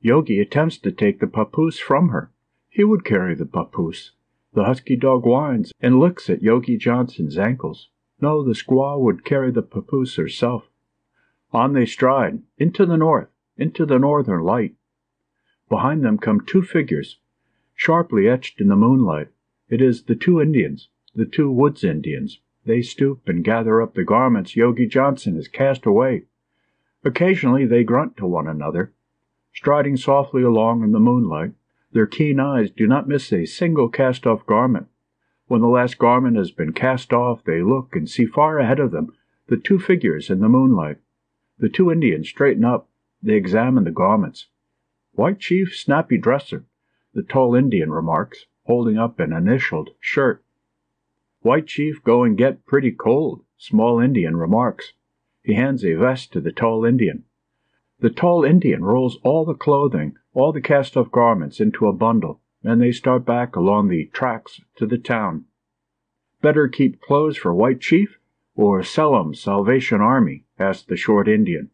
Yogi attempts to take the papoose from her. He would carry the papoose. The husky dog whines and licks at Yogi Johnson's ankles. No, the squaw would carry the papoose herself. On they stride, into the north, into the northern light. Behind them come two figures, sharply etched in the moonlight. It is the two Indians, the two woods Indians. They stoop and gather up the garments Yogi Johnson has cast away. Occasionally they grunt to one another. Striding softly along in the moonlight, their keen eyes do not miss a single cast-off garment. When the last garment has been cast off, they look and see far ahead of them the two figures in the moonlight. The two Indians straighten up. They examine the garments. "Why, Chief, snappy dresser," the tall Indian remarks, holding up an initialed shirt. "Why, Chief, go and get pretty cold," small Indian remarks. He hands a vest to the tall Indian. The tall Indian rolls all the clothing, all the cast-off garments, into a bundle, and they start back along the tracks to the town. "Better keep clothes for White Chief, or sell 'em Salvation Army?" asked the short Indian.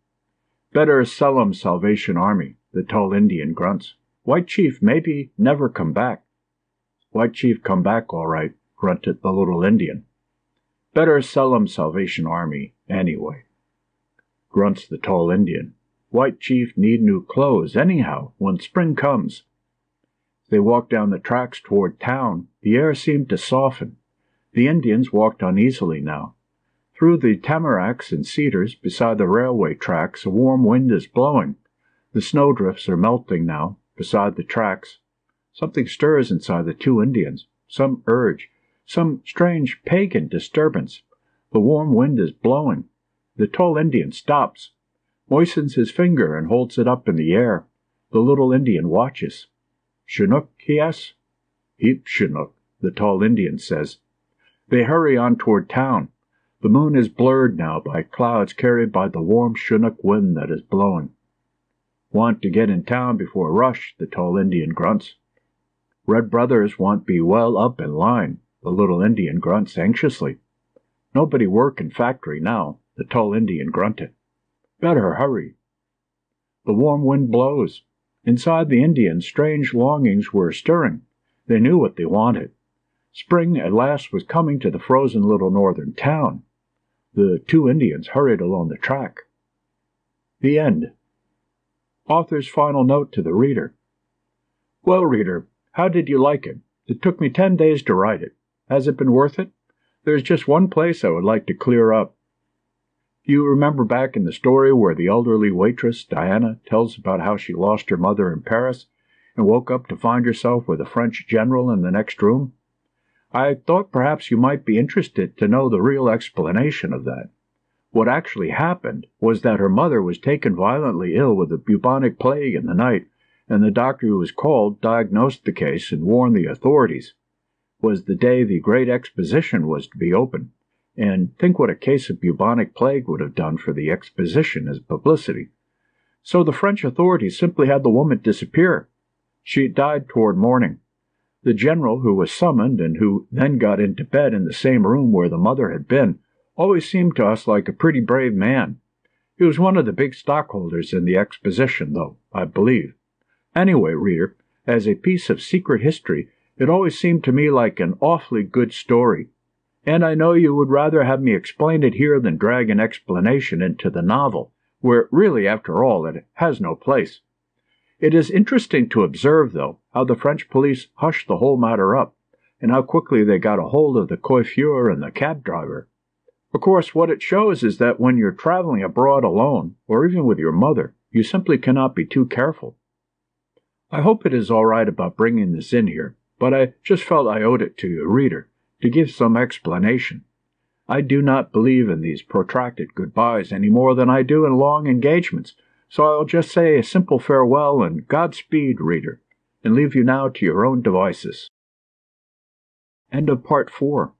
"Better sell 'em Salvation Army," the tall Indian grunts. "White Chief maybe never come back." "White Chief come back all right," grunted the little Indian. "Better sell 'em Salvation Army anyway," grunts the tall Indian. "White Chief need new clothes anyhow when spring comes." They walked down the tracks toward town. The air seemed to soften. The Indians walked uneasily now. Through the tamaracks and cedars beside the railway tracks a warm wind is blowing. The snowdrifts are melting now beside the tracks. Something stirs inside the two Indians, some urge, some strange pagan disturbance. The warm wind is blowing. The tall Indian stops, moistens his finger and holds it up in the air. The little Indian watches. "Chinook?" he asks. "Heap Chinook," the tall Indian says. They hurry on toward town. The moon is blurred now by clouds carried by the warm Chinook wind that is blowing. "Want to get in town before rush," the tall Indian grunts. "Red Brothers want be well up in line," the little Indian grunts anxiously. "Nobody work in factory now," the tall Indian grunted. "Better hurry." The warm wind blows. Inside the Indians strange longings were stirring. They knew what they wanted. Spring at last was coming to the frozen little northern town. The two Indians hurried along the track. The end. Author's final note to the reader. Well, reader, how did you like it? It took me 10 days to write it. Has it been worth it? There's just one place I would like to clear up. You remember back in the story where the elderly waitress, Diana, tells about how she lost her mother in Paris and woke up to find herself with a French general in the next room? I thought perhaps you might be interested to know the real explanation of that. What actually happened was that her mother was taken violently ill with the bubonic plague in the night, and the doctor who was called diagnosed the case and warned the authorities. It was the day the Great Exposition was to be opened, and think what a case of bubonic plague would have done for the exposition as publicity. So the French authorities simply had the woman disappear. She died toward morning. The general, who was summoned and who then got into bed in the same room where the mother had been, always seemed to us like a pretty brave man. He was one of the big stockholders in the exposition, though, I believe. Anyway, reader, as a piece of secret history, it always seemed to me like an awfully good story. And I know you would rather have me explain it here than drag an explanation into the novel, where really, after all, it has no place. It is interesting to observe, though, how the French police hushed the whole matter up, and how quickly they got a hold of the coiffeur and the cab driver. Of course, what it shows is that when you're traveling abroad alone, or even with your mother, you simply cannot be too careful. I hope it is all right about bringing this in here, but I just felt I owed it to you, reader, to give some explanation. I do not believe in these protracted goodbyes any more than I do in long engagements, so I'll just say a simple farewell and Godspeed, reader, and leave you now to your own devices. End of Part 4.